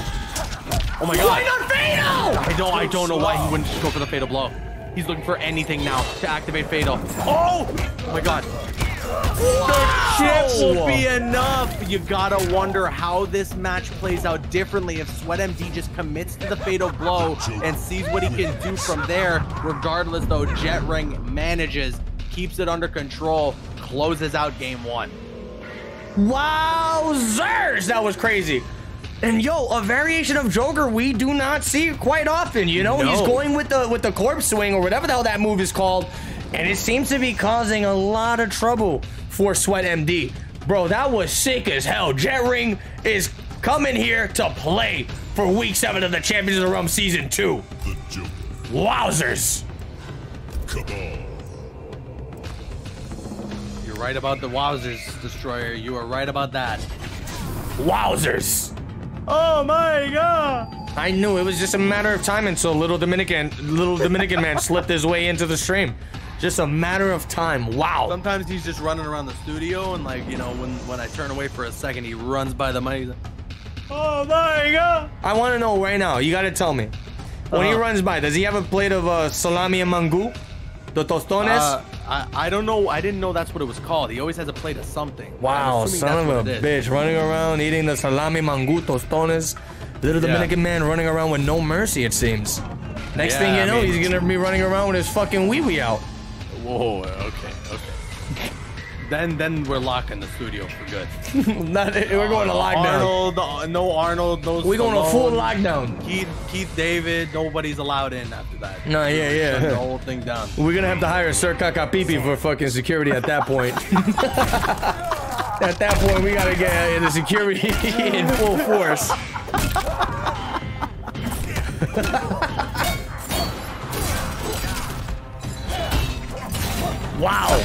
Oh my God. Why not Fatal? I don't know why he wouldn't just go for the Fatal blow. He's looking for anything now to activate Fatal. Oh my God. Wow. The chip will be enough. You gotta wonder how this match plays out differently if Sweat MD just commits to the fatal blow and sees what he can do from there. Regardless, though, Jet Ring manages, keeps it under control, closes out game one. Wowzers! That was crazy. And yo, a variation of Joker we do not see quite often. You know, he's going with the corpse swing or whatever the hell that move is called. And it seems to be causing a lot of trouble for Sweat MD. Bro, that was sick as hell. Jet Ring is coming here to play for week 7 of the Champions of the Realms Season 2. Wowzers. Cabal. You're right about the wowzers, Destroyer. You are right about that. Wowzers. Oh my God. I knew it was just a matter of time until little Dominican man slipped his way into the stream. Just a matter of time. Wow. Sometimes he's just running around the studio and like, you know, when I turn away for a second, he runs by the mic. Like, oh my God. I want to know right now. You got to tell me. When he runs by, does he have a plate of salami and mangú? The tostones? I don't know. I didn't know that's what it was called. He always has a plate of something. Wow, son of a bitch. Running around eating the salami, mangú, tostones. Little Dominican man running around with no mercy, it seems. Next thing you know, he's going to be running around with his fucking wee-wee out. Whoa, okay. Then we're locking the studio for good. We're going to lockdown. Arnold, no. We're going to full lockdown. Keith, David, nobody's allowed in after that. No, yeah. Shut the whole thing down. We're going to have to hire Sir Kakapipi for fucking security at that point. At that point, we got to get the security in full force. Wow,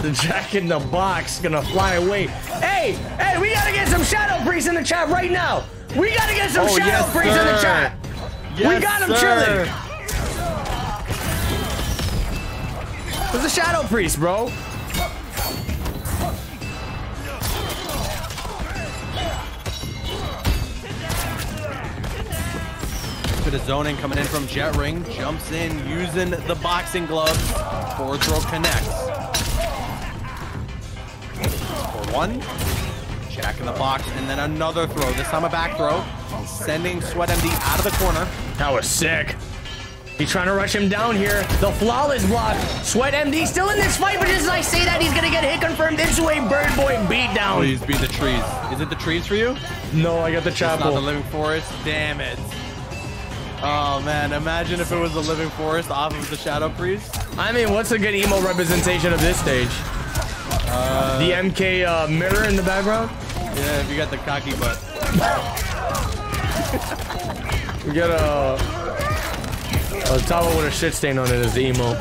the Jack in the Box gonna fly away. Hey, we gotta get some Shadow Priests in the chat right now. We gotta get some Shadow Priests in the chat. Yes, we got him chilling. There's a Shadow Priest, bro. Bit of zoning coming in from Jet Ring. Jumps in using the boxing gloves. Forward throw connects. For one. Jack in the box. And then another throw. This time a back throw. Sending Sweat MD out of the corner. That was sick. He's trying to rush him down here. The flawless block. Sweat MD still in this fight, but as I say that, he's going to get hit confirmed into a Bird Boy beatdown. Please be the trees. Is it the trees for you? No, I got the chapel. It's not the living forest. Damn it. Oh man, imagine if it was the living forest off of the Shadow Priest. I mean, what's a good emo representation of this stage? The MK mirror in the background? Yeah, if you got the cocky butt. We got a towel with a shit stain on it as the emo.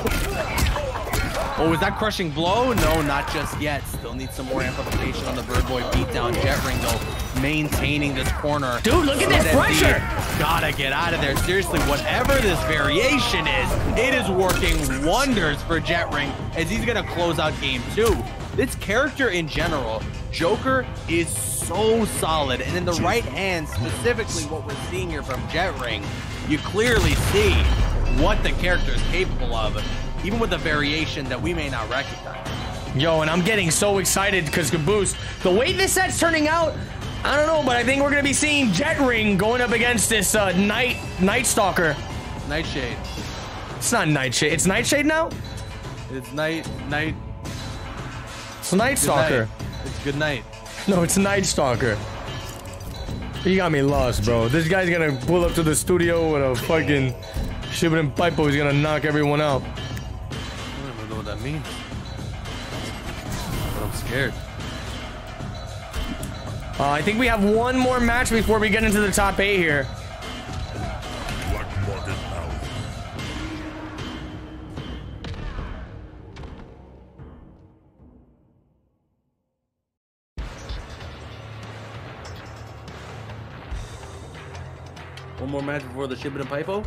Oh, was that crushing blow? No, not just yet. Still need some more amplification on the Bird Boy beatdown. Jet Ring though, maintaining this corner. Dude, look at that pressure! Gotta get out of there. Seriously, whatever this variation is, it is working wonders for Jet Ring as he's gonna close out game 2. This character in general, Joker, is so solid. And in the right hand, specifically what we're seeing here from Jet Ring, you clearly see what the character is capable of, even with a variation that we may not recognize. Yo, and I'm getting so excited because Caboose, the way this set's turning out, I don't know, but I think we're going to be seeing Jet Ring going up against this Night Stalker. Nightshade. It's not Nightshade. It's Nightshade now? It's Night. It's Night Stalker. It's Good Night. No, it's Night Stalker. You got me lost, bro. This guy's going to pull up to the studio with a fucking shibbit and pipo. He's going to knock everyone out. I don't even know what that means. But I'm scared. I think we have one more match before we get into the top 8 here. One more match before the shipment and pipo.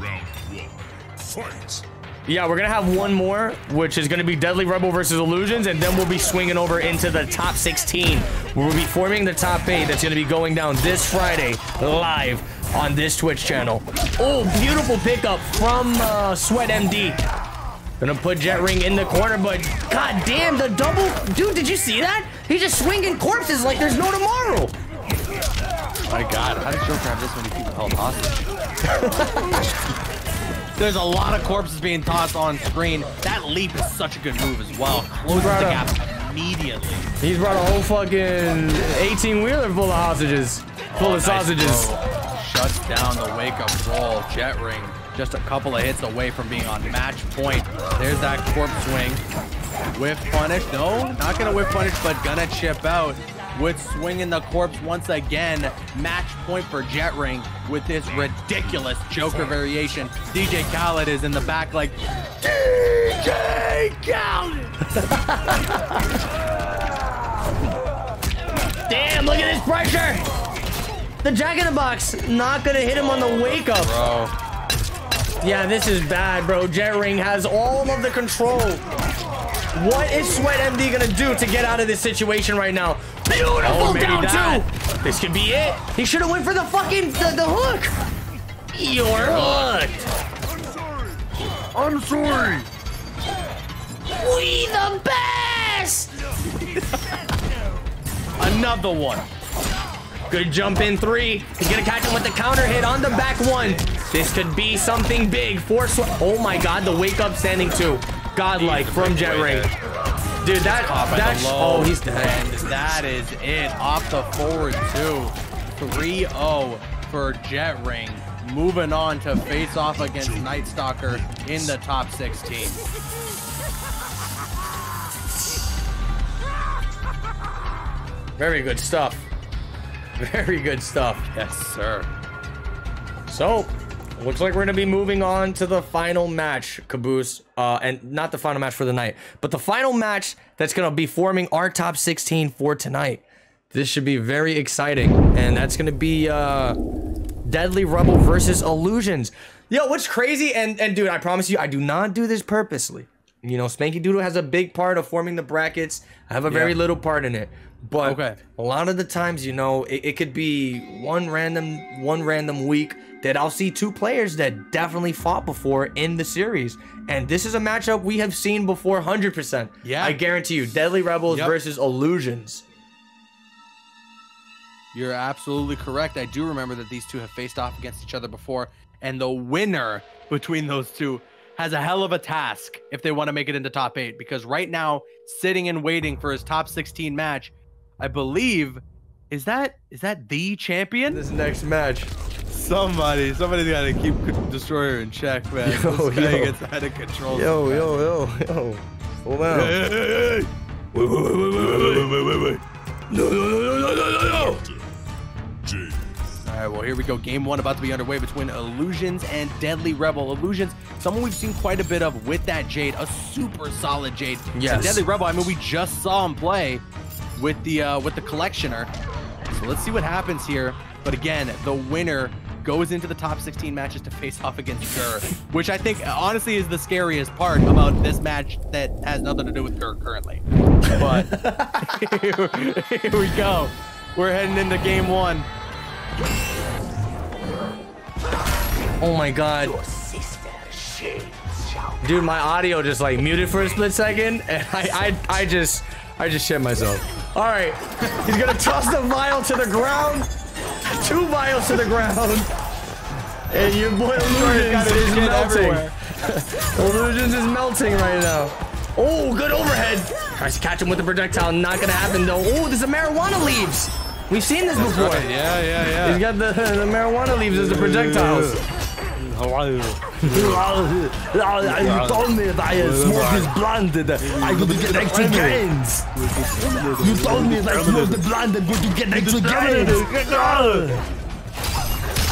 Round 1, fight. Yeah, we're gonna have one more, which is gonna be Deadly Rebel versus Illusions, and then we'll be swinging over into the top 16. We'll be forming the top 8 that's gonna be going down this Friday, live on this Twitch channel. Oh, beautiful pickup from SweatMD. Gonna put Jet Ring in the corner, but god damn, the double. Dude, did you see that? He's just swinging corpses like there's no tomorrow. My god, how did Joker have this many people held hostage? There's a lot of corpses being tossed on screen. That leap is such a good move as well. Closes the gap immediately. He's brought a whole fucking 18-wheeler full of hostages. Full of sausages. Shuts down the wake-up roll. Jet Ring just a couple of hits away from being on match point. There's that corpse swing. Whiff punish. No, not going to whiff punish, but going to chip out. With swinging the corpse once again, match point for Jet Ring with this ridiculous Joker variation. DJ Khaled is in the back like, DJ Khaled! Damn, look at this pressure! The Jack in the Box not gonna hit him on the wake up. Bro. Yeah, this is bad, bro. Jet Ring has all of the control. What is SweatMD gonna do to get out of this situation right now? Beautiful down two. This could be it. He should have went for the fucking the hook. You're hooked. I'm sorry. We the best. Another one. Good jump in 3. He's gonna catch him with the counter hit on the back 1. This could be something big for SweatMD. Oh my god, the wake up standing 2. Godlike from Jet Ring. Dude, that's oh, he's dead. And that is it. Off the forward 2. 3-0 for Jet Ring. Moving on to face off against Night Stalker in the top 16. Very good stuff. Very good stuff. Yes, sir. So, looks like we're going to be moving on to the final match, Caboose, and not the final match for the night, but the final match that's going to be forming our top 16 for tonight. This should be very exciting, and that's going to be Deadly Rebel versus Illusions. Yo, what's crazy, and dude, I promise you, I do not do this purposely. You know, Spanky Doodle has a big part of forming the brackets. I have a very little part in it. But a lot of the times, you know, it could be one random week that I'll see 2 players that definitely fought before in the series. And this is a matchup we have seen before 100%. Yeah. I guarantee you, Deadly Rebels versus Illusions. You're absolutely correct. I do remember that these two have faced off against each other before. And the winner between those two has a hell of a task if they want to make it into top 8, because right now, sitting and waiting for his top 16 match, I believe, is that the champion? This next match, somebody's got to keep Destroyer in check, man. Yo, this guy gets out of control. Yo. Hold on. Hey. Wait. No. All right, well, here we go. Game 1 about to be underway between Illusions and Deadly Rebel. Illusions, someone we've seen quite a bit of with that Jade, a super solid Jade. Yes. And Deadly Rebel, I mean, we just saw him play with the Kollector. So let's see what happens here. But again, the winner goes into the top 16 matches to face off against Gurr, which I think honestly is the scariest part about this match that has nothing to do with Gurr currently. But here we go. We're heading into game one. Oh my God. Dude, my audio just like muted for a split second, and I just shit myself. All right, he's gonna toss the vial to the ground. 2 vials to the ground. And your boy Illusions is melting. Illusions is melting right now. Oh, good overhead. Tries to catch him with the projectile. Not gonna happen though. Oh, there's the marijuana leaves. We've seen this before. Right. Yeah, yeah, yeah. He's got the marijuana leaves as the projectiles. You told me that I smoked this blunt and I'm going to get extra gains. You told me that I smoked the blunt and I'm going to get extra gains.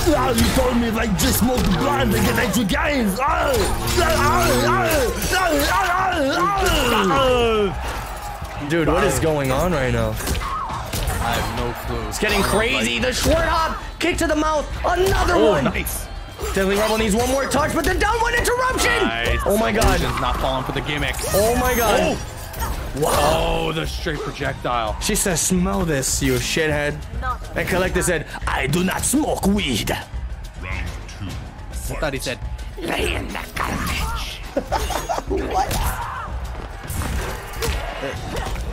You told me that I just smoked the blunt and get extra gains. Dude, what is going on right now? I have no clue. It's getting crazy. The Schwert Hop, kick to the mouth, another one. Nice. Deadly Rebel needs one more touch, but the down one interruption! Nice. Oh my God. Not falling for the gimmicks. Oh my God. Oh. Wow. Oh, the straight projectile. She says, smell this, you shithead. And Kollector said, I do not smoke weed. Round 2. I thought he said, Leyenda Carnage. What?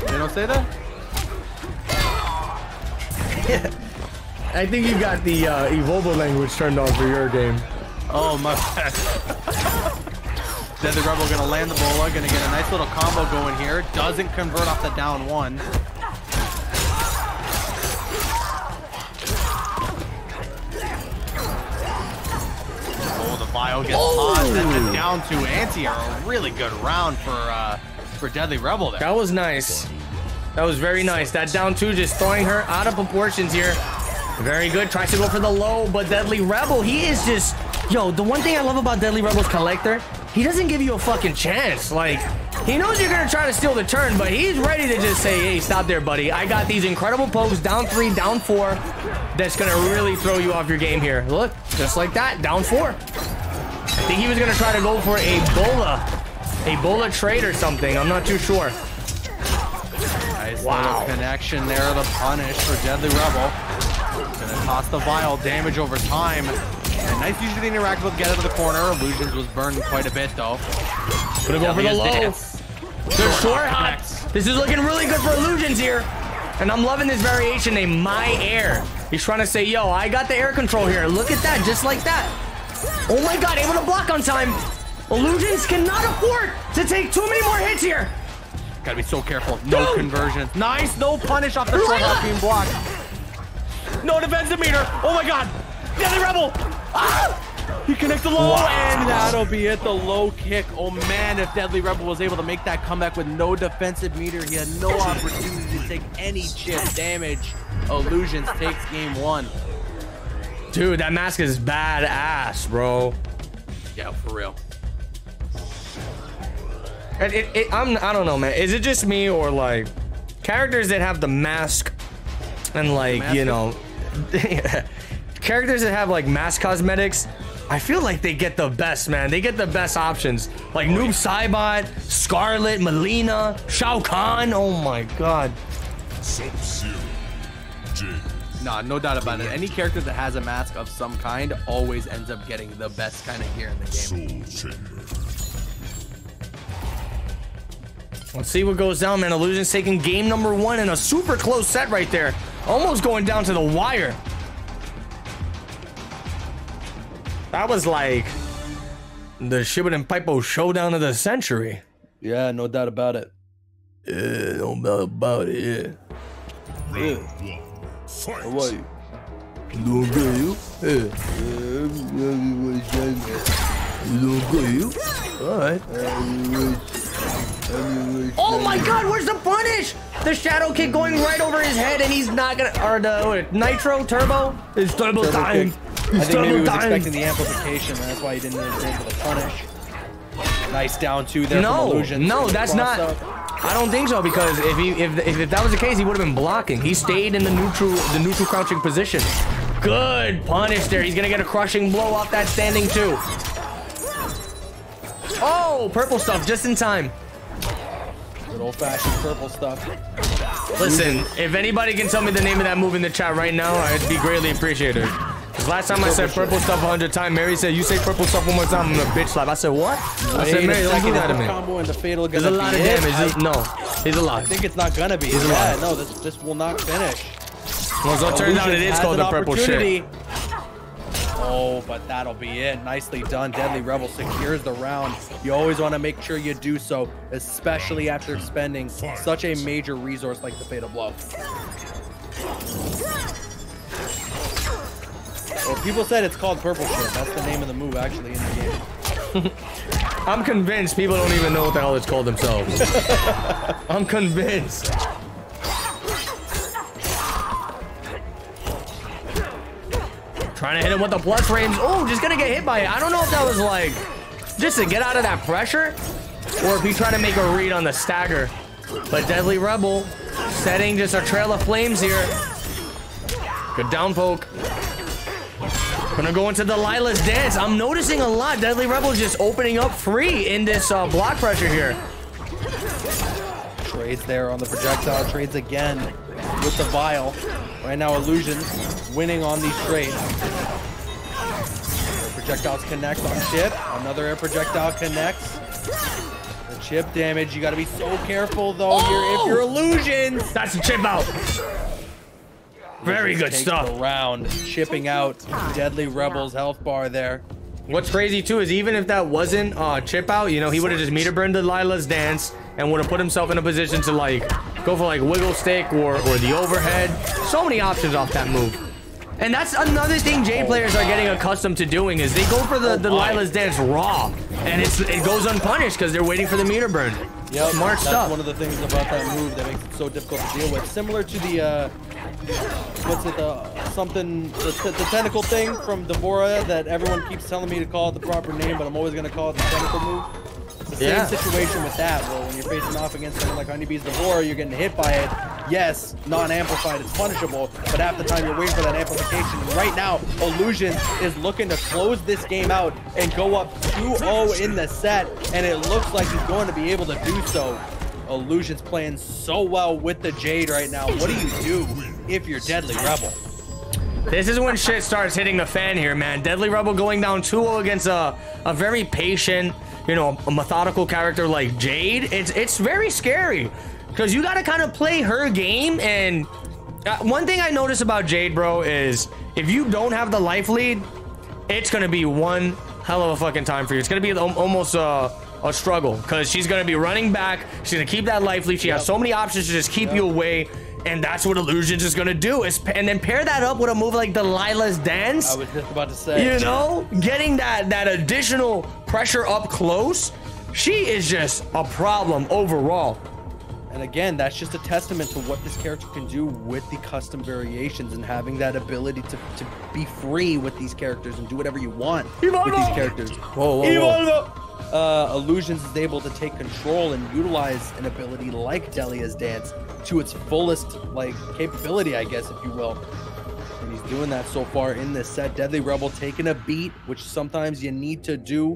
They don't say that? I think you got the Evolvo language turned on for your game. Oh my God. Deadly Rebel gonna land the bola, gonna get a nice little combo going here. Doesn't convert off the down one. Oh, the vial gets paused and the down 2 anti are a really good round for Deadly Rebel there. That was nice. That was very nice. That down 2 just throwing her out of proportions here. Very good. Tries to go for the low, but Deadly Rebel, he is just... Yo, the one thing I love about Deadly Rebel's Kollector, he doesn't give you a fucking chance. Like, he knows you're going to try to steal the turn, but he's ready to just say, hey, stop there, buddy. I got these incredible pokes, down 3, down 4, that's going to really throw you off your game here. Look, just like that, down 4. I think he was going to try to go for a bola trade or something. I'm not too sure. Nice little connection there. The punish for Deadly Rebel. Gonna toss the vial, damage over time. And nice use of the interact with get out of the corner. Illusions was burned quite a bit though. Gonna go for the low. They're short hops. This is looking really good for Illusions here. And I'm loving this variation named My Air. He's trying to say, yo, I got the air control here. Look at that, just like that. Oh my God, able to block on time. Illusions cannot afford to take too many more hits here. Gotta be so careful. No conversion. Nice, no punish off the short hop being blocked. No defensive meter. Oh my God. Deadly Rebel. Ah! He connects the low and that'll be it. The low kick. Oh man, if Deadly Rebel was able to make that comeback with no defensive meter, he had no opportunity to take any chip damage. Illusions takes game one. Dude, that mask is badass, bro. Yeah, for real. I don't know, man. Is it just me or like characters that have the mask and like, you know, characters that have like mask cosmetics, I feel like they get the best, man. They get the best options. Like Noob Saibot, Scarlet, Melina, Shao Kahn. Oh my God. Nah, no doubt about it. Any character that has a mask of some kind always ends up getting the best kind of gear in the game. Let's see what goes down, man. Illusions taking game number 1 in a super close set right there. Almost going down to the wire. That was like the Shibbit and Pipo showdown of the century. Yeah, no doubt about it. Yeah, no doubt about it, yeah. How are you? Doing good, you? Yeah. Doing good, you? Alright. Oh my God, where's the punish? The shadow kick going right over his head and he's not gonna, or the nitro turbo. It's turbo time. It's turbo time. I think maybe he was expecting the amplification, and that's why he didn't really for the punish. Nice down 2 there from Illusions. No, that's not. I don't think so, because if that was the case, he would have been blocking. He stayed in the neutral crouching position. Good punish there. He's gonna get a crushing blow off that standing two. Oh, purple stuff just in time. Good old-fashioned purple stuff. Listen, if anybody can tell me the name of that move in the chat right now, I'd be greatly appreciated. Because last time I said purple stuff 100 times, Mary said, you say purple stuff one more time, I'm gonna bitch slap. I said, what? I said, Mary, look at me. There's a lot of damage. No, he's alive. I think it's not gonna be. Yeah, no, this will not finish. Well, so it turns out it is called the purple shit. Oh, but that'll be it. Nicely done. Deadly Rebel secures the round. You always want to make sure you do so, especially after spending such a major resource like the Fatal Blow. Well, people said it's called purple shit. That's the name of the move actually in the game. I'm convinced people don't even know what the hell it's called themselves. I'm convinced. Trying to hit him with the plus frames. Oh, just gonna get hit by it. I don't know if that was like just to get out of that pressure or if he's trying to make a read on the stagger. But Deadly Rebel setting just a trail of flames here. Good down poke. Gonna go into Delilah's dance. I'm noticing a lot. Deadly Rebel just opening up free in this block pressure here. Trades there on the projectile. Trades again with the vial. Right now, Illusions winning on these trades. Air projectiles connect on Chip. Another air projectile connects. The chip damage. You got to be so careful, though, here if you're Illusions. That's a chip out. Very good stuff. Around chipping out Deadly Rebel's health bar there. What's crazy, too, is even if that wasn't chip out, you know, he would have just meter burned Delilah's dance and would have put himself in a position to, like, go for, like, wiggle stick or the overhead. So many options off that move. And that's another thing Jade players are getting accustomed to doing is they go for the Delilah's dance raw. And it goes unpunished because they're waiting for the meter burn. Yeah, smart stuff. That's one of the things about that move that makes it so difficult to deal with. Similar to the... what's it, the tentacle thing from Devorah that everyone keeps telling me to call it the proper name, but I'm always gonna call it the tentacle move. It's the same situation with that. Well, when you're facing off against someone like Honeybee's Devorah, you're getting hit by it. Yes, non-amplified, it's punishable, but half the time you're waiting for that amplification. And right now, Illusions is looking to close this game out and go up 2-0 in the set, and it looks like he's going to be able to do so. Illusions playing so well with the Jade right now. What do you do if you're Deadly Rebel? This is when shit starts hitting the fan here, man. Deadly Rebel going down 2-0 against a very patient, you know, a methodical character like Jade. It's very scary because you got to kind of play her game. And one thing I notice about Jade, bro, is if you don't have the life lead, it's going to be one hell of a fucking time for you. It's going to be almost a struggle because she's going to be running back. She's going to keep that life lead. She has so many options to just keep you away. And that's what Illusions is going to do. And then pair that up with a move like Delilah's dance. I was just about to say. You know, getting that additional pressure up close. She is just a problem overall. And again, that's just a testament to what this character can do with the custom variations and having that ability to be free with these characters and do whatever you want with these characters. Whoa, whoa, whoa. Illusions is able to take control and utilize an ability like Delia's dance to its fullest, like, capability, I guess, if you will. And he's doing that so far in this set. Deadly Rebel taking a beat, which sometimes you need to do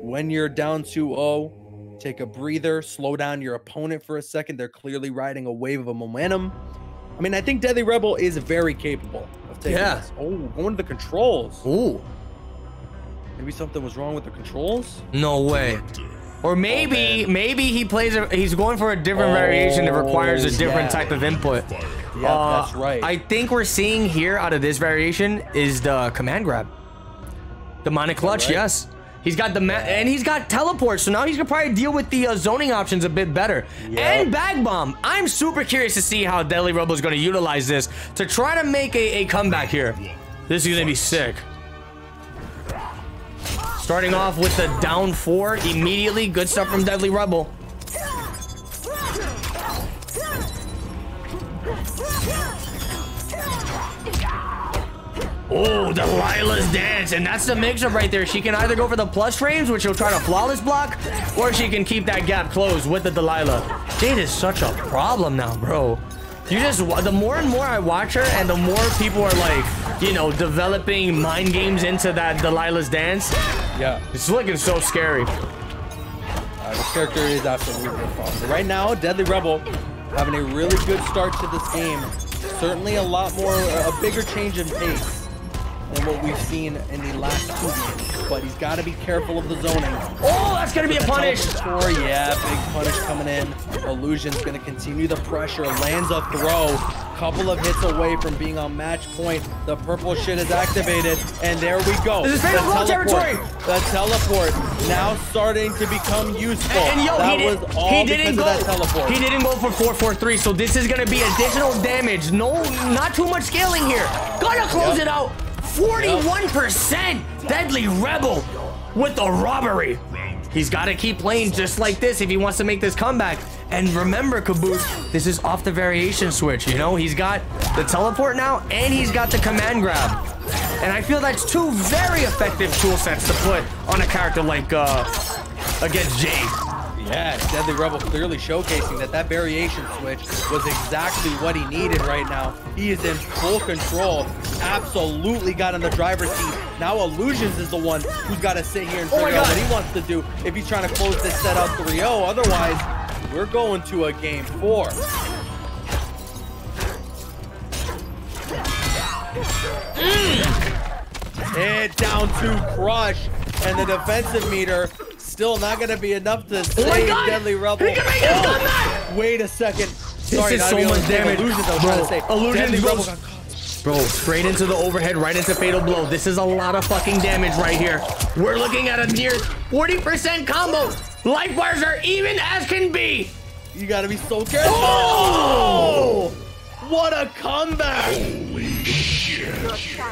when you're down 2-0. Take a breather, slow down your opponent for a second. They're clearly riding a wave of a momentum. I mean, I think Deadly Rebel is very capable of taking this. Oh, going to the controls. Ooh. Maybe something was wrong with the controls? No way. Or maybe he plays he's going for a different variation that requires a different type of input. Yeah, that's right. I think we're seeing here out of this variation is the command grab. Demonic Clutch, yes. He's got the and he's got teleport, so now he's gonna probably deal with the zoning options a bit better. And bag bomb. I'm super curious to see how Deadly Rebel is gonna utilize this to try to make a comeback here. This is gonna be sick. Starting off with the down 4 immediately. Good stuff from Deadly Rebel. Oh, Delilah's dance. And that's the mix-up right there. She can either go for the plus frames, which she'll try to flawless block, or she can keep that gap closed with the Delilah. Jade is such a problem now, bro. You just, the more and more I watch her and the more people are like, you know, developing mind games into that Delilah's dance. Yeah. It's looking so scary. This character is absolutely fun. But right now, Deadly Rebel having a really good start to this game. Certainly a lot more, a bigger change in pace than what we've seen in the last 2 games. But he's got to be careful of the zoning. Oh, that's going to be a punish. Score. Yeah, big punish coming in. Illusion's going to continue the pressure. Lands a throw. Couple of hits away from being on match point. The purple shit is activated. And there we go. This is fatal territory. The teleport now starting to become useful. And yo, he didn't go for 443. So this is going to be additional damage. No, not too much scaling here. Gotta close it out. 41% Deadly Rebel with the robbery. He's got to keep playing just like this if he wants to make this comeback. And remember, Caboose, this is off the variation switch. You know, he's got the teleport now, and he's got the command grab. And I feel that's 2 very effective tool sets to put on a character like against Jade. Yeah, Deadly Rebel clearly showcasing that that variation switch was exactly what he needed right now. He is in full control. Absolutely got in the driver's seat. Now Illusions is the one who's got to sit here and figure out what he wants to do if he's trying to close this set out 3-0. Otherwise, we're going to a game 4. And down to Crush. And the defensive meter still not going to be enough to save Deadly Rebel. He can make his comeback! Wait a second. Sorry, this is so much damage. Illusions, Deadly Rebel got caught. Bro, straight into the overhead, right into Fatal Blow. This is a lot of fucking damage right here. We're looking at a near 40% combo. Life bars are even as can be. You gotta be so careful. Oh! What a comeback. Holy shit.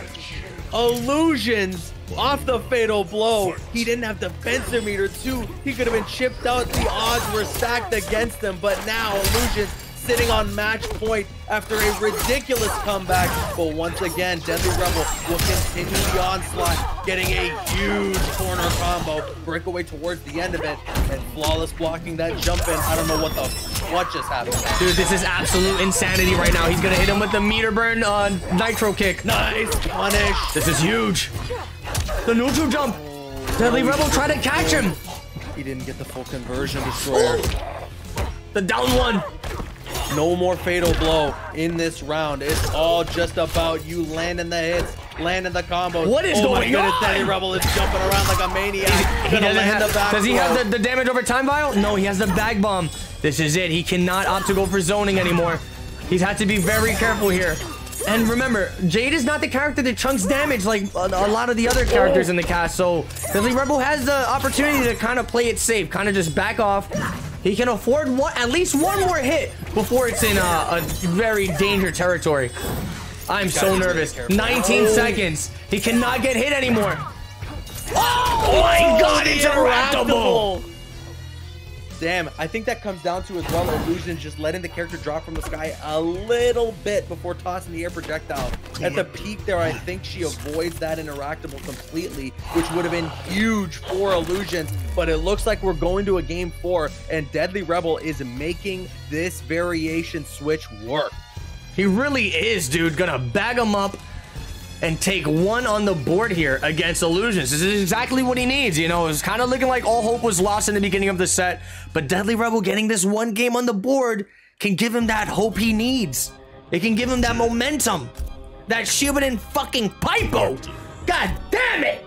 Illusions off the Fatal Blow. He didn't have defensive meter too. He could have been chipped out. The odds were stacked against him, but now Illusions sitting on match point after a ridiculous comeback. But once again, Deadly Rebel will continue the onslaught, getting a huge corner combo, breakaway towards the end of it, and flawless blocking that jump in. I don't know what just happened. Dude, this is absolute insanity right now. He's gonna hit him with the meter burn on nitro kick. Nice punish. This is huge. The neutral jump. Deadly Rebel tried to catch him. He didn't get the full conversion, Destroyer. The down one. No more Fatal Blow in this round. It's all just about you landing the hits, landing the combos. What is going on? Deadly Rebel is jumping around like a maniac. Does he have the damage over time vial? No, he has the bag bomb. This is it. He cannot opt to go for zoning anymore. He's had to be very careful here. And remember, Jade is not the character that chunks damage like a lot of the other characters in the cast. So Deadly Rebel has the opportunity to kind of play it safe, kind of just back off. He can afford at least one more hit before it's in a very dangerous territory. I'm so nervous. 19 seconds. He cannot get hit anymore. Oh my god, it's interruptible. Damn, I think that comes down to as well Illusions just letting the character drop from the sky a little bit before tossing the air projectile. At the peak there, I think she avoids that interactable completely, which would have been huge for Illusions, but it looks like we're going to a game 4, and Deadly Rebel is making this variation switch work. He really is, dude. Gonna bag him up and take one on the board here against Illusions. This is exactly what he needs, you know. It's kind of looking like all hope was lost in the beginning of the set, but Deadly Rebel getting this one game on the board can give him that hope he needs. It can give him that momentum. That Shibiden fucking Pipo. God damn it!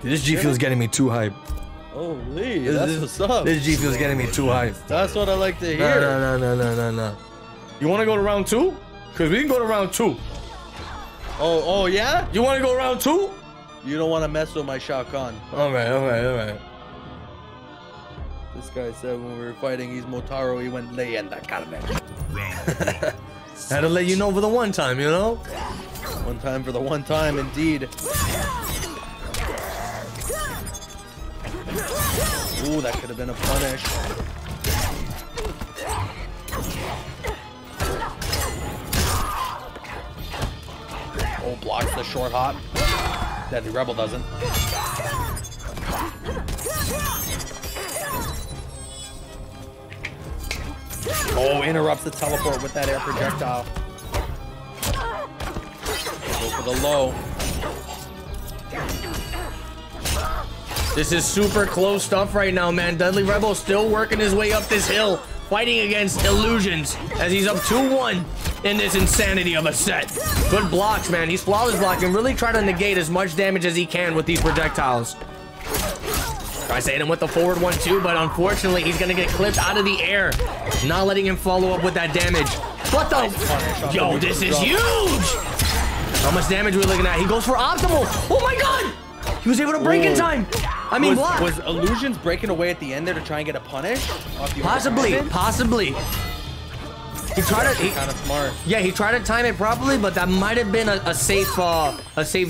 Dude, this G Fuel's getting me too hype. Holy, that's what's up. This G Fuel's getting me too hype. That's what I like to hear. No. You wanna go to round 2? Cause we can go to round 2. Oh, yeah? You want to go round 2? You don't want to mess with my Shao Kahn. All right. This guy said when we were fighting, he's Motaro, he went Leyenda Carnage. Had to let you know for the one time, you know? One time for the one time, indeed. Ooh, that could have been a punish. Blocks the short hop. Deadly Rebel doesn't. Interrupts the teleport with that air projectile. for the low. This is super close stuff right now, man. Deadly Rebel still working his way up this hill, fighting against Illusions as he's up 2-1 in this insanity of a set. Good blocks, man. He's flawless blocking. Really try to negate as much damage as he can with these projectiles. Tries to hit him with the forward 1-2, but unfortunately, he's going to get clipped out of the air. Not letting him follow up with that damage. What the? Yo, this is huge! How much damage are we looking at? He goes for optimal. Oh my god! He was able to break in time. I mean, block. Was Illusions breaking away at the end there to try and get a punish? Possibly. He tried to. Kind of smart. Yeah, he tried to time it properly, but that might have been a safe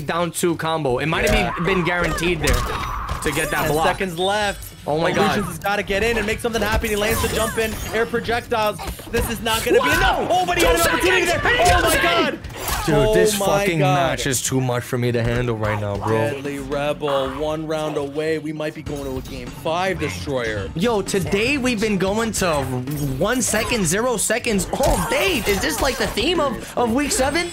down two combo. It might have been guaranteed there to get that block. 10 seconds left. Oh my god. Illusions has got to get in and make something happen. He lands the jump in air projectiles. This is not going to be enough. Oh, but he had an opportunity there. Oh my god. Dude, this fucking match is too much for me to handle right now, bro. Deadly Rebel, one round away. We might be going to a game 5 Destroyer. Yo, today we've been going to 1 second, 0 seconds all day. Is this like the theme of week 7?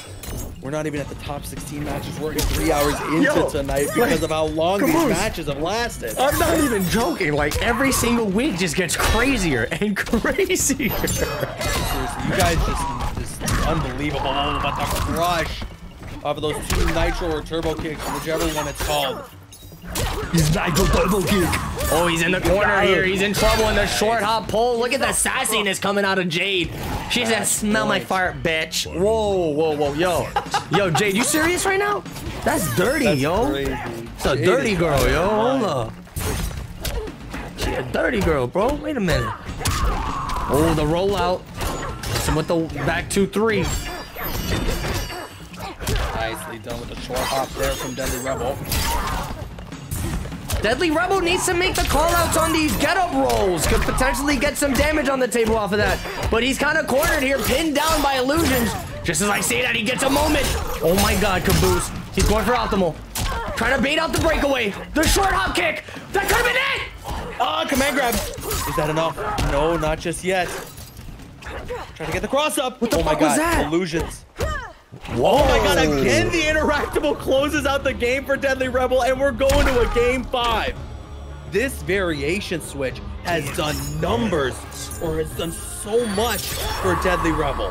We're not even at the top 16 matches. We're 3 hours into tonight because of how long these matches have lasted. I'm not even joking. Like, every single week just gets crazier and crazier. Seriously, you guys just unbelievable. All about the crush of those two Nitro or Turbo Kicks, whichever one it's called. He's Nitro Turbo Kick. Oh, he's in the corner here. He's in trouble in the short hop pole. Look at that sassiness coming out of Jade. She said, smell my fart, bitch. Whoa, whoa, whoa, yo. Yo, Jade, you serious right now? That's dirty, yo. Crazy. It's a dirty girl, yo. Hold up. She a dirty girl, bro. Wait a minute. Oh, the rollout. Listen with the back 2-3. Nicely done with the short hop there from Deadly Rebel. Deadly Rebel needs to make the callouts on these get-up rolls. Could potentially get some damage on the table off of that. But he's kind of cornered here, pinned down by Illusions. Just as I say that, he gets a moment. Oh my god, Caboose. He's going for optimal. Trying to bait out the breakaway. The short hop kick. That could have been it. Command grab. Is that enough? No, not just yet. Trying to get the cross up. What the fuck was that? Illusions. Whoa. Oh my god, again the interactable closes out the game for Deadly Rebel, and we're going to a game 5. This variation switch has done numbers, or has done so much for Deadly Rebel.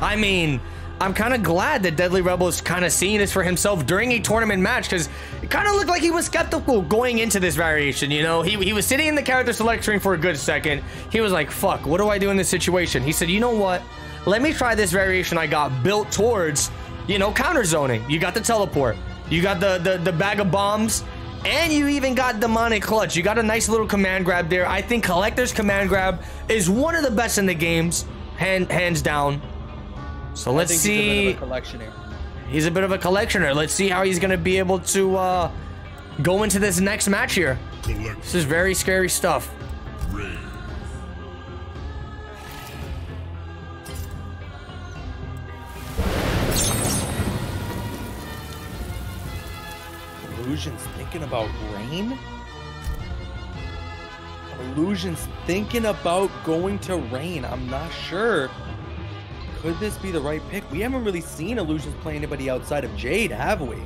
I mean, I'm kind of glad that Deadly Rebel is kind of seeing this for himself during a tournament match, because it kind of looked like he was skeptical going into this variation, you know? He was sitting in the character select screen for a good second. He was like, fuck, what do I do in this situation? He said, you know what? Let me try this variation I got built towards, you know, counter zoning. You got the teleport. You got the bag of bombs. And you even got demonic clutch. You got a nice little command grab there. I think Kollector's command grab is one of the best in the games, hands down. So let's see. He's a bit of a collectioner. Let's see how he's going to be able to go into this next match here. This is very scary stuff. Rain. Illusions thinking about Rain? Illusions thinking about going to Rain. I'm not sure. Could this be the right pick? We haven't really seen Illusions play anybody outside of Jade, have we?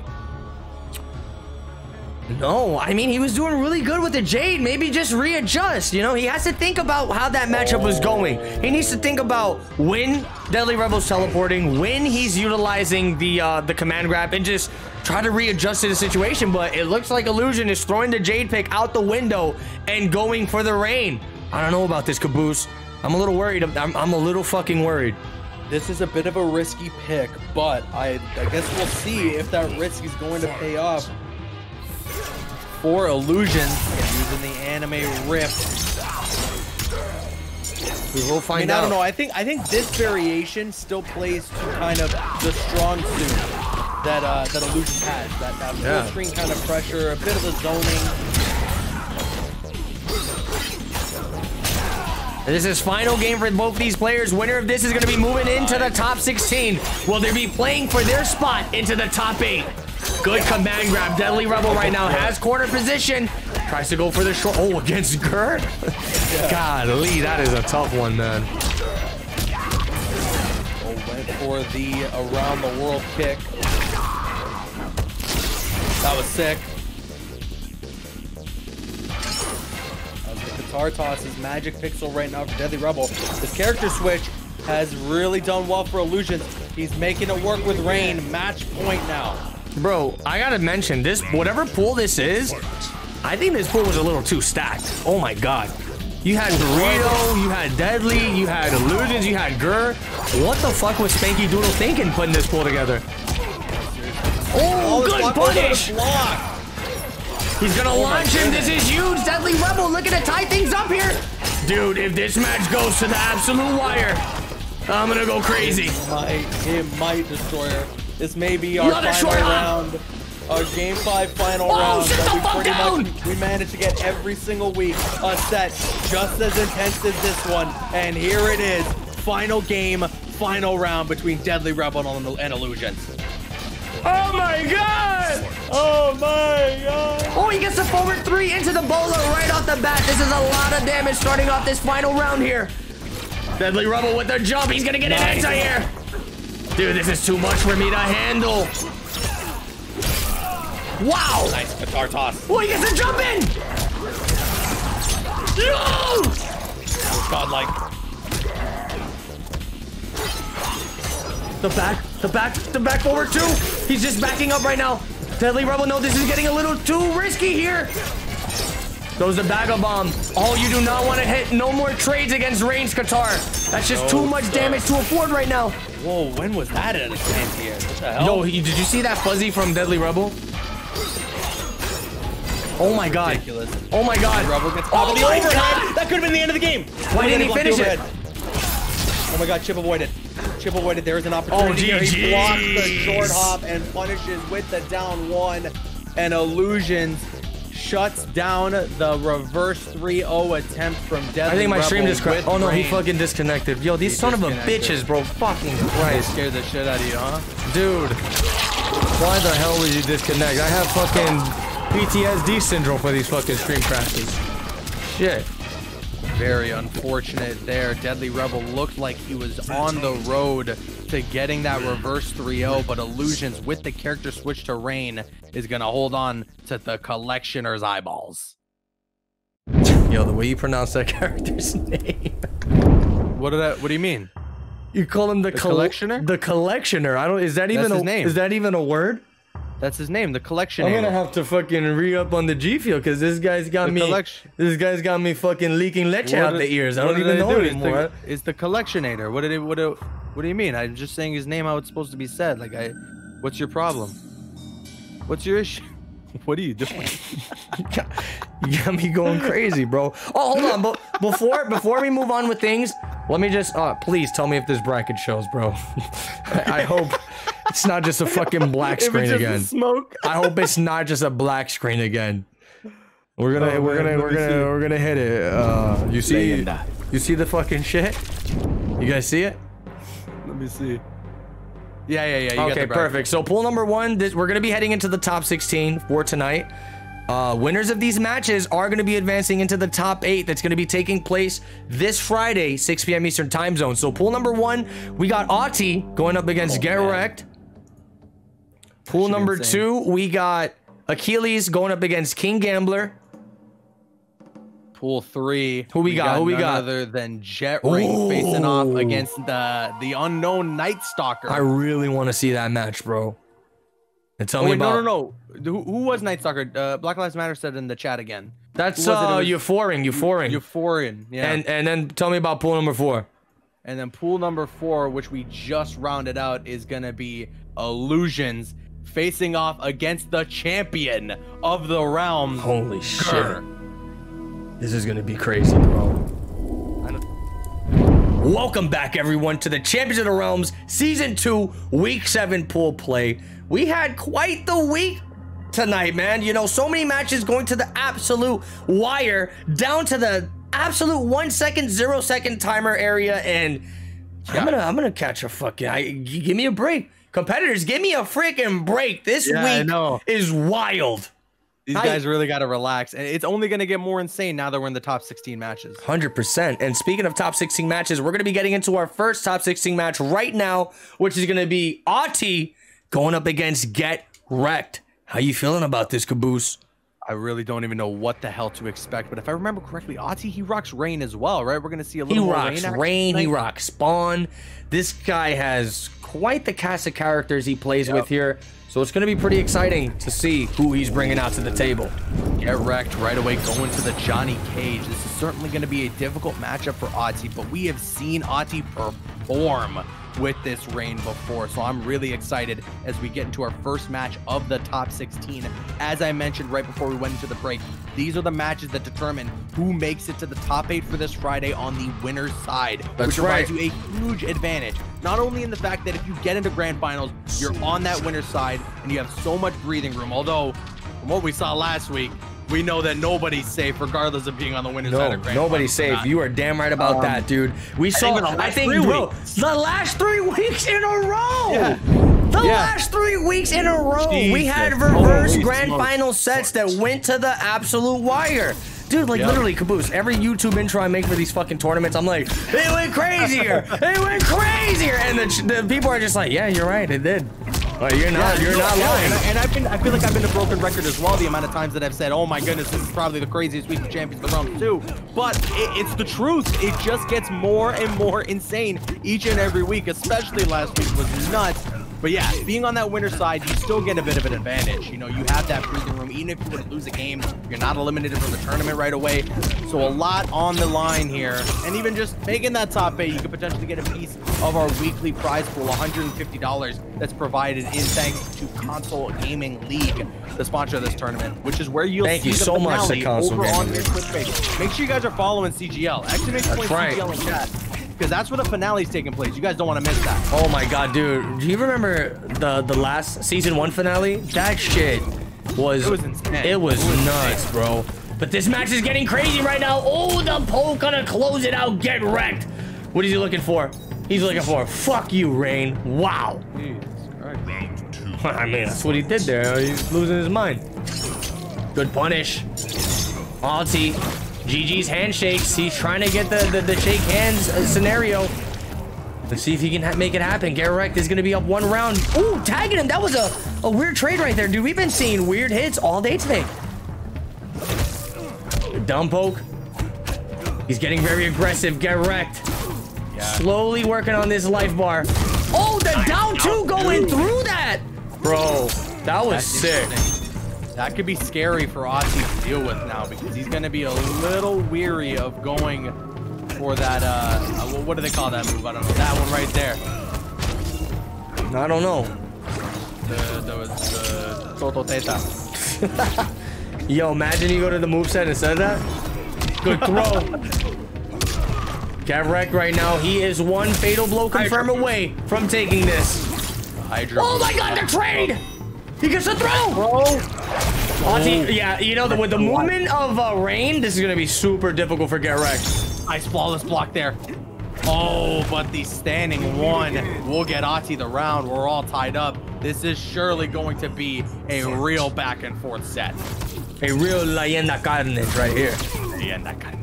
No, I mean, he was doing really good with the Jade. Maybe just readjust, you know? He has to think about how that matchup was going. He needs to think about when Deadly Rebel's teleporting, when he's utilizing the command grab, and just try to readjust to the situation. But it looks like Illusion is throwing the Jade pick out the window and going for the Rain. I don't know about this, Caboose. I'm a little worried. I'm a little fucking worried. This is a bit of a risky pick, but I guess we'll see if that risk is going to pay off for Illusions. Using the anime rift. We will find out. I don't know. I think this variation still plays to kind of the strong suit that Illusion has, that full screen kind of pressure, a bit of the zoning. This is final game for both these players. Winner of this is going to be moving into the top 16. Will they be playing for their spot into the top 8? Good command grab. Deadly Rebel right now has corner position. Tries to go for the short. Oh, against Gurr? Golly, that is a tough one, man. Oh, went for the around the world kick. That was sick. The guitar toss is magic pixel right now for Deadly Rebel. This character switch has really done well for Illusions. He's making it work with Rain. Match point now. Bro, I gotta mention this, whatever pool this is, I think this pool was a little too stacked. Oh my god. You had Burrito, you had Deadly, you had Illusions, you had Gurr. What the fuck was Spanky Doodle thinking putting this pool together? Oh, good punish! He's gonna launch him. This is huge. Deadly Rebel looking to tie things up here. Dude, if this match goes to the absolute wire, I'm gonna go crazy. It might Destroyer. This may be our final round. Our game 5 final round. Shut the fuck down! We managed to get every single week a set just as intense as this one. And here it is. Final game, final round between Deadly Rebel and Illusions. Oh my god! Oh my god! Oh, he gets the forward 3 into the bolo right off the bat. This is a lot of damage starting off this final round here. Deadly Rebel with the jump. He's gonna get an anti here. Dude, this is too much for me to handle. Wow! Nice guitar toss. Oh, he gets a jump in! No! Godlike. The back forward 2. He's just backing up right now. Deadly Rebel, no, this is getting a little too risky here. Goes the Baga Bomb. Oh, you do not want to hit. No more trades against Rain's Qatar. That's just too much damage to afford right now. Whoa, when was that at a chance here? What the hell? No, did you see that fuzzy from Deadly Rebel? Oh my god. Ridiculous. Oh my god. Oh the overhead. God. That could have been the end of the game. Why didn't he finish it? Oh my god, Chip avoided. Chip avoided. There is an opportunity. Oh, he blocks the short hop and punishes with the down 1. And Illusions shuts down the reverse 3-0 attempt from Deadly Rebel. I think my stream disconnected. Oh no, Rain. He fucking disconnected. Yo, these son of a bitches, bro. Fucking Christ. Scared the shit out of you, huh? Dude, why the hell would you disconnect? I have fucking PTSD syndrome for these fucking stream crashes. Shit. Very unfortunate there. Deadly Rebel looked like he was on the road to getting that reverse 3-0, but Illusions with the character switch to Rain is gonna hold on to the collectioner's eyeballs. Yo, the way you pronounce that character's name. What do you mean? You call him the collectioner? The collectioner. I don't. Is that even his name? Is that even a word? That's his name, the collection. I'm gonna have to fucking re-up on the G Fuel because this guy's got me fucking leaking leche out the ears. I don't even know anymore. It's the collectionator. What do you mean? I'm just saying his name how it's supposed to be said. Like, what's your problem? What's your issue? What are you doing? You got me going crazy, bro. Oh, hold on, but before we move on with things, let me just please tell me if this bracket shows, bro. I hope it's not just a fucking black screen again. Smoke. I hope it's not just a black screen again. We're gonna hit it. You see the fucking shit? You guys see it? Let me see. Yeah. You okay, perfect. So pool number 1, we're gonna be heading into the top 16 for tonight. Winners of these matches are going to be advancing into the top 8. That's going to be taking place this Friday, 6 p.m. Eastern time zone. So pool number 1, we got Auti going up against Get Wrecked. Pool number 2, we got Achilles going up against King Gambler. Pool 3, who we got? Other than Jet Ring facing off against the unknown Night Stalker. I really want to see that match, bro. And tell me about... No. Who was Night Stalker? Black Lives Matter said in the chat again. That's Euphorian. Yeah. And then tell me about pool number 4. And then pool number 4, which we just rounded out, is gonna be Illusions facing off against the champion of the realms. Holy shit! This is gonna be crazy, bro. Welcome back, everyone, to the Champions of the Realms Season 2, Week 7 pool play. We had quite the week tonight, man. You know, so many matches going to the absolute wire, down to the absolute 1-second, 0-second timer area, and I'm gonna catch a fucking... give me a break. Competitors, give me a freaking break. This week is wild. These guys really got to relax, and it's only going to get more insane now that we're in the top 16 matches. 100%. And speaking of top 16 matches, we're going to be getting into our first top 16 match right now, which is going to be Auti going up against Get Wrecked. How you feeling about this, Caboose? I really don't even know what the hell to expect, but if I remember correctly, Ati, he rocks Rain as well, right? We're going to see a little more Rain. He rocks Rain, he rocks Spawn. This guy has quite the cast of characters he plays with here, so it's going to be pretty exciting to see who he's bringing out to the table. Get Wrecked right away, going to the Johnny Cage. This is certainly going to be a difficult matchup for Ati, but we have seen Ati perform with this Rain before, so I'm really excited as we get into our first match of the top 16. As I mentioned right before we went into the break, these are the matches that determine who makes it to the top 8 for this Friday on the winner's side, which provides you a huge advantage, not only in the fact that if you get into grand finals, you're on that winner's side and you have so much breathing room, although from what we saw last week, we know that nobody's safe, regardless of being on the winner's side of grand. Nobody's safe. You are damn right about that, dude. We saw it. I think the last 3 weeks in a row. Yeah. The last 3 weeks in a row, we had reverse grand final sets that went to the absolute wire. Dude, like literally, Caboose, every YouTube intro I make for these fucking tournaments, I'm like, it went crazier. It went crazier. And the people are just like, yeah, you're right. It did. Well, you're not lying. And I feel like I've been a broken record as well, the amount of times that I've said, oh my goodness, this is probably the craziest week of Champions of the Realms too. But it's the truth. It just gets more and more insane each and every week, especially last week was nuts. But yeah, being on that winner's side, you still get a bit of an advantage. You know, you have that breathing room. Even if you were to lose a game, you're not eliminated from the tournament right away. So a lot on the line here. And even just making that top 8, you could potentially get a piece of our weekly prize pool, $150 that's provided in thanks to Console Gaming League, the sponsor of this tournament, which is where you'll see the finale over on your Twitch page. Make sure you guys are following CGL. CGL in chat, because that's where the finale's taking place. You guys don't want to miss that. Oh my god, dude. Do you remember the last season 1 finale? That shit was... It was nuts, bro. But this match is getting crazy right now. Oh, the Poe gonna close it out. Get Wrecked. What is he looking for? He's looking for, fuck you, Rain. Wow. I mean, that's what he did there. He's losing his mind. Good punish. Alti. GG's handshakes. He's trying to get the shake hands scenario. Let's see if he can make it happen. Get Wrecked is going to be up 1 round. Ooh, tagging him. That was a weird trade right there, dude. We've been seeing weird hits all day today. Dumb poke. He's getting very aggressive. Get Wrecked. Yeah. Slowly working on this life bar. Oh, the down 2 going through that. Bro, that was sick. That could be scary for Ati to deal with now, because he's going to be a little weary of going for that, what do they call that move? I don't know. That one right there. I don't know. The Toto Teta. Yo, imagine you go to the moveset and said that. Good throw. Get Wrecked right now. He is 1 fatal blow confirm away from taking this. Oh my god, the trade! He gets a throw! Ati, yeah, you know, with the movement of Rain, this is going to be super difficult for Get Wrecked. Nice flawless block there. Oh, but the standing 1 will get Ati the round. We're all tied up. This is surely going to be a real back and forth set. A real Leyenda Carnage right here. Leyenda Carnage.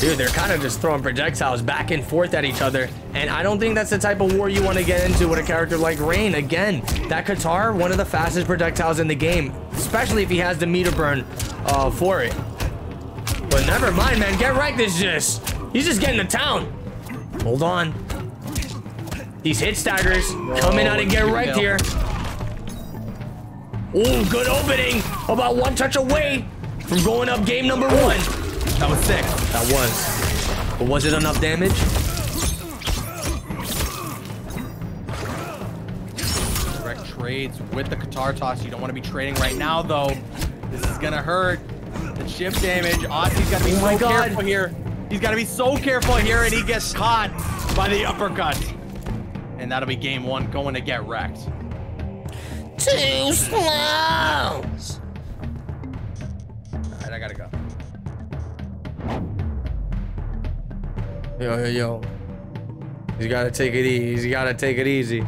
Dude, they're kind of just throwing projectiles back and forth at each other. And I don't think that's the type of war you want to get into with a character like Rain. Again, that Qatar, one of the fastest projectiles in the game, especially if he has the meter burn for it. But never mind, man. Get Wrecked is just... he's just getting to town. Hold on. These hit staggers coming out and Get Wrecked here. Ooh, good opening. About 1 touch away from going up game number 1. That was sick. That was. But was it enough damage? Trades with the Qatar toss. You don't want to be trading right now, though. This is gonna hurt. The chip damage. Ati's gotta be so careful here. He's gotta be so careful here, and he gets caught by the uppercut. And that'll be game 1 going to Get Wrecked. 2 slams. All right, I gotta go. Yo. You gotta take it easy. You gotta take it easy.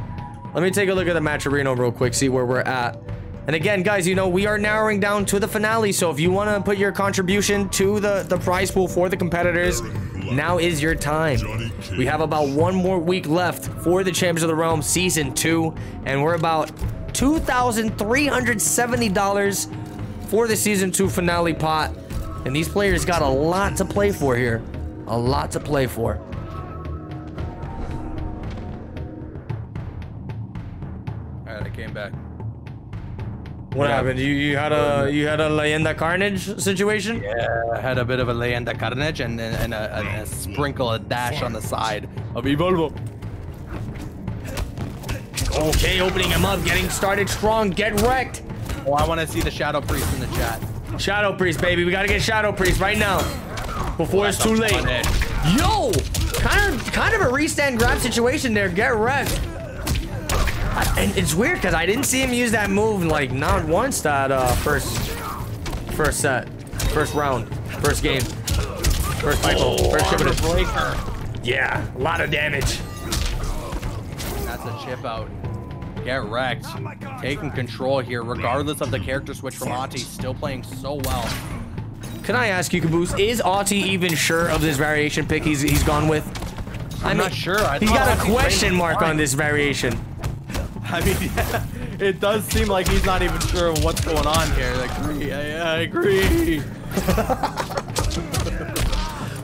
Let me take a look at the match arena real quick, see where we're at. And again, guys, you know, we are narrowing down to the finale. So if you want to put your contribution to the prize pool for the competitors, now is your time. We have about 1 more week left for the Champions of the Realm Season 2. And we're about $2,370 for the Season 2 finale pot. And these players got a lot to play for here. A lot to play for. All right, I came back. What happened? You had a Leyenda Carnage situation? Yeah, I had a bit of a Leyenda Carnage and a sprinkle, a dash on the side of Evolvo. Okay, opening him up, getting started strong. Get wrecked. Oh, I want to see the Shadow Priest in the chat. Shadow Priest, baby. We got to get Shadow Priest right now before it's too late. Yo, kind of a restand grab situation there. Get wrecked. And it's weird because I didn't see him use that move like not once that first set, first round, first game, first cycle, first chip of the... Yeah, a lot of damage. That's a chip out. Get wrecked. Taking control here, regardless of the character switch from Ati. Still playing so well. Can I ask you, Caboose? Is Ati even sure of this variation pick he's gone with? I'm not sure. He's got a question mark on this variation. I mean, yeah, it does seem like he's not even sure what's going on here. I agree.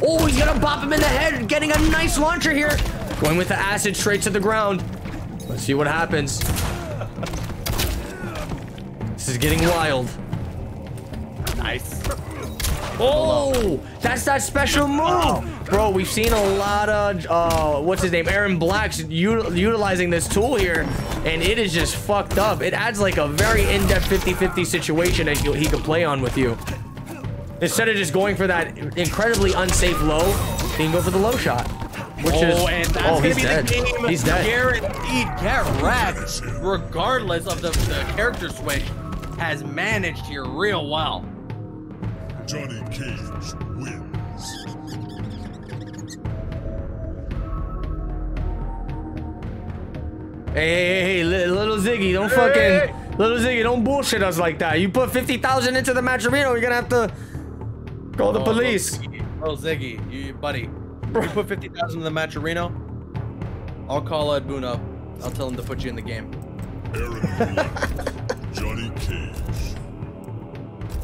Oh, he's gonna bop him in the head, getting a nice launcher here. Going with the acid straight to the ground. Let's see what happens. This is getting wild. Nice. Oh, that's that special move. Bro, we've seen a lot of, what's his name? Aaron Black's utilizing this tool here, and it is just fucked up. It adds like a very in-depth 50-50 situation that he could play on with you. Instead of just going for that incredibly unsafe low, he can go for the low shot. Which is, and that's gonna be the game. He's dead. Guaranteed. Get wrecked, regardless of the character switch, has managed here real well. Johnny Cage wins. Hey, little Ziggy, don't little Ziggy, don't bullshit us like that. You put 50,000 into the Matcherino, you're gonna have to call the police. Little Ziggy, you buddy. You put 50,000 in the Matcherino, I'll call Ed Boone up. I'll tell him to put you in the game. Aaron Black, Johnny Cage.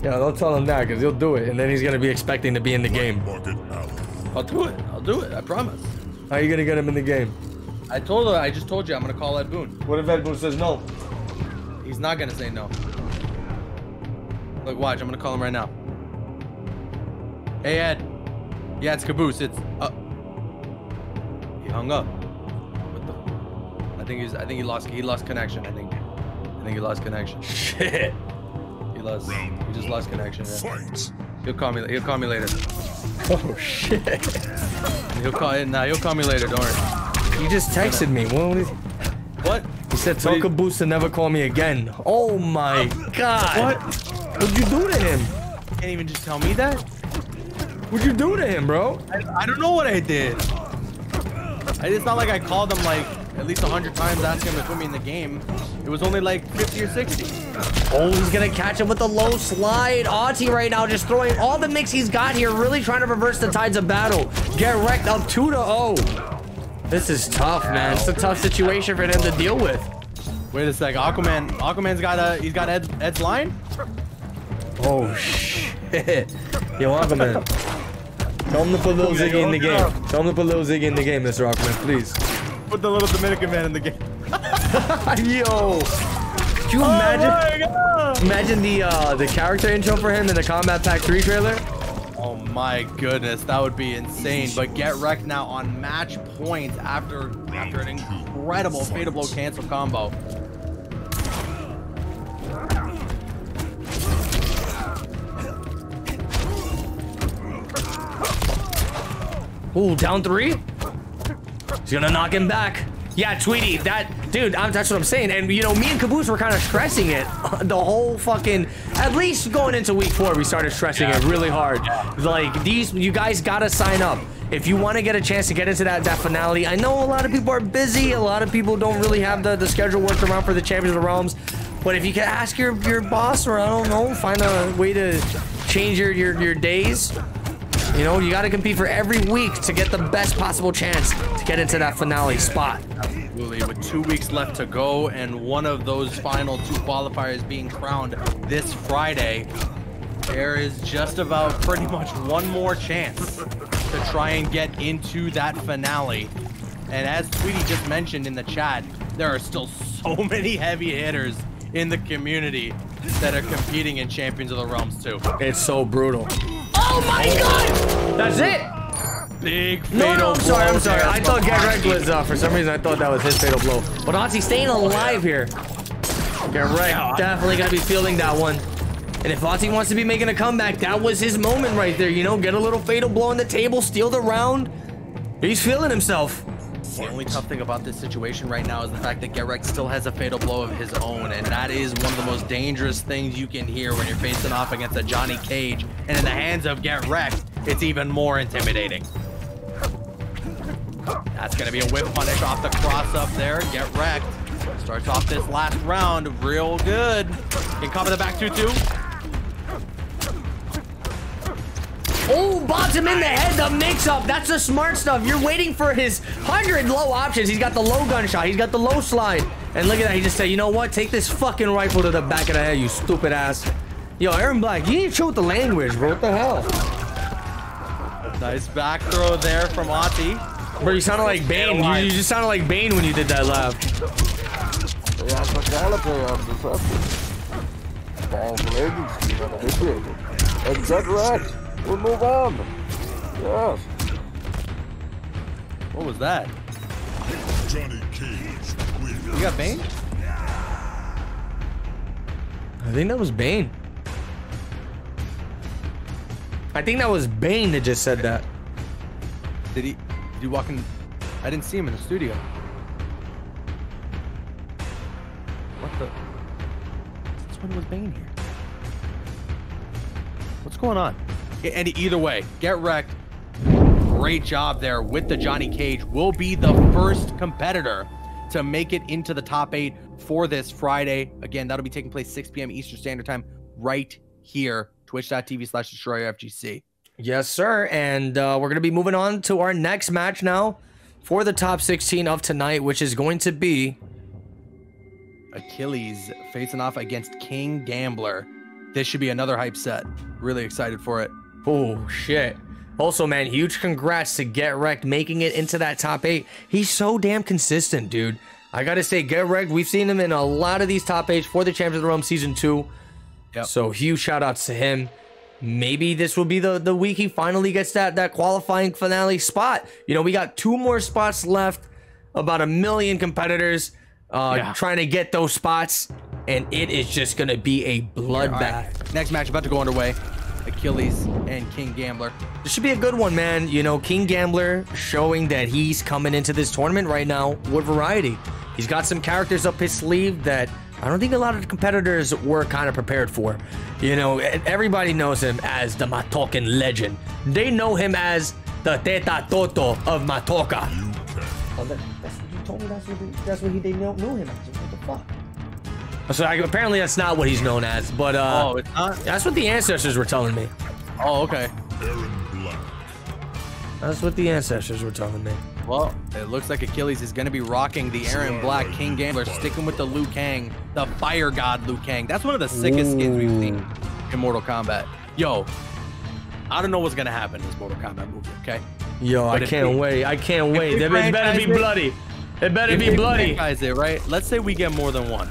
Yeah, don't tell him that, because he'll do it, and then he's gonna be expecting to be in the game. I'll do it, I promise. How are you gonna get him in the game? I just told you, I'm gonna call Ed Boone. What if Ed Boone says no? He's not gonna say no. Look, watch, I'm gonna call him right now. Hey, Ed. Yeah, it's Caboose. It's he hung up. What the? I think he lost connection. I think he lost connection. Shit. He just lost connection. Yeah. He'll call me later. Oh shit. He'll call me later. Don't worry. He just texted me. What? He said, "Tell Caboose to never call me again." Oh my god. What? What'd you do to him? You can't even just tell me that. What'd you do to him, bro? I don't know what I did. It's not like I called him like at least 100 times asking him to put me in the game. It was only like 50 or 60. Oh, he's gonna catch him with the low slide. Ati right now just throwing all the mix he's got here, really trying to reverse the tides of battle. Get wrecked up 2-0. This is tough, man. It's a tough situation for him to deal with. Wait a sec, Aquaman's got a, he's got Ed's line. Oh shit. Yo, Aquaman. Tell him to put Lil Ziggy in the game. Tell him to put Lil Ziggy in the game, Mr. Rockman, please. Put the little Dominican man in the game. Yo, could you imagine the character intro for him in the Combat Pack 3 trailer? Oh my goodness, that would be insane. But Get Wrecked now on match points after an incredible fatal blow cancel combo. Ooh, down 3. He's gonna knock him back. Yeah, Tweety, that's what I'm saying. And you know, me and Caboose were kind of stressing it the whole fucking, at least going into week 4, we started stressing it really hard. Like you guys gotta sign up. If you want to get a chance to get into that finale, I know a lot of people are busy. A lot of people don't really have the schedule worked around for the Champions of the Realms. But if you can ask your boss, or I don't know, find a way to change your days. You know, you gotta compete for every week to get the best possible chance to get into that finale spot. Absolutely, with 2 weeks left to go and one of those final two qualifiers being crowned this Friday, there is just about pretty much one more chance to try and get into that finale. And as Sweetie just mentioned in the chat, there are still so many heavy hitters in the community that are competing in Champions of the Realms too. It's so brutal. Oh my god! That's it! Big fatal blow. No, I'm sorry. I thought Get Wrecked was, for some reason I thought that was his fatal blow. But Otzi's staying alive here. Get Wrecked definitely gonna be fielding that one. And if Otzi wants to be making a comeback, that was his moment right there, you know? Get a little fatal blow on the table, steal the round. He's feeling himself. The only tough thing about this situation right now is the fact that Get Wrecked still has a fatal blow of his own, and that is one of the most dangerous things you can hear when you're facing off against a Johnny Cage. And in the hands of Get Wrecked, it's even more intimidating. That's gonna be a whip punish off the cross up there. Get Wrecked starts off this last round real good. Can cover the back 2-2. Oh, bobs him in the head, the mix-up. That's the smart stuff. You're waiting for his 100 low options. He's got the low gunshot. He's got the low slide. And look at that. He just said, you know what? Take this fucking rifle to the back of the head, you stupid ass. Yo, Aaron Black, you need to chill with the language, bro. What the hell? Nice back throw there from Ati. Bro, you sounded like Bane. You just sounded like Bane when you did that laugh. Exactly. We'll move on. Yes. What was that? Johnny Cage. You got Bane? I think that was Bane. I think that was Bane that just said that. Did he? Did you walk in? I didn't see him in the studio. What the? Since when was Bane here? What's going on? And either way, Get Wrecked, great job there with the Johnny Cage, will be the first competitor to make it into the top 8 for this Friday. Again, that'll be taking place 6 p.m. Eastern Standard Time right here, twitch.tv/DestroyerFGC. Yes, sir. And we're going to be moving on to our next match now for the top 16 of tonight, which is going to be Achilles facing off against King Gambler. This should be another hype set. Really excited for it. Oh, shit. Also, man, huge congrats to Get Wrecked making it into that top 8. He's so damn consistent, dude. I gotta say, Get Wrecked, we've seen him in a lot of these top 8s for the Champions of the Realm Season 2. Yep. So huge shout-outs to him. Maybe this will be the week he finally gets that qualifying finale spot. You know, we got 2 more spots left. About 1 million competitors trying to get those spots. And it is just going to be a bloodbath. Right. Next match about to go underway. Achilles and King Gambler. This should be a good one, man. You know, King Gambler showing that he's coming into this tournament right now with variety. He's got some characters up his sleeve that I don't think a lot of the competitors were kind of prepared for. You know, everybody knows him as the Matokan legend. They know him as the Teta Toto of Matoka. Oh, that's what you told me. That's what they knew him as. What the fuck? So apparently that's not what he's known as, but oh, it's not? That's what the ancestors were telling me. Oh, okay. Aaron Black. That's what the ancestors were telling me. Well, it looks like Achilles is going to be rocking the Aaron Black King Gambler, sticking with the Liu Kang, the Fire God Liu Kang. That's one of the sickest skins we've seen in Mortal Kombat. Yo, I don't know what's going to happen in this Mortal Kombat movie, okay? Yo, but I can't wait. It better be bloody. It better be bloody. Right? Let's say we get more than one.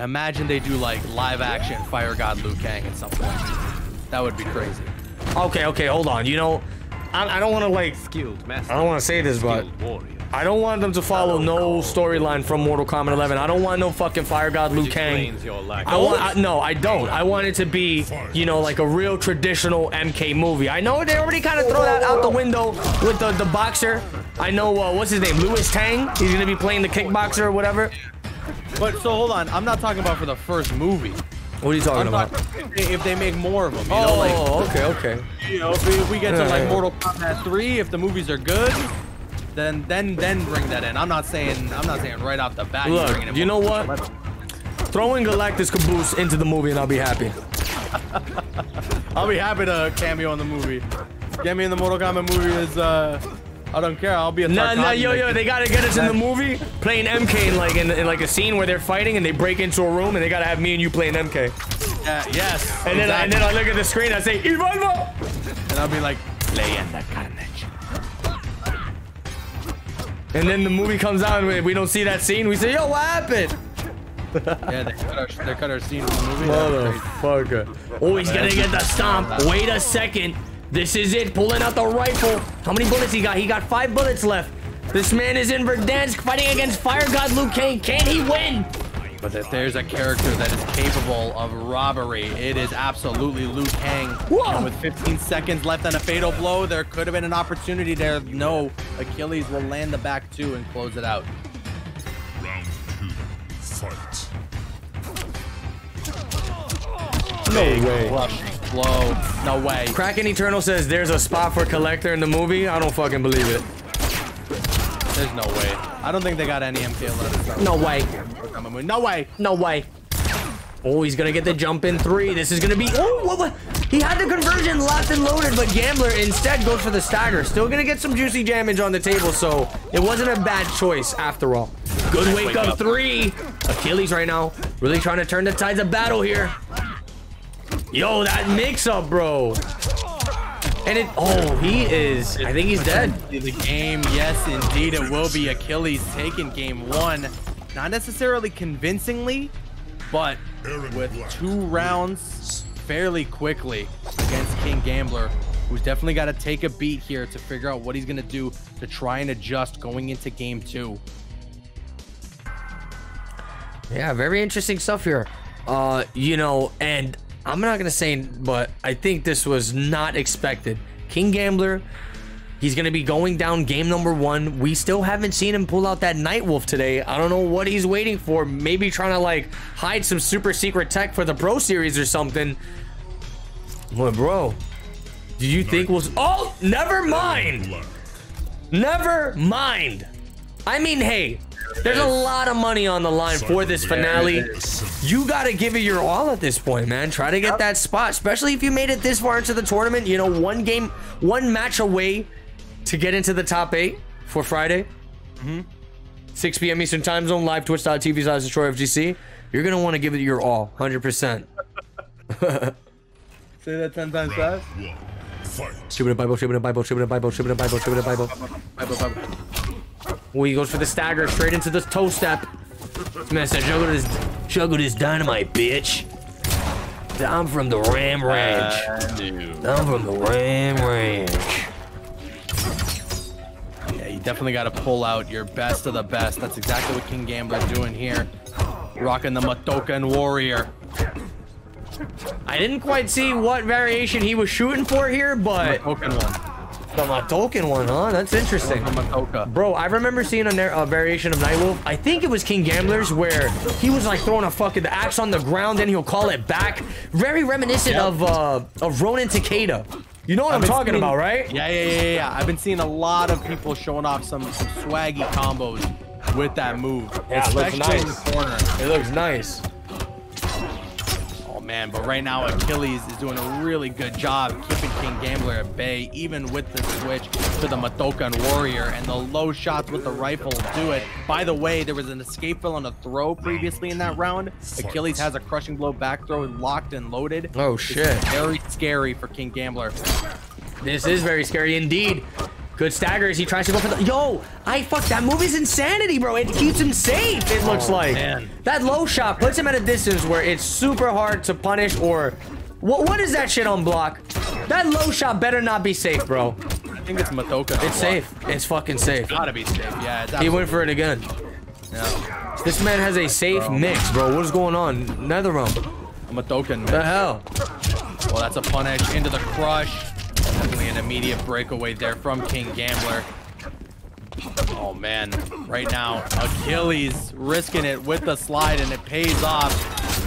Imagine they do like live action Fire God Liu Kang at some point. That would be crazy. Okay, hold on. You know, I don't want to like skilled master. I don't want to say this, but I don't want them to follow no storyline from Mortal Kombat 11. I don't want no fucking Fire God Liu Kang. I want it to be, you know, like a real traditional MK movie. I know they already kind of throw that out the window with the boxer. I know what's his name, Louis Tang. He's gonna be playing the kickboxer or whatever. But so hold on, I'm not talking about for the first movie. What are you talking about? If they make more of them, you know, like, okay. You know, if we get to like Mortal Kombat 3, if the movies are good, then bring that in. I'm not saying right off the bat. Look, you know what? Throwing Galactus Caboose into the movie and I'll be happy. I'll be happy to cameo in the movie. Get me in the Mortal Kombat movie is, I don't care. I'll be a Tarkatan. Nah, yo, they gotta get us in the movie playing MK in like a scene where they're fighting and they break into a room and they gotta have me and you playing MK. Yes. And then, I look at the screen. I say Evolvo. And I'll be like Leyenda Carnage. And then the movie comes out and we don't see that scene. We say, yo, what happened? Yeah, they cut our scene from the movie. Motherfucker. Oh, he's gonna get the stomp. Wait a second. This is it, pulling out the rifle. How many bullets he got? He got 5 bullets left. This man is in Verdansk fighting against Fire God Liu Kang. Can he win? But if there's a character that is capable of robbery, it is absolutely Liu Kang. Whoa. With 15 seconds left on a fatal blow, there could have been an opportunity there. No, Achilles will land the back two and close it out. Round 2, fight. No way. Blow. No way. Kraken Eternal says there's a spot for Kollector in the movie. I don't fucking believe it. There's no way. I don't think they got any MK11. No way. No way. No way. Oh, he's gonna get the jump in 3. This is gonna be. Oh, what? He had the conversion locked and loaded, but Gambler instead goes for the stagger. Still gonna get some juicy damage on the table, so it wasn't a bad choice after all. Good wake up 3. Achilles right now really trying to turn the tides of battle here. Yo, that mix-up, bro. And it... Oh, he is... I think he's dead. The game, yes, indeed. It will be Achilles taking game 1. Not necessarily convincingly, but with 2 rounds fairly quickly against King Gambler, who's definitely got to take a beat here to figure out what he's going to do to try and adjust going into game 2. Yeah, very interesting stuff here. You know, and... I'm not gonna say, but I think this was not expected. King Gambler, he's gonna be going down game number 1. We still haven't seen him pull out that Night Wolf today. I don't know what he's waiting for. Maybe trying to like hide some super secret tech for the Pro Series or something. What, bro? Do you think we'll? Oh, never mind. Never mind. I mean, hey. There's a lot of money on the line for this finale. You got to give it your all at this point, man. Try to get that spot, especially if you made it this far into the tournament. You know, one match away to get into the top 8 for Friday. 6 p.m. Eastern time zone, live twitch.tv/DestroyerFGC. You're going to want to give it your all, 100%. Say that 10 times fast. Shipping a Bible, shipping a Bible, shipping a Bible, shipping a Bible, shipping a Bible. Oh, he goes for the stagger straight into the toe step. This man said, juggle this dynamite, bitch. I'm from the Ram Ranch. I'm from the Ram Ranch. Yeah, you definitely got to pull out your best of the best. That's exactly what King Gambler's doing here. Rocking the Matokan Warrior. I didn't quite see what variation he was shooting for here, but... The Matokan one, huh? That's interesting. Bro, I remember seeing a variation of Nightwolf. I think it was King Gambler's where he was like throwing a fucking axe on the ground, then he'll call it back. Very reminiscent of Ronin Takeda. You know what I'm talking about, right? Yeah. I've been seeing a lot of people showing off some swaggy combos with that move. Yeah, it looks nice. In the corner. It looks nice. Man, but right now Achilles is doing a really good job keeping King Gambler at bay, even with the switch to the Matokan Warrior, and the low shots with the rifle do it. By the way, there was an escape fill on a throw previously in that round. Achilles has a crushing blow back throw locked and loaded. Oh shit. This is very scary for King Gambler. This is very scary indeed. Good staggers. He tries to go for the... Yo, that movie's insanity, bro. It keeps him safe, it looks like. Man. That low shot puts him at a distance where it's super hard to punish or... What is that shit on block? That low shot better not be safe, bro. I think it's Matoka. It's safe. It's fucking safe. It's gotta be safe. Yeah, it's absolutely... He went for it again. Yeah. This man has a safe mix, bro. What is going on? Netherrealm. A Matokan mix. The hell? Well, that's a punish into the crush. Definitely an immediate breakaway there from King Gambler. Oh man, right now Achilles risking it with the slide and it pays off.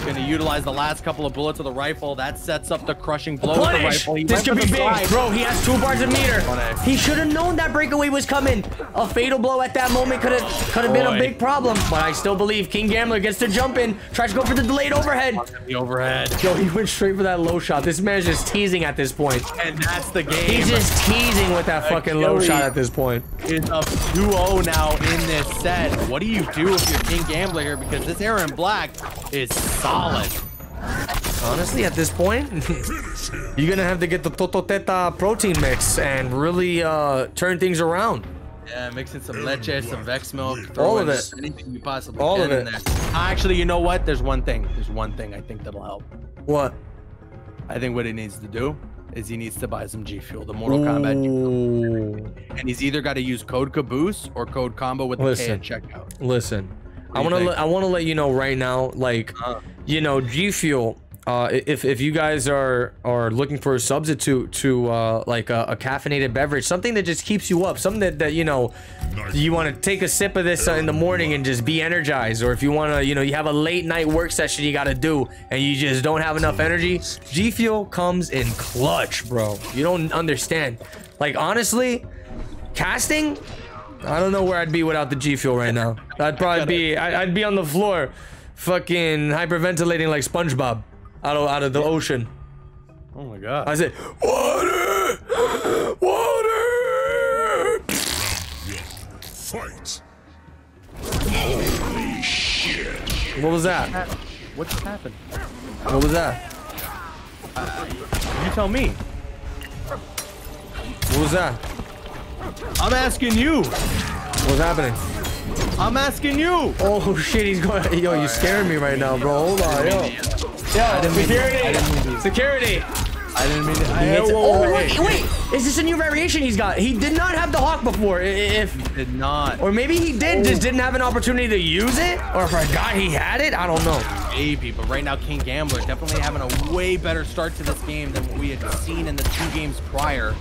Going to utilize the last couple of bullets of the rifle. That sets up the crushing blow with the rifle. He this could be big. Side. Bro, he has 2 bars a meter. He should have known that breakaway was coming. A fatal blow at that moment could have been a big problem. But I still believe King Gambler gets to jump in. Tries to go for the delayed overhead. The overhead. Yo, he went straight for that low shot. This man's just teasing at this point. And that's the game. He's just teasing with that fucking low shot at this point. It's up 2-0 now in this set. What do you do if you're King Gambler here? Because this Aaron Black is solid. Honestly, at this point, you're going to have to get the Tototeta protein mix and really turn things around. Yeah, mixing some leche, some Vex milk, all of it. Anything you possibly can in there. Actually, you know what? There's one thing. There's one thing I think that'll help. What? I think what he needs to do is he needs to buy some G Fuel, the Mortal Kombat G Fuel. And he's either got to use code Caboose or code Combo with the K at checkout. Listen. I want to let you know right now, like, you know, G Fuel, if you guys are looking for a substitute to like a caffeinated beverage, something that just keeps you up, something that you know, you want to take a sip of this in the morning and just be energized, or if you want to, you know, you have a late night work session you got to do and you just don't have enough energy, G Fuel comes in clutch, bro. You don't understand. Like, honestly, casting, I don't know where I'd be without the G Fuel right now. I'd probably be, I'd be on the floor, fucking hyperventilating like SpongeBob, out of the ocean. Oh my god! I said, water, water. Fight! Holy shit! What was that? What just happened? What was that? You tell me. What was that? I'm asking you. What's happening? I'm asking you. Oh shit, he's going. Yo, you're scaring me right now, bro. Hold on, yo. Yo, security. Security. I didn't mean it. Oh wait, wait. Is this a new variation he's got? He did not have the hawk before. If he did not. Or maybe he did, just didn't have an opportunity to use it, or forgot he had it. I don't know. Maybe, but right now King Gambler definitely having a way better start to this game than what we had seen in the 2 games prior.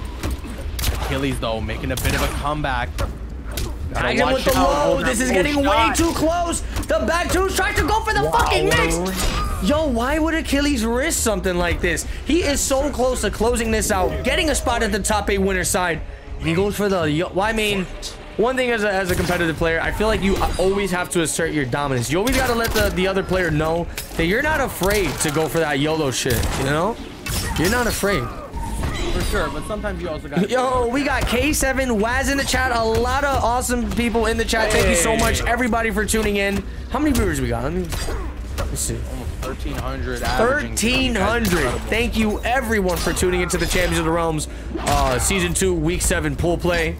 Achilles, though, making a bit of a comeback. Tag him with the low. This is getting way too close. The back two tries to go for the fucking mix. Yo, why would Achilles risk something like this? He is so close to closing this out, getting a spot at the top 8 winner side. And he goes for the... Well, I mean, one thing as a competitive player, I feel like you always have to assert your dominance. You always got to let the other player know that you're not afraid to go for that YOLO shit, you know? You're not afraid. For sure, but sometimes you also got... Yo, we got K7, Waz in the chat, a lot of awesome people in the chat. Hey. Thank you so much, everybody, for tuning in. How many viewers we got? Let's see. Almost 1,300. 1,300. Thank you, everyone, for tuning into the Champions of the Realms Season 2, Week 7 pool play.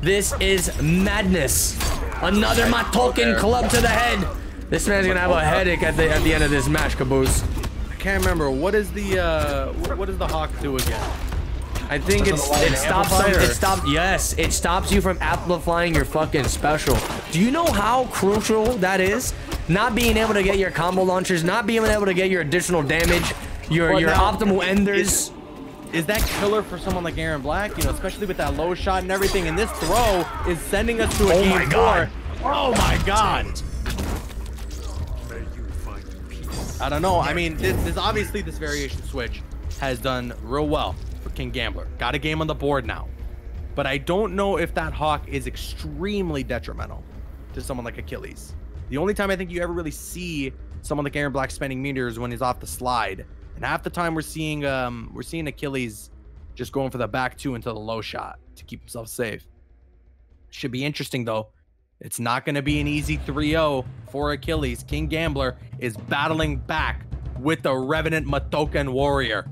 This is madness. Another Matokin club to the head. This man's going to have a headache at the end of this match, Caboose. I can't remember. What does the Hawk do again? I think it stops. Yes, it stops you from amplifying your fucking special. Do you know how crucial that is? Not being able to get your combo launchers, not being able to get your additional damage, your optimal enders. Is that killer for someone like Aaron Black? You know, especially with that low shot and everything. And this throw is sending us to a game 4. Oh my god! Oh my god! I don't know. I mean, this obviously this variation switch has done real well. King Gambler got a game on the board now, but I don't know if that hawk is extremely detrimental to someone like Achilles. The only time I think you ever really see someone like Aaron Black spending meters when he's off the slide, and half the time we're seeing Achilles just going for the back 2 into the low shot to keep himself safe. Should be interesting though. It's not going to be an easy 3-0 for Achilles. King Gambler is battling back with the Revenant Matokan Warrior.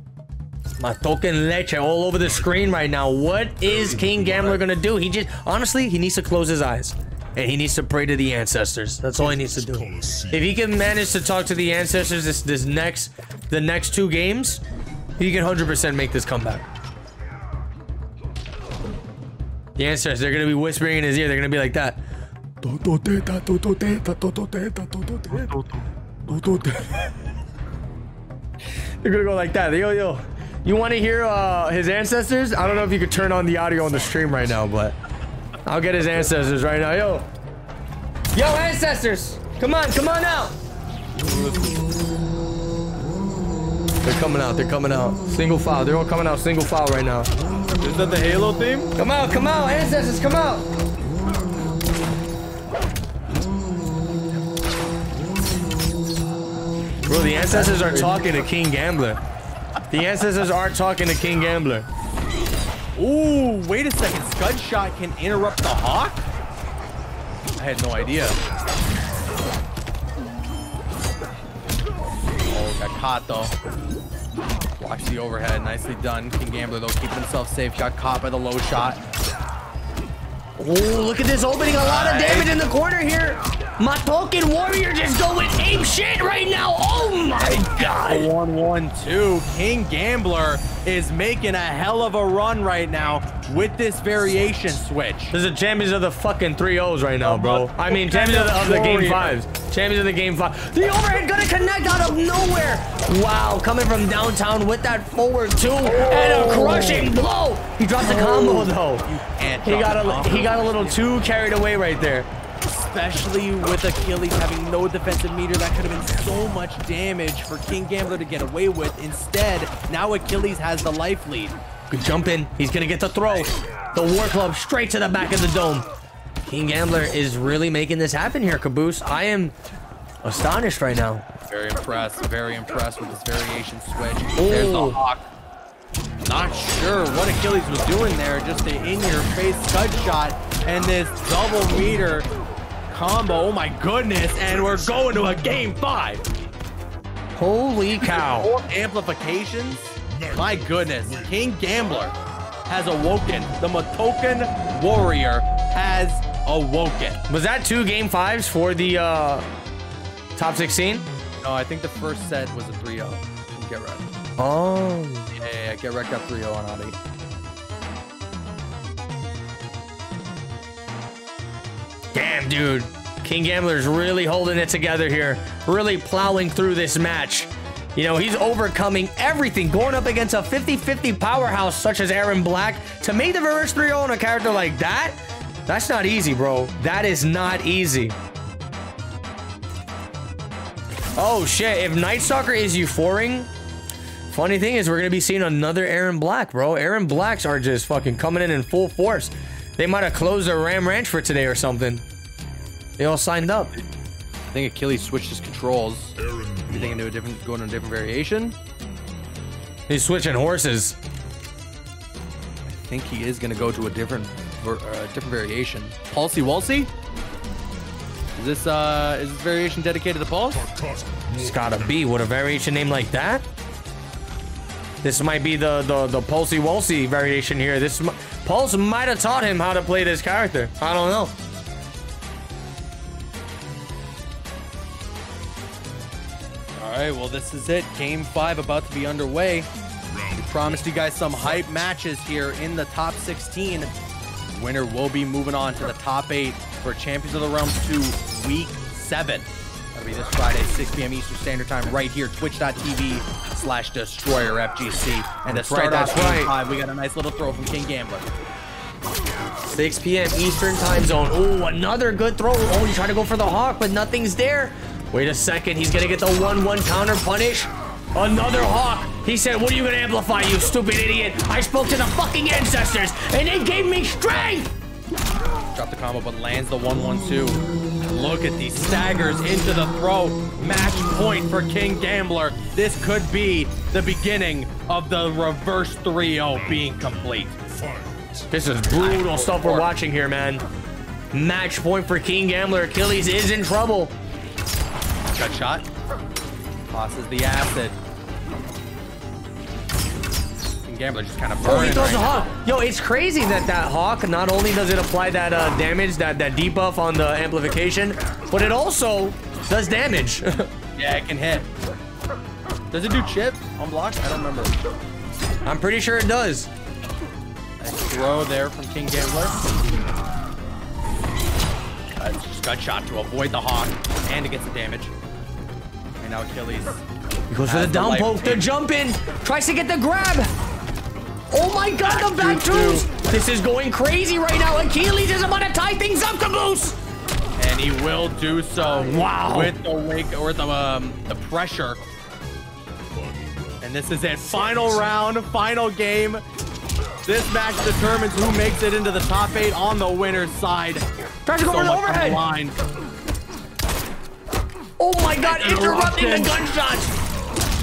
Matokan leche all over the screen right now. What is King Gambler gonna do? He just honestly, he needs to close his eyes and he needs to pray to the ancestors. That's all he needs to do. If he can manage to talk to the ancestors the next 2 games, he can 100% make this comeback. The ancestors, they're gonna be whispering in his ear. They're gonna be like that. They're gonna go like that. Yo, yo. You want to hear his ancestors? I don't know if you could turn on the audio on the stream right now, but I'll get his ancestors right now. Yo. Yo, ancestors. Come on out. They're coming out. They're coming out. Single file. They're all coming out. Single file right now. Is that the Halo theme? Come out. Come out. Ancestors, come out. Bro, the ancestors are talking to King Gambler. The ancestors are talking to King Gambler. Ooh, wait a second. Scud Shot can interrupt the Hawk? I had no idea. Oh, got caught though. Watch the overhead. Nicely done. King Gambler though, keeping himself safe. Got caught by the low shot. Oh, look at this opening. A lot of damage in the corner here. My Tolkien Warrior just going ape shit right now. Oh my god. 1-1-2. King Gambler is making a hell of a run right now with this variation switch. This is champions of the fucking 3-0s right now, bro. I mean, champions of the game 5s. Champions of the game 5. The overhead gonna connect out of nowhere. Wow, coming from downtown with that forward 2 and a crushing blow. He drops a combo though. He got a little too carried away right there. Especially with Achilles having no defensive meter, that could have been so much damage for King Gambler to get away with. Instead, now Achilles has the life lead. Good jump in. He's going to get the throw. The War Club straight to the back of the dome. King Gambler is really making this happen here, Caboose. I am astonished right now. Very impressed. Very impressed with this variation switch. Ooh. There's the Hawk. Not sure what Achilles was doing there. Just an in-your-face Scud Shot and this double meter combo. Oh my goodness, and we're going to a game 5. Holy cow. Four amplifications. My goodness, King Gambler has awoken. The Matoken Warrior has awoken. Was that 2 game 5s for the top 16? No, I think the first set was a 3-0. Get wrecked. Oh yeah, Get Wrecked up 3-0 on Audi. Damn, dude. King Gambler's really holding it together here. Really plowing through this match. You know, he's overcoming everything, going up against a 50-50 powerhouse such as Aaron Black. To make the reverse 3-0 on a character like that, that's not easy, bro. That is not easy. Oh, shit. If Night Stalker is euforing, funny thing is we're going to be seeing another Aaron Black, bro. Aaron Blacks are just fucking coming in full force. They might have closed their Ram Ranch for today or something. They all signed up. I think Achilles switched his controls. You think into a different, going to a different variation? He's switching horses. I think he is going to go to a different variation. Pulsey Walsey? Is this variation dedicated to Pulse? It's gotta be. Would a variation name like that? This might be the Pulsey Walsey variation here. This. Pulse might have taught him how to play this character. I don't know. All right, well, this is it. Game 5 about to be underway. We promised you guys some hype matches here in the top 16. Winner will be moving on to the top 8 for Champions of the Realms 2 Week 7. That'll be this Friday, 6 p.m. Eastern Standard Time, right here, twitch.tv/DestroyerFGC. And to start off Game 5, we got a nice little throw from King Gambler. 6 p.m. Eastern Time Zone. Oh, another good throw. Oh, he's trying to go for the Hawk, but nothing's there. Wait a second. He's going to get the 1-1 counter punish. Another Hawk. He said, what are you going to amplify, you stupid idiot? I spoke to the fucking ancestors, and they gave me strength. Drop the combo, but lands the 1-1-2. Look at these staggers into the throw. Match point for King Gambler. This could be the beginning of the reverse 3-0 being complete. This is brutal stuff we're watching here, man. Match point for King Gambler. Achilles is in trouble. Gut shot. Tosses the acid. King Gambler just kind of burning. Oh, he throws a Hawk. Yo, it's crazy that that Hawk, not only does it apply that damage, that debuff on the amplification, but it also does damage. Yeah, it can hit. Does it do chip on block? I don't remember. I'm pretty sure it does. Nice throw there from King Gambler. It's just gut shot to avoid the Hawk and to get the damage. And now Achilles. He goes for the down poke, the jump in, tries to get the grab. Oh my god, the back twos! This is going crazy right now. Achilles is about to tie things up, Caboose! And he will do so. Wow. With the pressure. And this is it. Final round, final game. This match determines who makes it into the top 8 on the winner's side. Tragic over the overhead. Oh my god, interrupting the gunshots.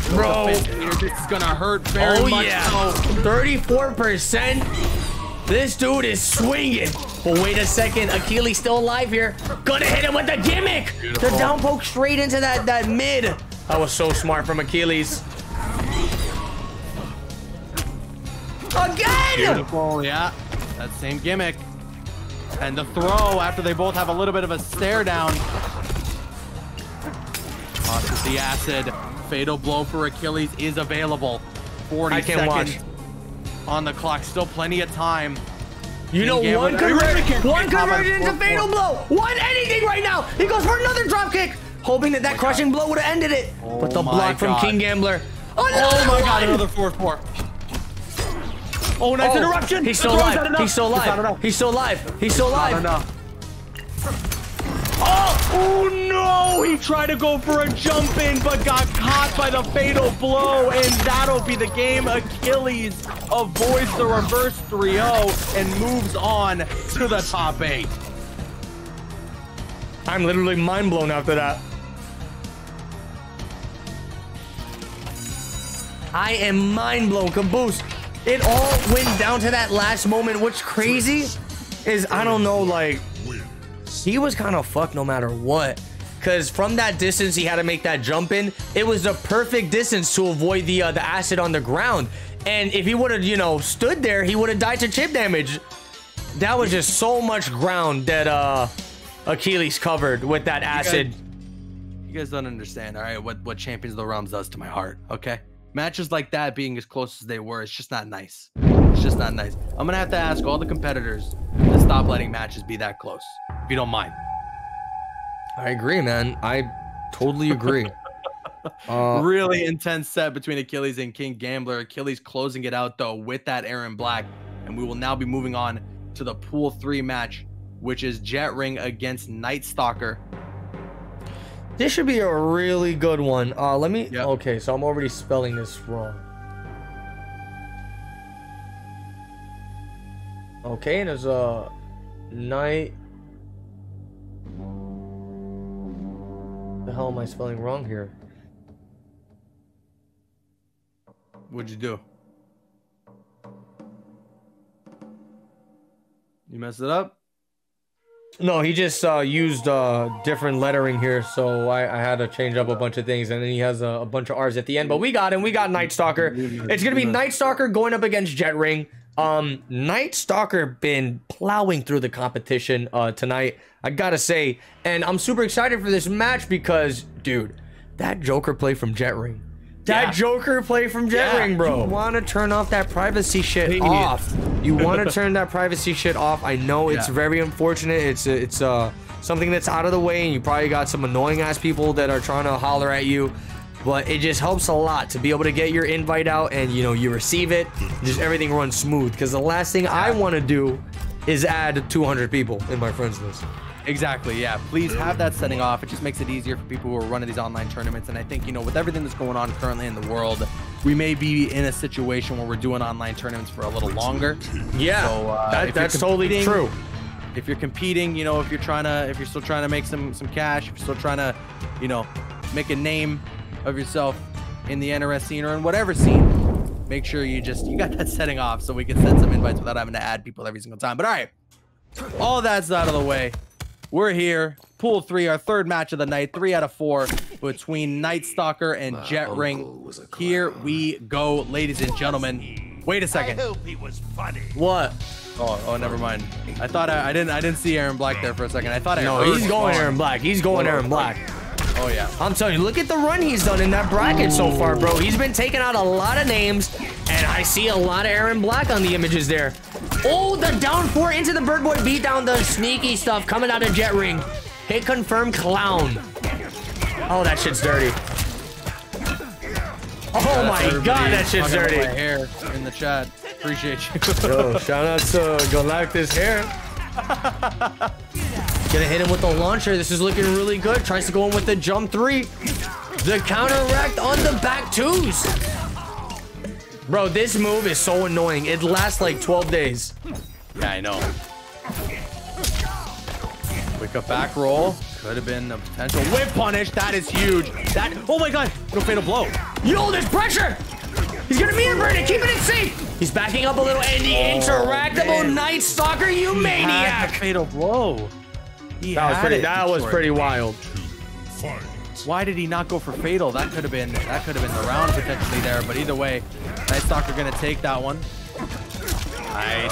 Bro. It's gonna hurt very much. Oh, 34%. This dude is swinging. But wait a second, Achilles still alive here. Gonna hit him with the gimmick. Beautiful. The down poke straight into that mid. That was so smart from Achilles. Again! Beautiful, yeah. That same gimmick. And the throw after they both have a little bit of a stare down. Tosses the acid. Fatal blow for Achilles is available. 40 seconds on the clock. Still plenty of time. You know, one conversion into fatal blow. One anything right now. He goes for another drop kick, hoping that crushing blow would have ended it. Oh, but the block from King Gambler. Oh my god! Another 4-4. Oh, nice interruption! He's still alive. He's still alive. He's still alive. He's still alive. Oh! Oh no! He tried to go for a jump in, but got caught by the fatal blow, and that'll be the game. Achilles avoids the reverse 3-0 and moves on to the top 8. I'm literally mind blown after that. I am mind blown, Caboose. It all went down to that last moment. What's crazy is, I don't know, like, he was kind of fucked no matter what, because from that distance he had to make that jump in. It was the perfect distance to avoid the acid on the ground, and if he would have, you know, stood there, he would have died to chip damage. That was just so much ground that Achilles covered with that acid. You guys don't understand, all right, what Champions of the Realms does to my heart, okay? Matches like that, being as close as they were, it's just not nice. It's just not nice. I'm gonna have to ask all the competitors to stop letting matches be that close, if you don't mind. I agree, man. I totally agree. Really intense set between Achilles and King Gambler. Achilles closing it out, though, with that Aaron Black. And we will now be moving on to the Pool 3 match, which is Jet Ring against Night Stalker. This should be a really good one. Let me... Yep. Okay, so I'm already spelling this wrong. Okay, and there's a... Night... The hell am I spelling wrong here? What'd you do? You messed it up? No, he just used different lettering here, so I had to change up a bunch of things, and then he has a bunch of R's at the end, but we got him. We got Night Stalker. It's gonna be Night Stalker going up against Jet Ring. Night Stalker been plowing through the competition tonight, I gotta say, and I'm super excited for this match because, dude, that Joker play from Jet Ring. That Joker play from Jet Ring, bro. You want to turn off that privacy shit off. You want to turn that privacy shit off. I know it's very unfortunate. It's something that's out of the way, and you probably got some annoying ass people that are trying to holler at you. But it just helps a lot to be able to get your invite out, and you know you receive it. Just everything runs smooth. Because the last thing I want to do is add 200 people in my friends list. Exactly, yeah. Please have that setting off. It just makes it easier for people who are running these online tournaments. And I think, you know, with everything that's going on currently in the world, we may be in a situation where we're doing online tournaments for a little longer. Yeah, so, that's totally true. If you're competing, you know, if you're still trying to make some cash, if you're still trying to, you know, make a name of yourself in the NRS scene or in whatever scene, make sure you got that setting off so we can send some invites without having to add people every single time. But all right, all that's out of the way. We're here, Pool 3, our third match of the night, 3 out of 4 between Night Stalker and Jet Ring. Here we go, ladies and gentlemen. Wait a second. I hope he was funny. What? Oh, never mind. I thought I didn't see Aaron Black there for a second. I thought I heard. No, he's going Aaron Black. He's going Aaron Black. Oh yeah. I'm telling you, look at the run he's done in that bracket so far, bro. He's been taking out a lot of names, and I see a lot of Aaron Black on the images there. Oh, the down 4 into the bird boy beat down, the sneaky stuff coming out of Jet Ring. Hit confirm clown. Oh, that shit's dirty. Oh my god, that shit's dirty. Hair in the chat. Appreciate you. Yo, shout out to Galactus Hair. Gonna hit him with the launcher. This is looking really good. Tries to go in with the jump 3. The counter racked on the back 2s. Bro, this move is so annoying. It lasts like 12 days. Yeah, I know. Quick up back roll. Could have been a potential whip punish. That is huge. That, oh my God, what a fatal blow. Yo, there's pressure. He's gonna mirror burn it, keep it in safe. He's backing up a little and the interactable Night Stalker, you maniac. Fatal blow. That was pretty wild. Why did he not go for fatal? That could have been the round potentially there, but either way, Night Stalker gonna take that one. Nice.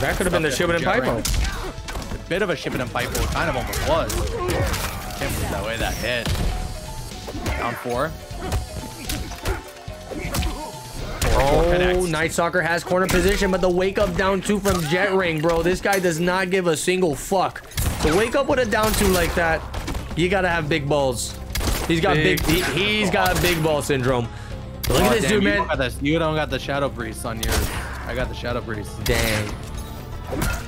That could have been the Shippin' and Pipo. A bit of a Shippin' and Pipo, kind of almost was. Can't believe that way that hit. Down four. Oh, Night Stalker has corner position, but the wake up down two from Jet Ring, bro. This guy does not give a single fuck. To wake up with a down two like that, you gotta have big balls. He's got big ball syndrome. Look at this dude, man. You don't got the Shadow Breeze on yours. I got the Shadow Breeze. Dang.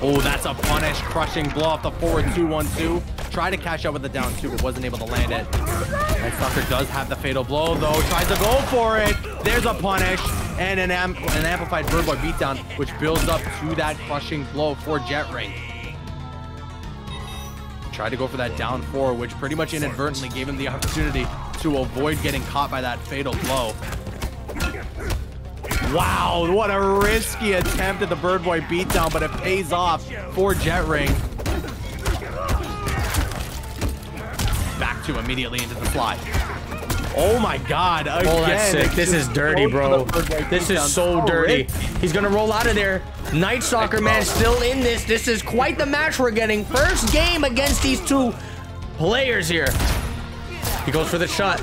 Oh, that's a punish. Crushing blow off the forward 2-1-2. Try to cash out with the down two, but wasn't able to land it. Night Stalker does have the fatal blow though. Tries to go for it. There's a punish and an amplified Bird Boy beatdown, which builds up to that crushing blow for Jet Ring. Tried to go for that down four, which pretty much inadvertently gave him the opportunity to avoid getting caught by that fatal blow. Wow, what a risky attempt at the Bird Boy beatdown, but it pays off for Jet Ring. Back to immediately into the slide. Oh my God, again. Oh, that's sick. This is dirty, bro. This is so dirty. He's gonna roll out of there. Night Stalker, man, still in this. This is quite the match we're getting. First game against these two players here. He goes for the shot.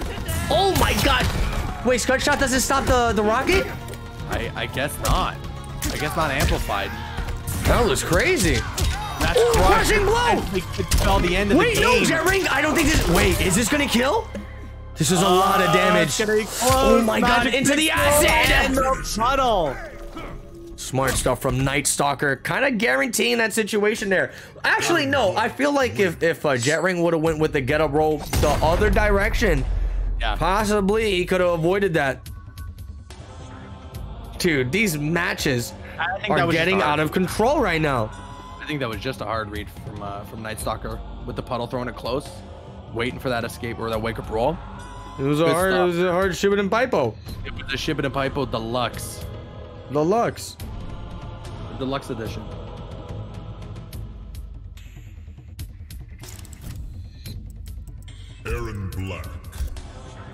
Oh my God. Wait, Scud Shot doesn't stop the rocket? I guess not. I guess not amplified. That was crazy. That's crushing blow. Wait, no, Jet Ring, I don't think this... Wait, is this gonna kill? This is a lot of damage. Oh my God, into the acid! Puddle. Smart stuff from Night Stalker, kind of guaranteeing that situation there. Actually, no, I feel like if Jet Ring would have went with the get up roll the other direction, yeah, possibly he could have avoided that. Dude, these matches are getting out of control right now. I think that was just a hard read from Night Stalker with the puddle throwing it close, waiting for that escape or that wake up roll. It was a hard Shippin' and Pipo. It was a Shippin' and Pipo Deluxe. Deluxe. Deluxe edition. Aaron Black,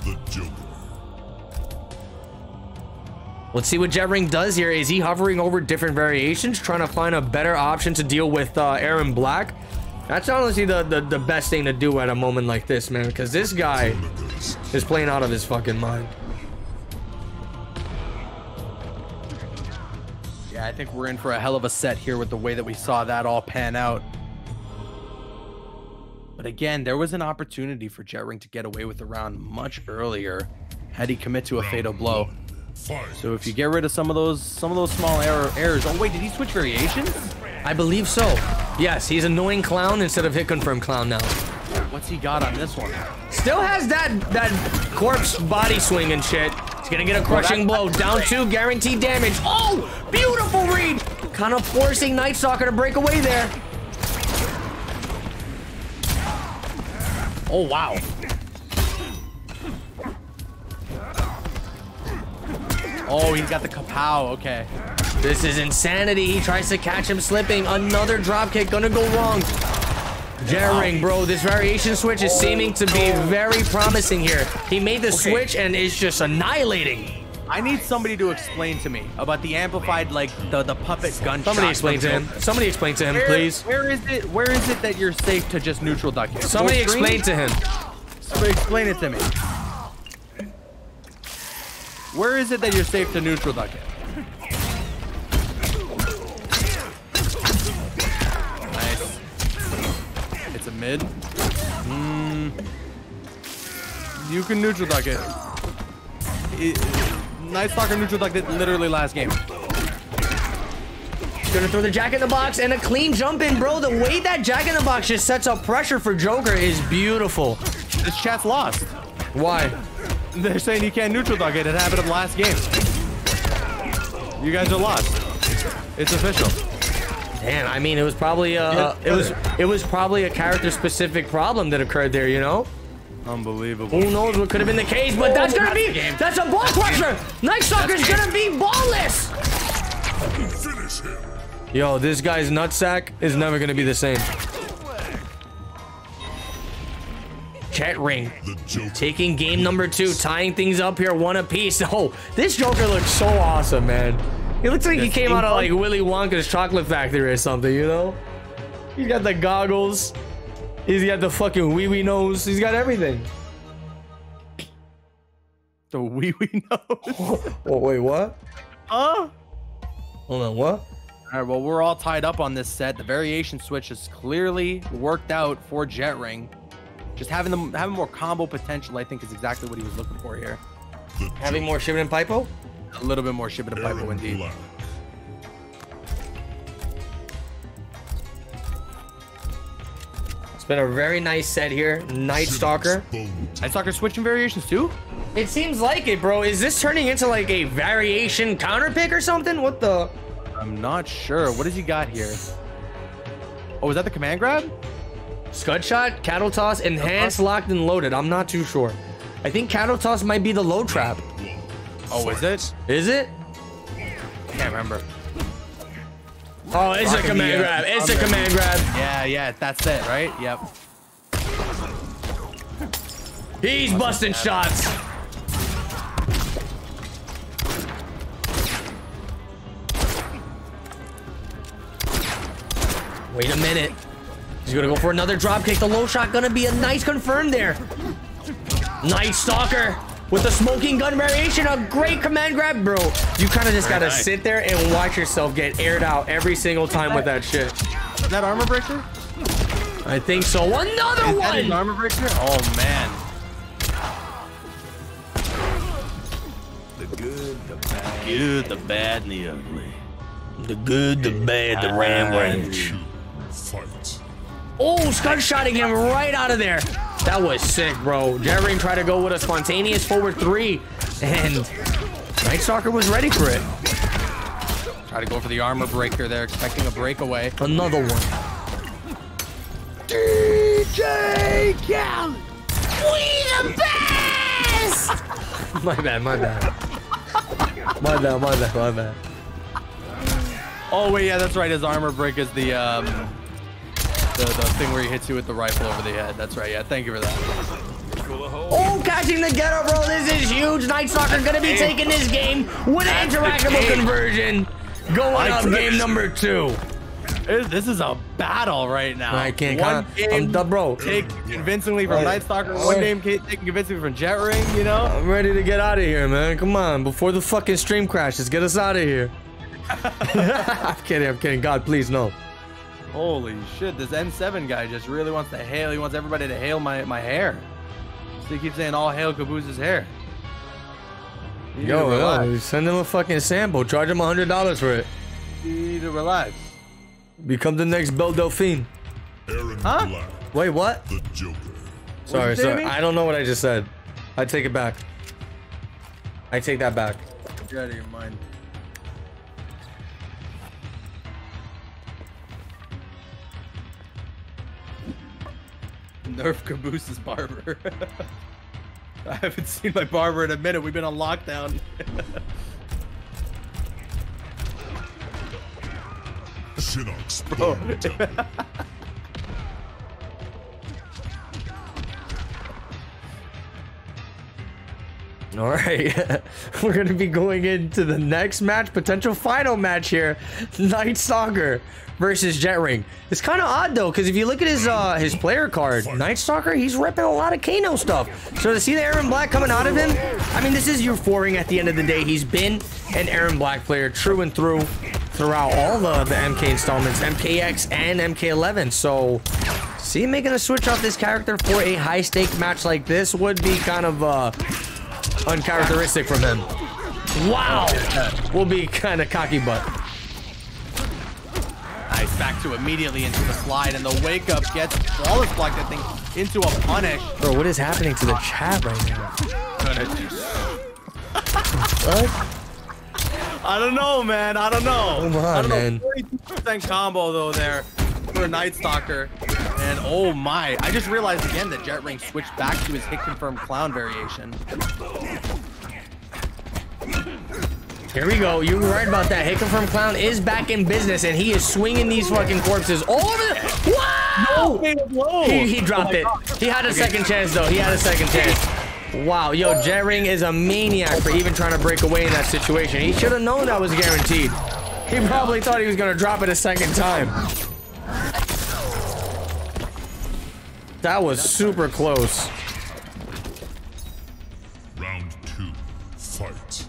the Joker. Let's see what Jet Ring does here. Is he hovering over different variations, trying to find a better option to deal with Aaron Black? That's honestly the best thing to do at a moment like this, man, because this guy is playing out of his fucking mind. Yeah, I think we're in for a hell of a set here with the way that we saw that all pan out. But again, there was an opportunity for Jet Ring to get away with the round much earlier had he commit to a fatal blow. So if you get rid of some of those small errors. Oh wait, did he switch variations? I believe so. Yes, he's annoying clown instead of hit confirm clown now. What's he got on this one? Still has that corpse body swing and shit. He's gonna get a crushing blow. Down two, guaranteed damage. Oh, beautiful read. Kind of forcing Night Stalker to break away there. Oh wow. Oh, he's got the kapow. Okay. This is insanity. He tries to catch him slipping. Another drop kick gonna go wrong. Jet Ring, bro, this variation switch is seeming to be very promising here. He made the switch and is just annihilating. I need somebody to explain to me about the amplified, like the puppet gun. Somebody explain to him. Somebody explain to him, please. Where is it? Where is it that you're safe to just neutral duck it? Somebody explain to him. Somebody explain it to me. Where is it that you're safe to neutral duck it? A mid. You can neutral duck it. Night Stalker neutral ducked it literally last game. Gonna throw the Jack in the Box and a clean jump in, bro. The way that Jack in the Box just sets up pressure for Joker is beautiful. This chat's lost. Why? They're saying you can't neutral duck it. It happened in the last game. You guys are lost. It's official. Man, I mean, it was probably probably a character-specific problem that occurred there, you know? Unbelievable. Who knows what could have been the case, but that's gonna be that's a ball crusher. Night Stalker's gonna be ballless. Fucking finish him. Yo, this guy's nutsack is never gonna be the same. Jet Ring taking game number 2, tying things up here 1 apiece. Oh, this Joker looks so awesome, man. He looks like he came out of like Willy Wonka's chocolate factory or something, you know? He's got the goggles. He's got the fucking wee-wee nose. He's got everything. The wee-wee nose? Oh, wait, what? Huh? Hold on, what? All right, well, we're all tied up on this set. The variation switch is clearly worked out for Jet Ring. Just having them having more combo potential, I think, is exactly what he was looking for here. Having more Shippin' and Pipo? A little bit more Shippin' and Pipo, indeed. Black. Been a very nice set here. Night Stalker. Night Stalker switching variations too? It seems like it, bro. Is this turning into like a variation counter pick or something? What the? I'm not sure. What does he got here? Oh, is that the command grab? Scud shot, cattle toss, enhanced, locked, and loaded. I'm not too sure. I think cattle toss might be the low trap. Oh, is it? Is it? I can't remember. Oh, it's a command grab. It's a command grab. Yeah, yeah, that's it, right? Yep. He's busting shots. Wait a minute. He's gonna go for another drop kick. The low shot gonna be a nice confirm there. Night Stalker with the smoking gun variation, a great command grab, bro. You kind of just gotta sit there and watch yourself get aired out every single time with that shit. Is that armor breaker? I think so. Another one! That is armor breaker? Oh, man. The good, the bad. The good, the bad, and the ugly. The good, the bad, the ram range. Oh, scud shotting him right out of there. That was sick, bro. Jet Ring tried to go with a spontaneous forward 3, and Night Stalker was ready for it. Try to go for the armor breaker there, expecting a breakaway. Another one. DJ Khaled! We the best! My bad, my bad. My bad, my bad, my bad. Oh, wait, yeah, that's right. His armor break is The thing where he hits you with the rifle over the head. That's right. Yeah, thank you for that. Oh, catching the getup, bro. This is huge. Night Stalker gonna be taking this game with an interactable conversion. Going up game number 2. This is a battle right now. I can't take convincingly from Night Stalker. One game taking convincingly from Jet Ring, you know? I'm ready to get out of here, man. Come on. Before the fucking stream crashes, get us out of here. I'm kidding. I'm kidding. God, please, no. Holy shit, this M7 guy just really wants to hail. He wants everybody to hail my hair. So he keeps saying, all hail Caboose's hair. Yo, send him a fucking sample. Charge him $100 for it. Need to relax. Become the next Belle Delphine. Aaron Black. Wait, what? The Joker. Sorry. I don't know what I just said. I take it back. I take that back. Get out of your mind. Nerf Caboose's barber. I haven't seen my barber in a minute. We've been on lockdown. All right, we're gonna be going into the next match, potential final match here. Night Stalker versus Jet Ring. It's kind of odd though, because if you look at his player card, Night Stalker, he's repping a lot of Kano stuff. So to see the Aaron Black coming out of him, I mean, this is euphoric at the end of the day. He's been an Aaron Black player true and through throughout all of the MK installments, MKX and MK11. So see him making a switch off this character for a high stake match like this would be kind of uncharacteristic from him. Wow, we'll be kind of cocky butt. Nice, back to immediately into the slide, and the wake up gets flawless block that thing into a punish. Bro, what is happening to the chat right now? What? I don't know, man. I don't know. Come on, I don't man. Know. 42% combo though there for Night Stalker. And oh my, I just realized again that Jet Ring switched back to his hit confirmed clown variation. Here we go. You were right about that. Hit confirmed clown is back in business, and he is swinging these fucking corpses all over the. Wow! No, he dropped it. God. He had a second chance though. He had a second chance. Wow, yo, Jet Ring is a maniac for even trying to break away in that situation. He should have known that was guaranteed. He probably thought he was going to drop it a second time. That was super close. Round two, fight.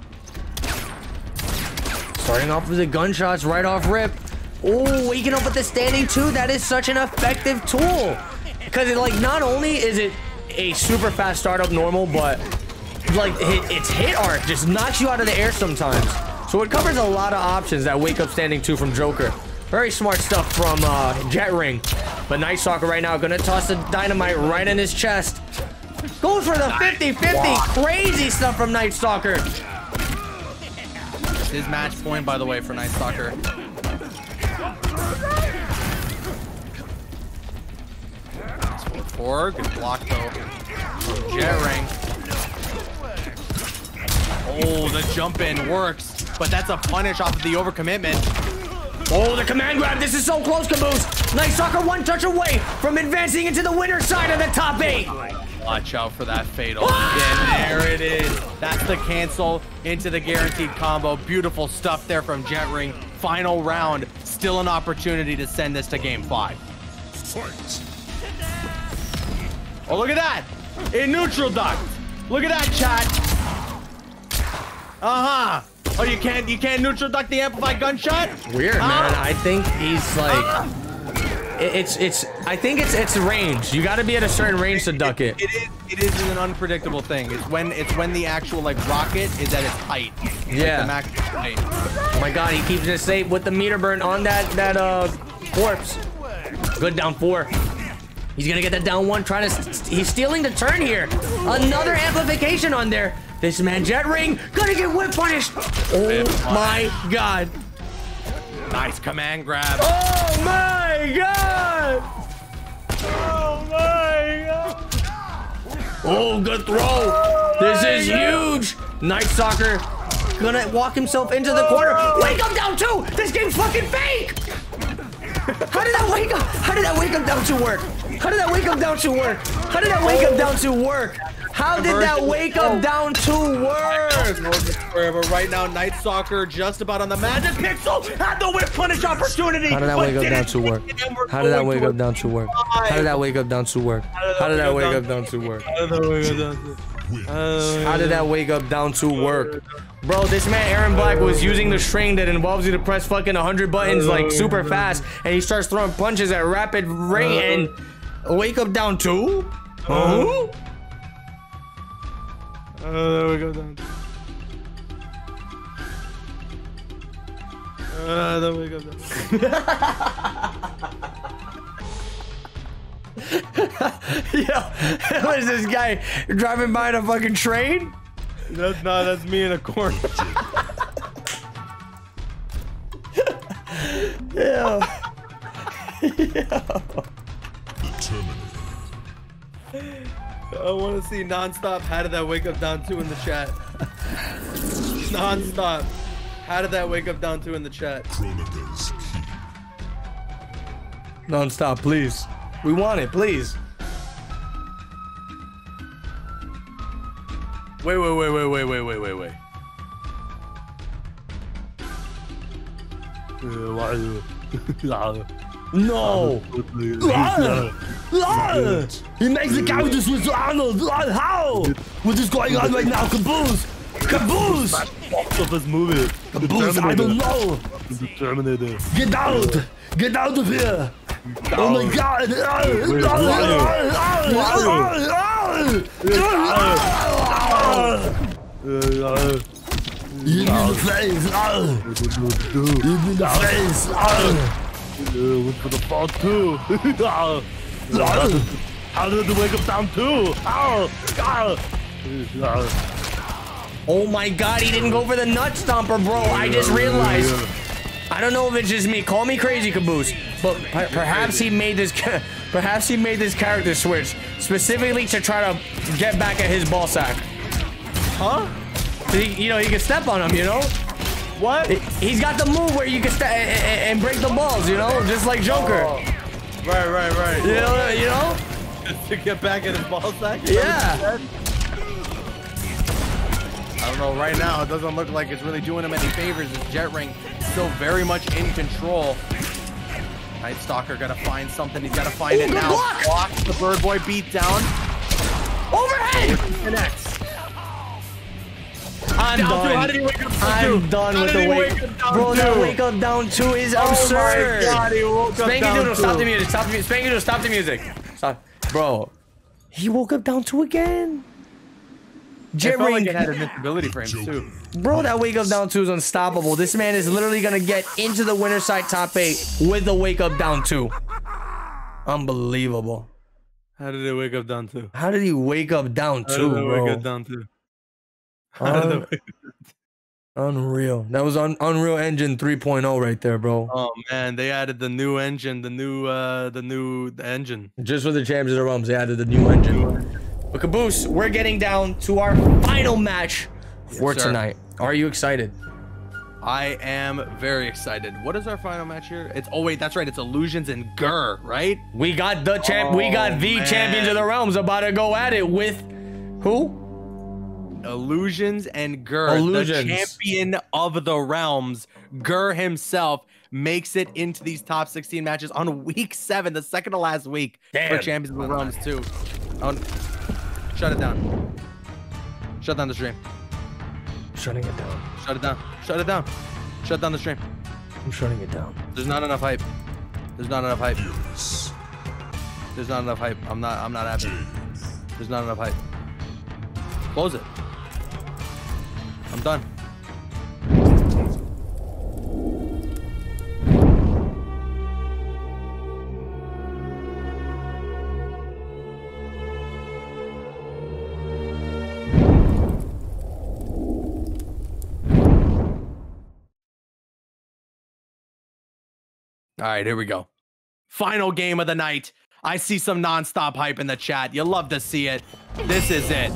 Starting off with the gunshots right off rip. Oh, waking up with the standing two. That is such an effective tool. Because it, like, not only is it a super fast startup normal, but like its hit arc just knocks you out of the air sometimes, so it covers a lot of options. That wake up standing two from Joker, very smart stuff from Jet Ring. But Night Stalker right now gonna toss the dynamite right in his chest. Goes for the 50-50. Crazy stuff from Night Stalker. It's his match point, by the way, for Night Stalker. Four. Good block though. Jet Ring. Oh, the jump in works, but that's a punish off of the overcommitment. Oh, the command grab. This is so close, Caboose. Night Stalker one touch away from advancing into the winner's side of the top eight. Watch out for that fatal. Ah! And there it is. That's the cancel into the guaranteed combo. Beautiful stuff there from Jet Ring. Final round. Still an opportunity to send this to game five. Fight. Oh, look at that! In neutral duck. Look at that, chat. Uh-huh. Oh, you can't neutral duck the amplified gunshot? Weird, man. I think he's like I think it's range. You gotta be at a certain range to duck it. It is an unpredictable thing. It's when the actual like rocket is at its height. Yeah. Like the max height. Oh my god, he keeps it safe with the meter burn on that corpse. Good down four. He's gonna get that down one, trying to, he's stealing the turn here. Another amplification on there. This man, Jet Ring, gonna get whip punished. Oh my god. Nice command grab. Oh my god. Oh my god. Oh, good throw. Oh, this is huge. Night Stalker gonna walk himself into the corner. Wake up down two. This game's fucking fake. How did that wake up down to work? But right now, Night Stalker just about on the magic pixel. Had the whip punish opportunity. How did that wake up down to work? Bro, this man Aaron Black was using the string that involves you to press fucking 100 buttons like super fast, and he starts throwing punches at rapid rate and wake up down two? Huh? Wake up down two. Yo, what is this guy driving by in a fucking train? That's me in a corner. Yo. I want to see nonstop. How did that wake up down two in the chat? Nonstop. How did that wake up down two in the chat? Nonstop, please. We want it, please. Wait. No! He makes the characters with Arnold! How? What is going on right now? Caboose! Caboose! Of this movie. Caboose, I don't know! Terminator. Get out! Get out of here! Oh my god! You need the face! You need the face! What's for the fall too? How did the wake up down too? Oh my god, he didn't go for the nut stomper, bro. I just realized. I don't know if it's just me. Call me crazy, Caboose, but perhaps he made this. Perhaps he made this character switch specifically to try to get back at his ballsack. Huh? So he, you know, you can step on him. You know what? He's got the move where you can step and break the balls. You know, just like Joker. Oh. Right, right, right. You know, you know. Just to get back at his ballsack. Yeah. I don't know, right now it doesn't look like it's really doing him any favors. His Jet Ring still very much in control. Night Stalker gotta find something. He's gotta find it now. Block the Bird Boy beat down. Overhead! Connects. I'm done. How did he wake up down I'm done with the wake. Bro, that wake up down two is absurd. Oh my god, he woke up down two. Stop the music. Stop the music. Spanky Doodle, stop the music. Stop. Bro, he woke up down two again. Jet Ring had invincibility frames too. Bro, that wake up down two is unstoppable. This man is literally gonna get into the winner side top 8 with the wake up down two. Unbelievable. How did they wake up down two? How did he wake up down two, bro? Wake up down two? Unreal. That was Unreal Engine 3.0 right there, bro. Oh man, they added the new engine, the new engine. Just for the Champions of the Realms, they added the new engine. But Caboose, we're getting down to our final match for tonight. Are you excited? I am very excited. What is our final match here? It's oh wait, that's right. It's Illusions and Gurr, right? We got the champ. Oh, we got the Champions of the Realms about to go at it with who? Illusions and Gurr, Illusions. The Champion of the Realms. Gurr himself makes it into these top 16 matches on week 7, the second to last week for Champions of the Realms too. Shut it down. Shut down the stream. Shutting it down. Shut it down. Shut it down. Shut down the stream. I'm shutting it down. There's not enough hype. There's not enough hype. There's not enough hype. I'm not happy. There's not enough hype. Close it. I'm done. All right, here we go. Final game of the night. I see some nonstop hype in the chat. You love to see it. This is it.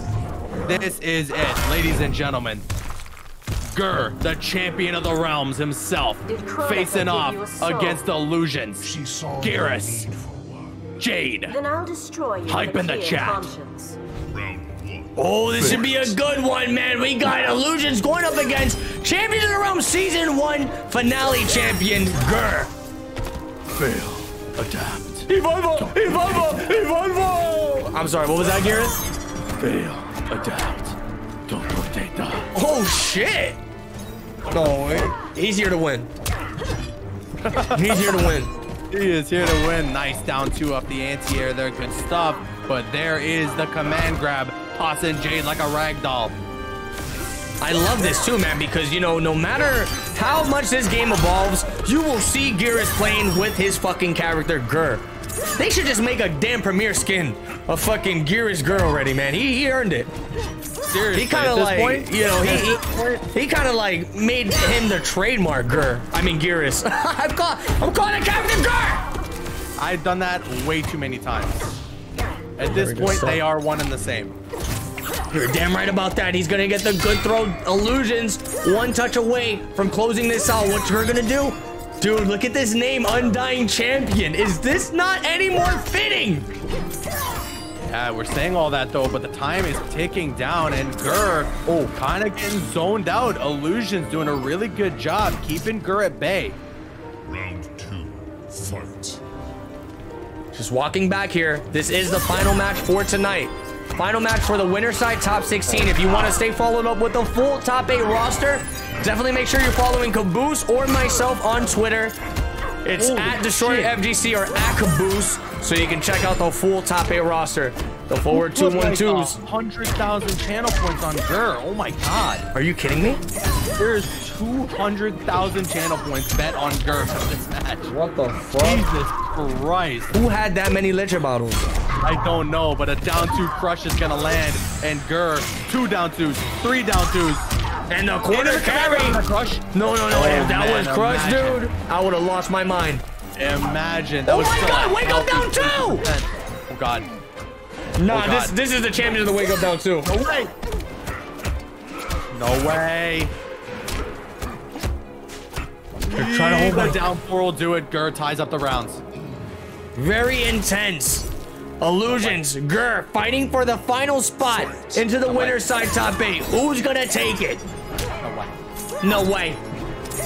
This is it, ladies and gentlemen. Gurr, the Champion of the Realms himself, facing off against Illusions. Geras, Jade. Then I'll destroy you. Hype in the chat. Oh, this should be a good one, man. We got Illusions going up against Champions of the Realms Season 1 finale champion Gurr. Fail. Adapt. Evolvo! Evolvo! Evolvo! I'm sorry, what was that, Geras? Fail. Adapt. Don't rotate that. Oh, shit! No way. He's here to win. He's here to win. He is here to win. Nice down 2 up the ante air there. Good stuff. But there is the command grab. Tossing Jade like a ragdoll. I love this too, man, because, you know, no matter how much this game evolves, you will see Geras playing with his fucking character, Gurr. They should just make a damn premiere skin of fucking Geras Gurr already, man. He earned it. Seriously, he kind of like, point, you know, he kind of like made him the trademark Gurr. I mean, Geras. I'm calling the character Gurr! I've done that way too many times. At this point, they are one and the same. You're damn right about that. He's gonna get the good throw. Illusions, one touch away from closing this out. What you're gonna do? Dude, look at this name, Undying Champion. Is this not any more fitting? Yeah, we're saying all that though, but the time is ticking down and Gurr, kind of getting zoned out. Illusions doing a really good job keeping Gurr at bay. Round 2, fight. Just walking back here. This is the final match for tonight. Final match for the winner side top 16. If you want to stay followed up with the full top 8 roster, definitely make sure you're following Caboose or myself on Twitter. It's at DestroyerFGC or at Caboose, so you can check out the full top 8 roster. The forward 212s. 100,000 channel points on Gurr. Oh my god. Are you kidding me? There's 200,000 channel points bet on Gurr for this match. What the fuck? Jesus Christ. Who had that many litter bottles? I don't know, but a down two crush is gonna land. And Gurr, 2 down twos, 3 down twos. And the quarter carry. Crush? No. Oh, that was crush, dude. I would have lost my mind. Imagine. That oh my God, wake up down two. Oh God. Nah, this is the champion of the wake up down two. No way. No way. They're trying to hold my down four will do it. Gurr ties up the rounds. Very intense. Illusions, Gurr fighting for the final spot into the winner's side top 8. Who's gonna take it? No way. No way.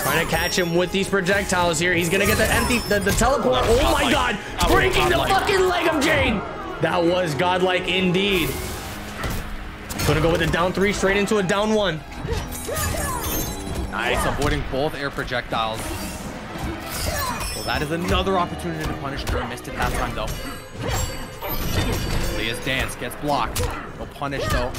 Trying to catch him with these projectiles here. He's gonna get the empty, the teleport. Oh my God. Breaking the fucking leg of Jade. That was godlike indeed. Gonna go with a down 3 straight into a down 1. Nice, avoiding both air projectiles. Well, that is another opportunity to punish Gurr. Missed it that time though. Leah's dance gets blocked. No punish though.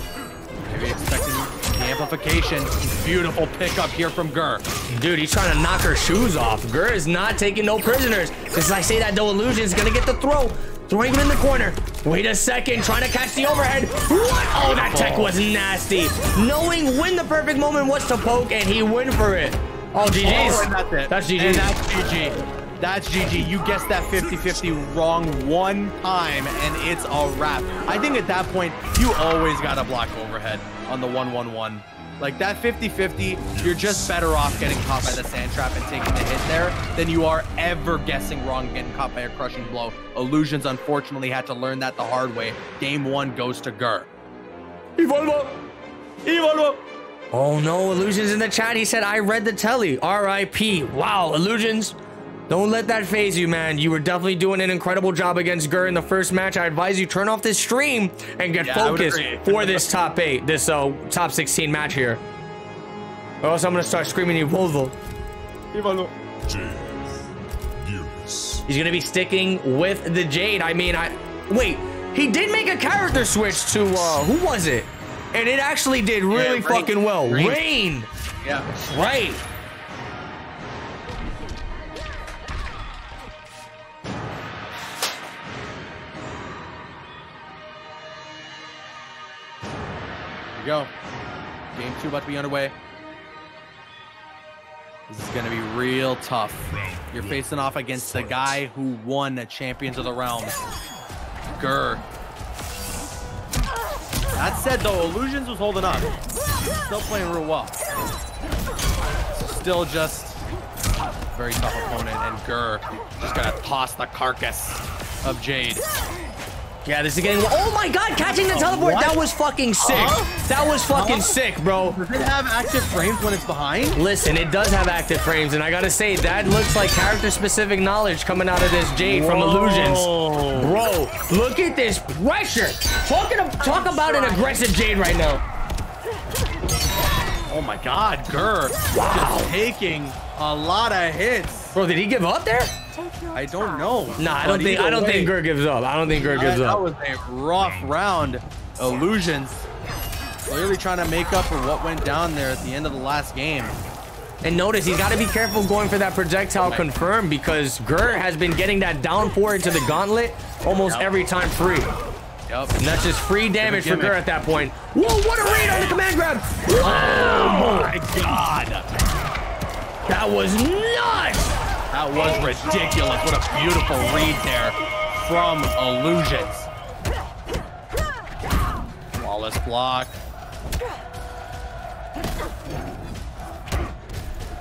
Maybe expecting the amplification. Beautiful pickup here from Gurr. Dude, he's trying to knock her shoes off. Gurr is not taking no prisoners. As I say that though, Illusion's gonna get the throw. Throwing him in the corner. Wait a second, trying to catch the overhead. What? Oh, that tech was nasty. Knowing when the perfect moment was to poke, and he went for it. Oh, GG's. Oh, that's it. That's GG. And that's GG. That's GG. You guessed that 50-50 wrong one time, and it's a wrap. I think at that point, you always got to block overhead on the 1-1-1. Like, that 50-50, you're just better off getting caught by the sand trap and taking the hit there than you are ever guessing wrong, getting caught by a crushing blow. Illusions, unfortunately, had to learn that the hard way. Game 1 goes to Gurr. Evolvo! Evolvo! Oh, no. Illusions in the chat. He said, I read the telly. R.I.P. Wow, Illusions. Don't let that phase you, man. You were definitely doing an incredible job against Gurr in the first match. I advise you turn off this stream and get focused for this top 8, this top 16 match here. Or else I'm going to start screaming Evolvo. Evolvo. He's going to be sticking with the Jade. I mean, wait, he did make a character switch to, who was it? And it actually did really fucking well. Rain. Yeah. Right. Go. Game 2 about to be underway. This is going to be real tough. You're facing off against the guy who won the Champions of the Realms, Gurr. That said though, Illusions was holding up. Still playing real well. Still just a very tough opponent, and Gurr just going to toss the carcass of Jade. Yeah, this is getting... Oh my God, catching the teleport. What? That was fucking sick. That was fucking sick, bro. Does it have active frames when it's behind? Listen, it does have active frames, and I gotta say, that looks like character-specific knowledge coming out of this Jade from Illusions. Bro, look at this pressure. Talk about an aggressive Jade right now. Oh my God, Gurr. Wow. Just taking a lot of hits. Bro, did he give up there? I don't know. Nah, I don't think Gurr gives up. I don't think Gurr gives up. That was a rough round. Illusions clearly trying to make up for what went down there at the end of the last game. And notice he's got to be careful going for that projectile confirm, because Gurr has been getting that down four into the gauntlet almost every time free. Yep. And that's just free damage for Gurr at that point. Whoa, what a raid on the command grab. Oh my God. That was nuts. That was ridiculous. What a beautiful read there from Illusions. Flawless block.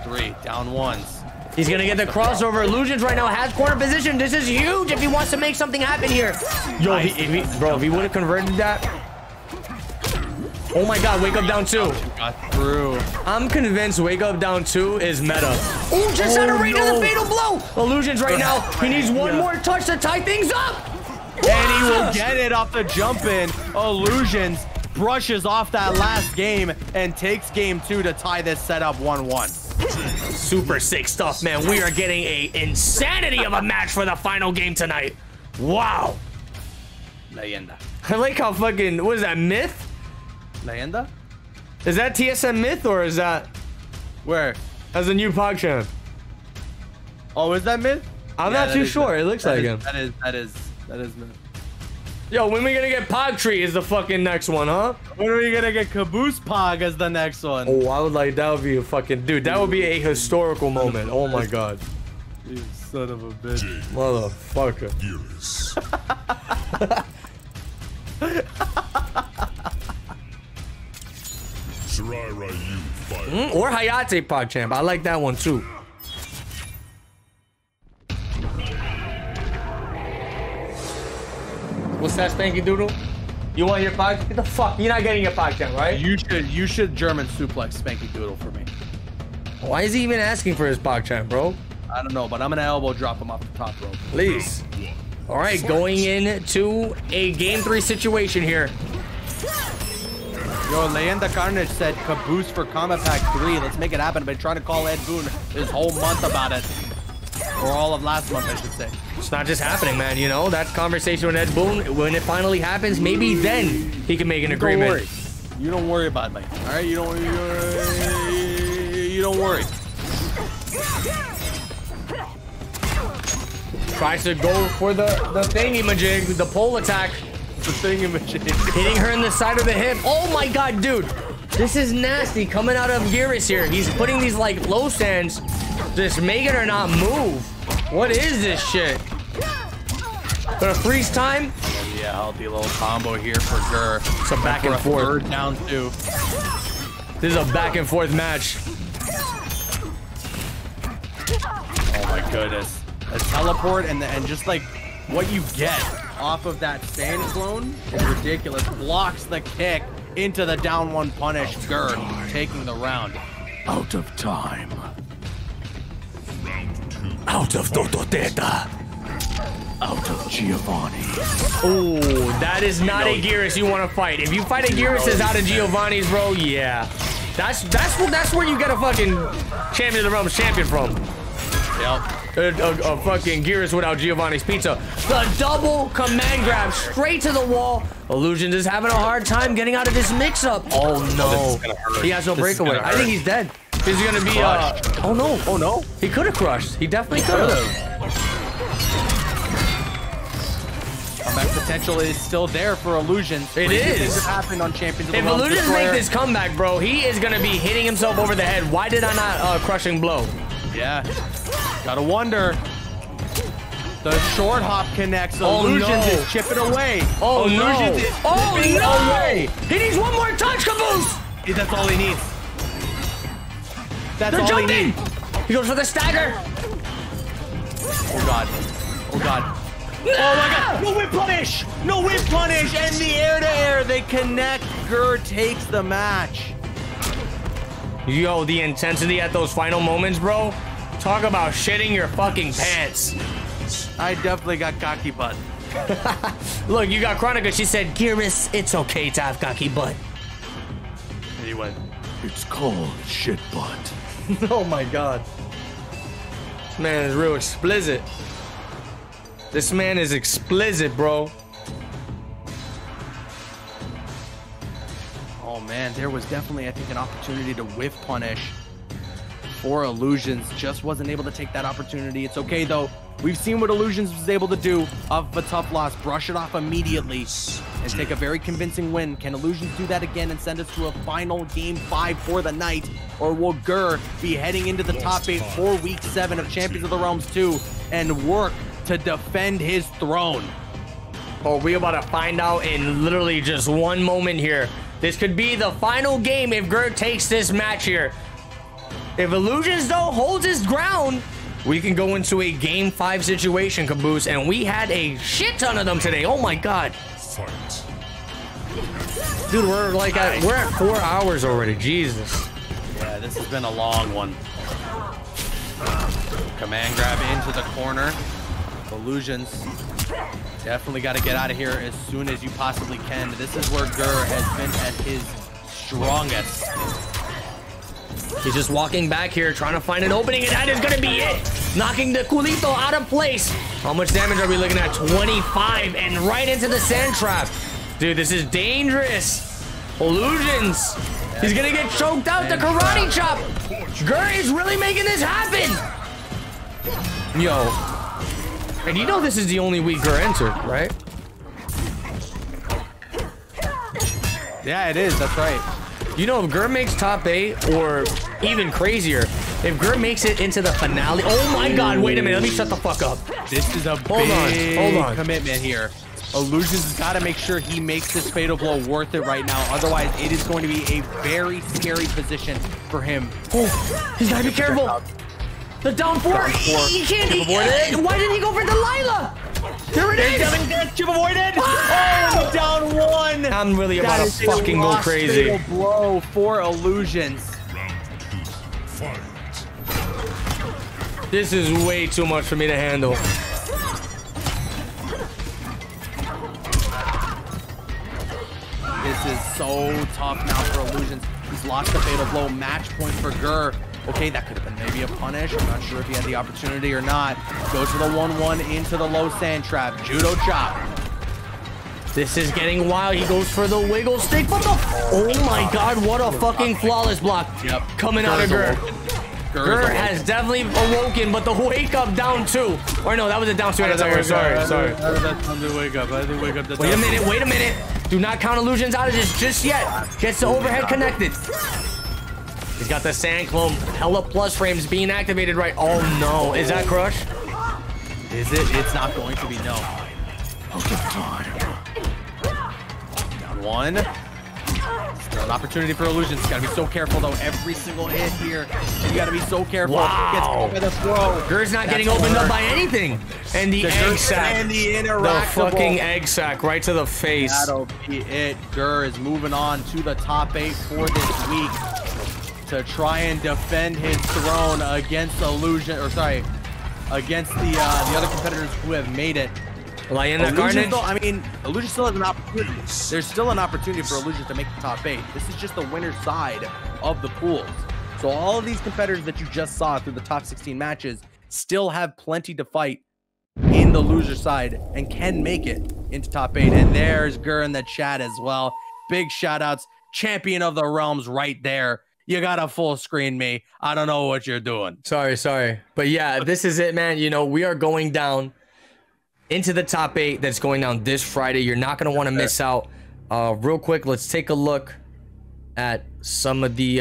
3 down 1s. He's going to get the crossover. Illusions right now has corner position. This is huge if he wants to make something happen here. Yo, bro, if he would have converted that. Oh my God, wake up down 2. Got through. I'm convinced wake up down 2 is meta. Ooh, just had a rain on the fatal blow. Illusions right now. He needs one more touch to tie things up. And he will get it off the jump in. Illusions brushes off that last game and takes game 2 to tie this set up 1-1. Super sick stuff, man. We are getting a insanity of a match for the final game tonight. Wow. Leyenda. I like how fucking, what is that, myth? Leyenda? Is that TSM Myth, or is that... Where? That's a new PogChamp. Oh, is that Myth? I'm not too sure. It looks like him. That is Myth. Yo, when we gonna get Pog Tree is the fucking next one, huh? When are we gonna get Caboose Pog as the next one? Oh, I would like, that would be a fucking, dude, that would be a historical moment. Oh my god. You son of a bitch. Motherfucker. Or Hayate Pog Champ. I like that one too. What's that, Spanky Doodle? You want your Pog? Get the fuck! You're not getting your Pog Champ, right? You should German suplex Spanky Doodle for me. Why is he even asking for his Pog Champ, bro? I don't know, but I'm gonna elbow drop him off the top rope. Please. All right, going into a game 3 situation here. Yo, Leyenda Carnage said Caboose for Combat Pack 3. Let's make it happen. I've been trying to call Ed Boon this whole month about it. Or all of last month, I should say. It's not just happening, man. You know, that conversation with Ed Boon, when it finally happens, maybe then he can make an agreement. Don't worry. You don't worry about me. All right? You don't worry. Tries to go for the thingy-majig, the pole attack. The thingy-majig. Hitting her in the side of the hip. Oh, my God, dude. This is nasty coming out of Geras here. He's putting these, like, low stands. Just making her not move. What is this shit? Gonna freeze time? Yeah, healthy little combo here for Gurr. It's a back and forth. Gurr down two. This is a back and forth match. Oh my goodness. A teleport and just like what you get off of that sand clone is ridiculous. Blocks the kick into the down one punish. Gurr taking the round. Out of time. Out of Tortoteta. Out of Giovanni. Oh, that is not a Geras you want to fight. If you fight a Geras that's out of Giovanni's, bro, yeah. That's where you get a fucking Champions of the Realms champion from. Yep. A fucking Geras without Giovanni's pizza. The double command grab straight to the wall. Illusions is having a hard time getting out of this mix-up. Oh, no. He has no breakaway. I think he's dead. Is he gonna be oh no, oh no. He could have crushed. He definitely could have. Comeback potential is still there for Illusions. It is. This happened on Champions of the Realms. If Illusions make this comeback, bro, he is gonna be hitting himself over the head. Why did I not crushing blow? Yeah. Gotta wonder. The short hop connects. Illusions is chipping away. Oh Illusions is chipping away. He needs one more touch, Caboose! That's all he needs. That's all jumping. He goes for the stagger. Oh god. Oh god. No! Oh my god. No whip punish. No whip punish. And the air to air. They connect. Gurr takes the match. Yo, the intensity at those final moments, bro. Talk about shitting your fucking pants. I definitely got cocky butt. Look, you got Chronica. She said, Geras, it's okay to have cocky butt. And he went. It's called shit butt. Oh my god. This man is real explicit. This man is explicit, bro. Oh man, there was definitely, I think, an opportunity to whiff punish for Illusions. Just wasn't able to take that opportunity. It's okay though. We've seen what Illusions was able to do of a tough loss. Brush it off immediately and take a very convincing win. Can Illusions do that again and send us to a final Game 5 for the night? Or will Gurr be heading into the top 8 for Week 7 of Champions of the Realms 2 and work to defend his throne? Oh, we're about to find out in literally just one moment here. This could be the final game if Gurr takes this match here. If Illusions, though, holds his ground, we can go into a Game 5 situation, Caboose, and we had a shit ton of them today. Oh my god. Dude, we're like we're at 4 hours already. Jesus. Yeah, this has been a long one. Command grab into the corner. Illusions. Definitely got to get out of here as soon as you possibly can. This is where Gurr has been at his strongest. He's just walking back here, trying to find an opening, and that is going to be it. Knocking the culito out of place. How much damage are we looking at? 25, and right into the sand trap. Dude, this is dangerous. Illusions. He's going to get choked out. The karate chop. Gurr is really making this happen. Yo. And you know this is the only week Gurr entered, right? Yeah, it is. That's right. You know, if Gurr makes top 8, or even crazier, if Gurr makes it into the finale... Oh my god, wait a minute. Let me shut the fuck up. This is a big commitment here. Illusions has got to make sure he makes this fatal blow worth it right now. Otherwise, it is going to be a very scary position for him. Oh, he's got to be careful. The down four. He can't. Why didn't he go for Delilah? There it is. Chip avoided. Oh, down one. I'm really about to fucking go crazy. Fatal blow for Illusions. This is way too much for me to handle. This is so tough now for Illusions. He's lost the fatal blow. Match point for Gurr. Okay, that could have been maybe a punish. I'm not sure if he had the opportunity or not. Goes for the 1-1 into the low sand trap. Judo chop. This is getting wild. He goes for the wiggle stick. But the... Oh my god, what a fucking flawless block. Yep. Coming out of Gurr. Gurr has definitely awoken, but the wake up down 2. Or no, that was a down 2. Sorry. That's under wake up. I didn't wake up. Wait a minute. Wait a minute. Do not count Illusions out of this just yet. Gets the overhead connected. He's got the sand clone. Hella plus frames being activated right. Oh no. Is that crush? Is it? It's not going to be. No. Down 1. An opportunity for Illusions. Gotta be so careful though. Every single hit here, you gotta be so careful. Wow. Gets the throw. Gurr's not getting opened up by anything. And the egg sack. And the fucking egg sack right to the face. That'll be it. Gurr is moving on to the top 8 for this week to try and defend his throne against Illusion, or sorry, against the other competitors who have made it. Leyenda Carnage. I mean, Illusion still has an opportunity. There's still an opportunity for Illusion to make the top 8. This is just the winner's side of the pools. So all of these competitors that you just saw through the top 16 matches still have plenty to fight in the loser side and can make it into top 8. And there's Gurr in the chat as well. Big shout outs. Champion of the Realms right there. You got to full screen me. I don't know what you're doing. Sorry. But yeah, this is it, man. You know, we are going down into the top 8. That's going down this Friday. You're not going to want to miss out. Real quick, let's take a look at some of the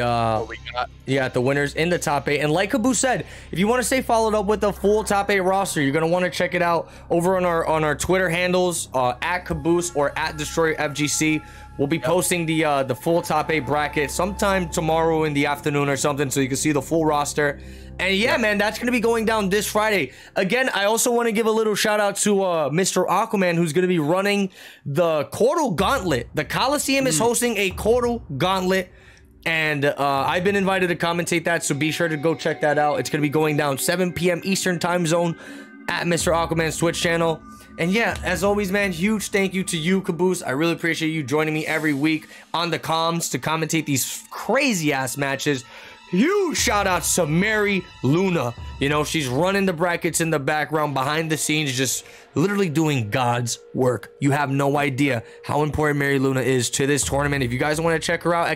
the winners in the top 8. And like Caboose said, if you want to stay followed up with the full top 8 roster, you're going to want to check it out over on our Twitter handles, at Caboose or at Destroyer FGC. We'll be posting the full top 8 bracket sometime tomorrow in the afternoon or something, so you can see the full roster. And yeah, man, that's going to be going down this Friday. Again, I also want to give a little shout out to Mr. Aquaman, who's going to be running the Portal Gauntlet. The Coliseum is hosting a Portal Gauntlet, and I've been invited to commentate that, so be sure to go check that out. It's going to be going down 7 p.m. Eastern time zone at Mr. Aquaman's Twitch channel. And yeah, as always, man, huge thank you to you, Caboose. I really appreciate you joining me every week on the comms to commentate these crazy-ass matches. Huge shout-outs to Mary Luna. You know, she's running the brackets in the background, behind the scenes, just literally doing God's work. You have no idea how important Mary Luna is to this tournament. If you guys want to check her out, !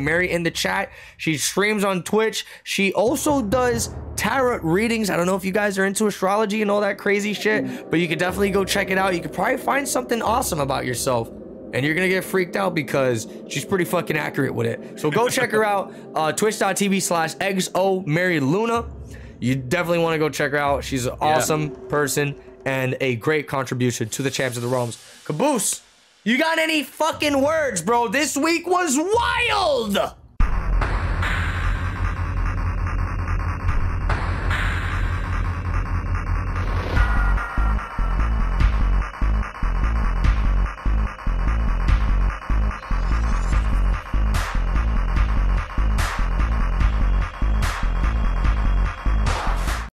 Mary in the chat. She streams on Twitch. She also does tarot readings. I don't know if you guys are into astrology and all that crazy shit, but you could definitely go check it out. You could probably find something awesome about yourself. And you're going to get freaked out because she's pretty fucking accurate with it. So go check her out. Twitch.tv/XOMaryLuna. You definitely want to go check her out. She's an awesome person and a great contribution to the Champs of the Realms. Caboose, you got any fucking words, bro? This week was wild.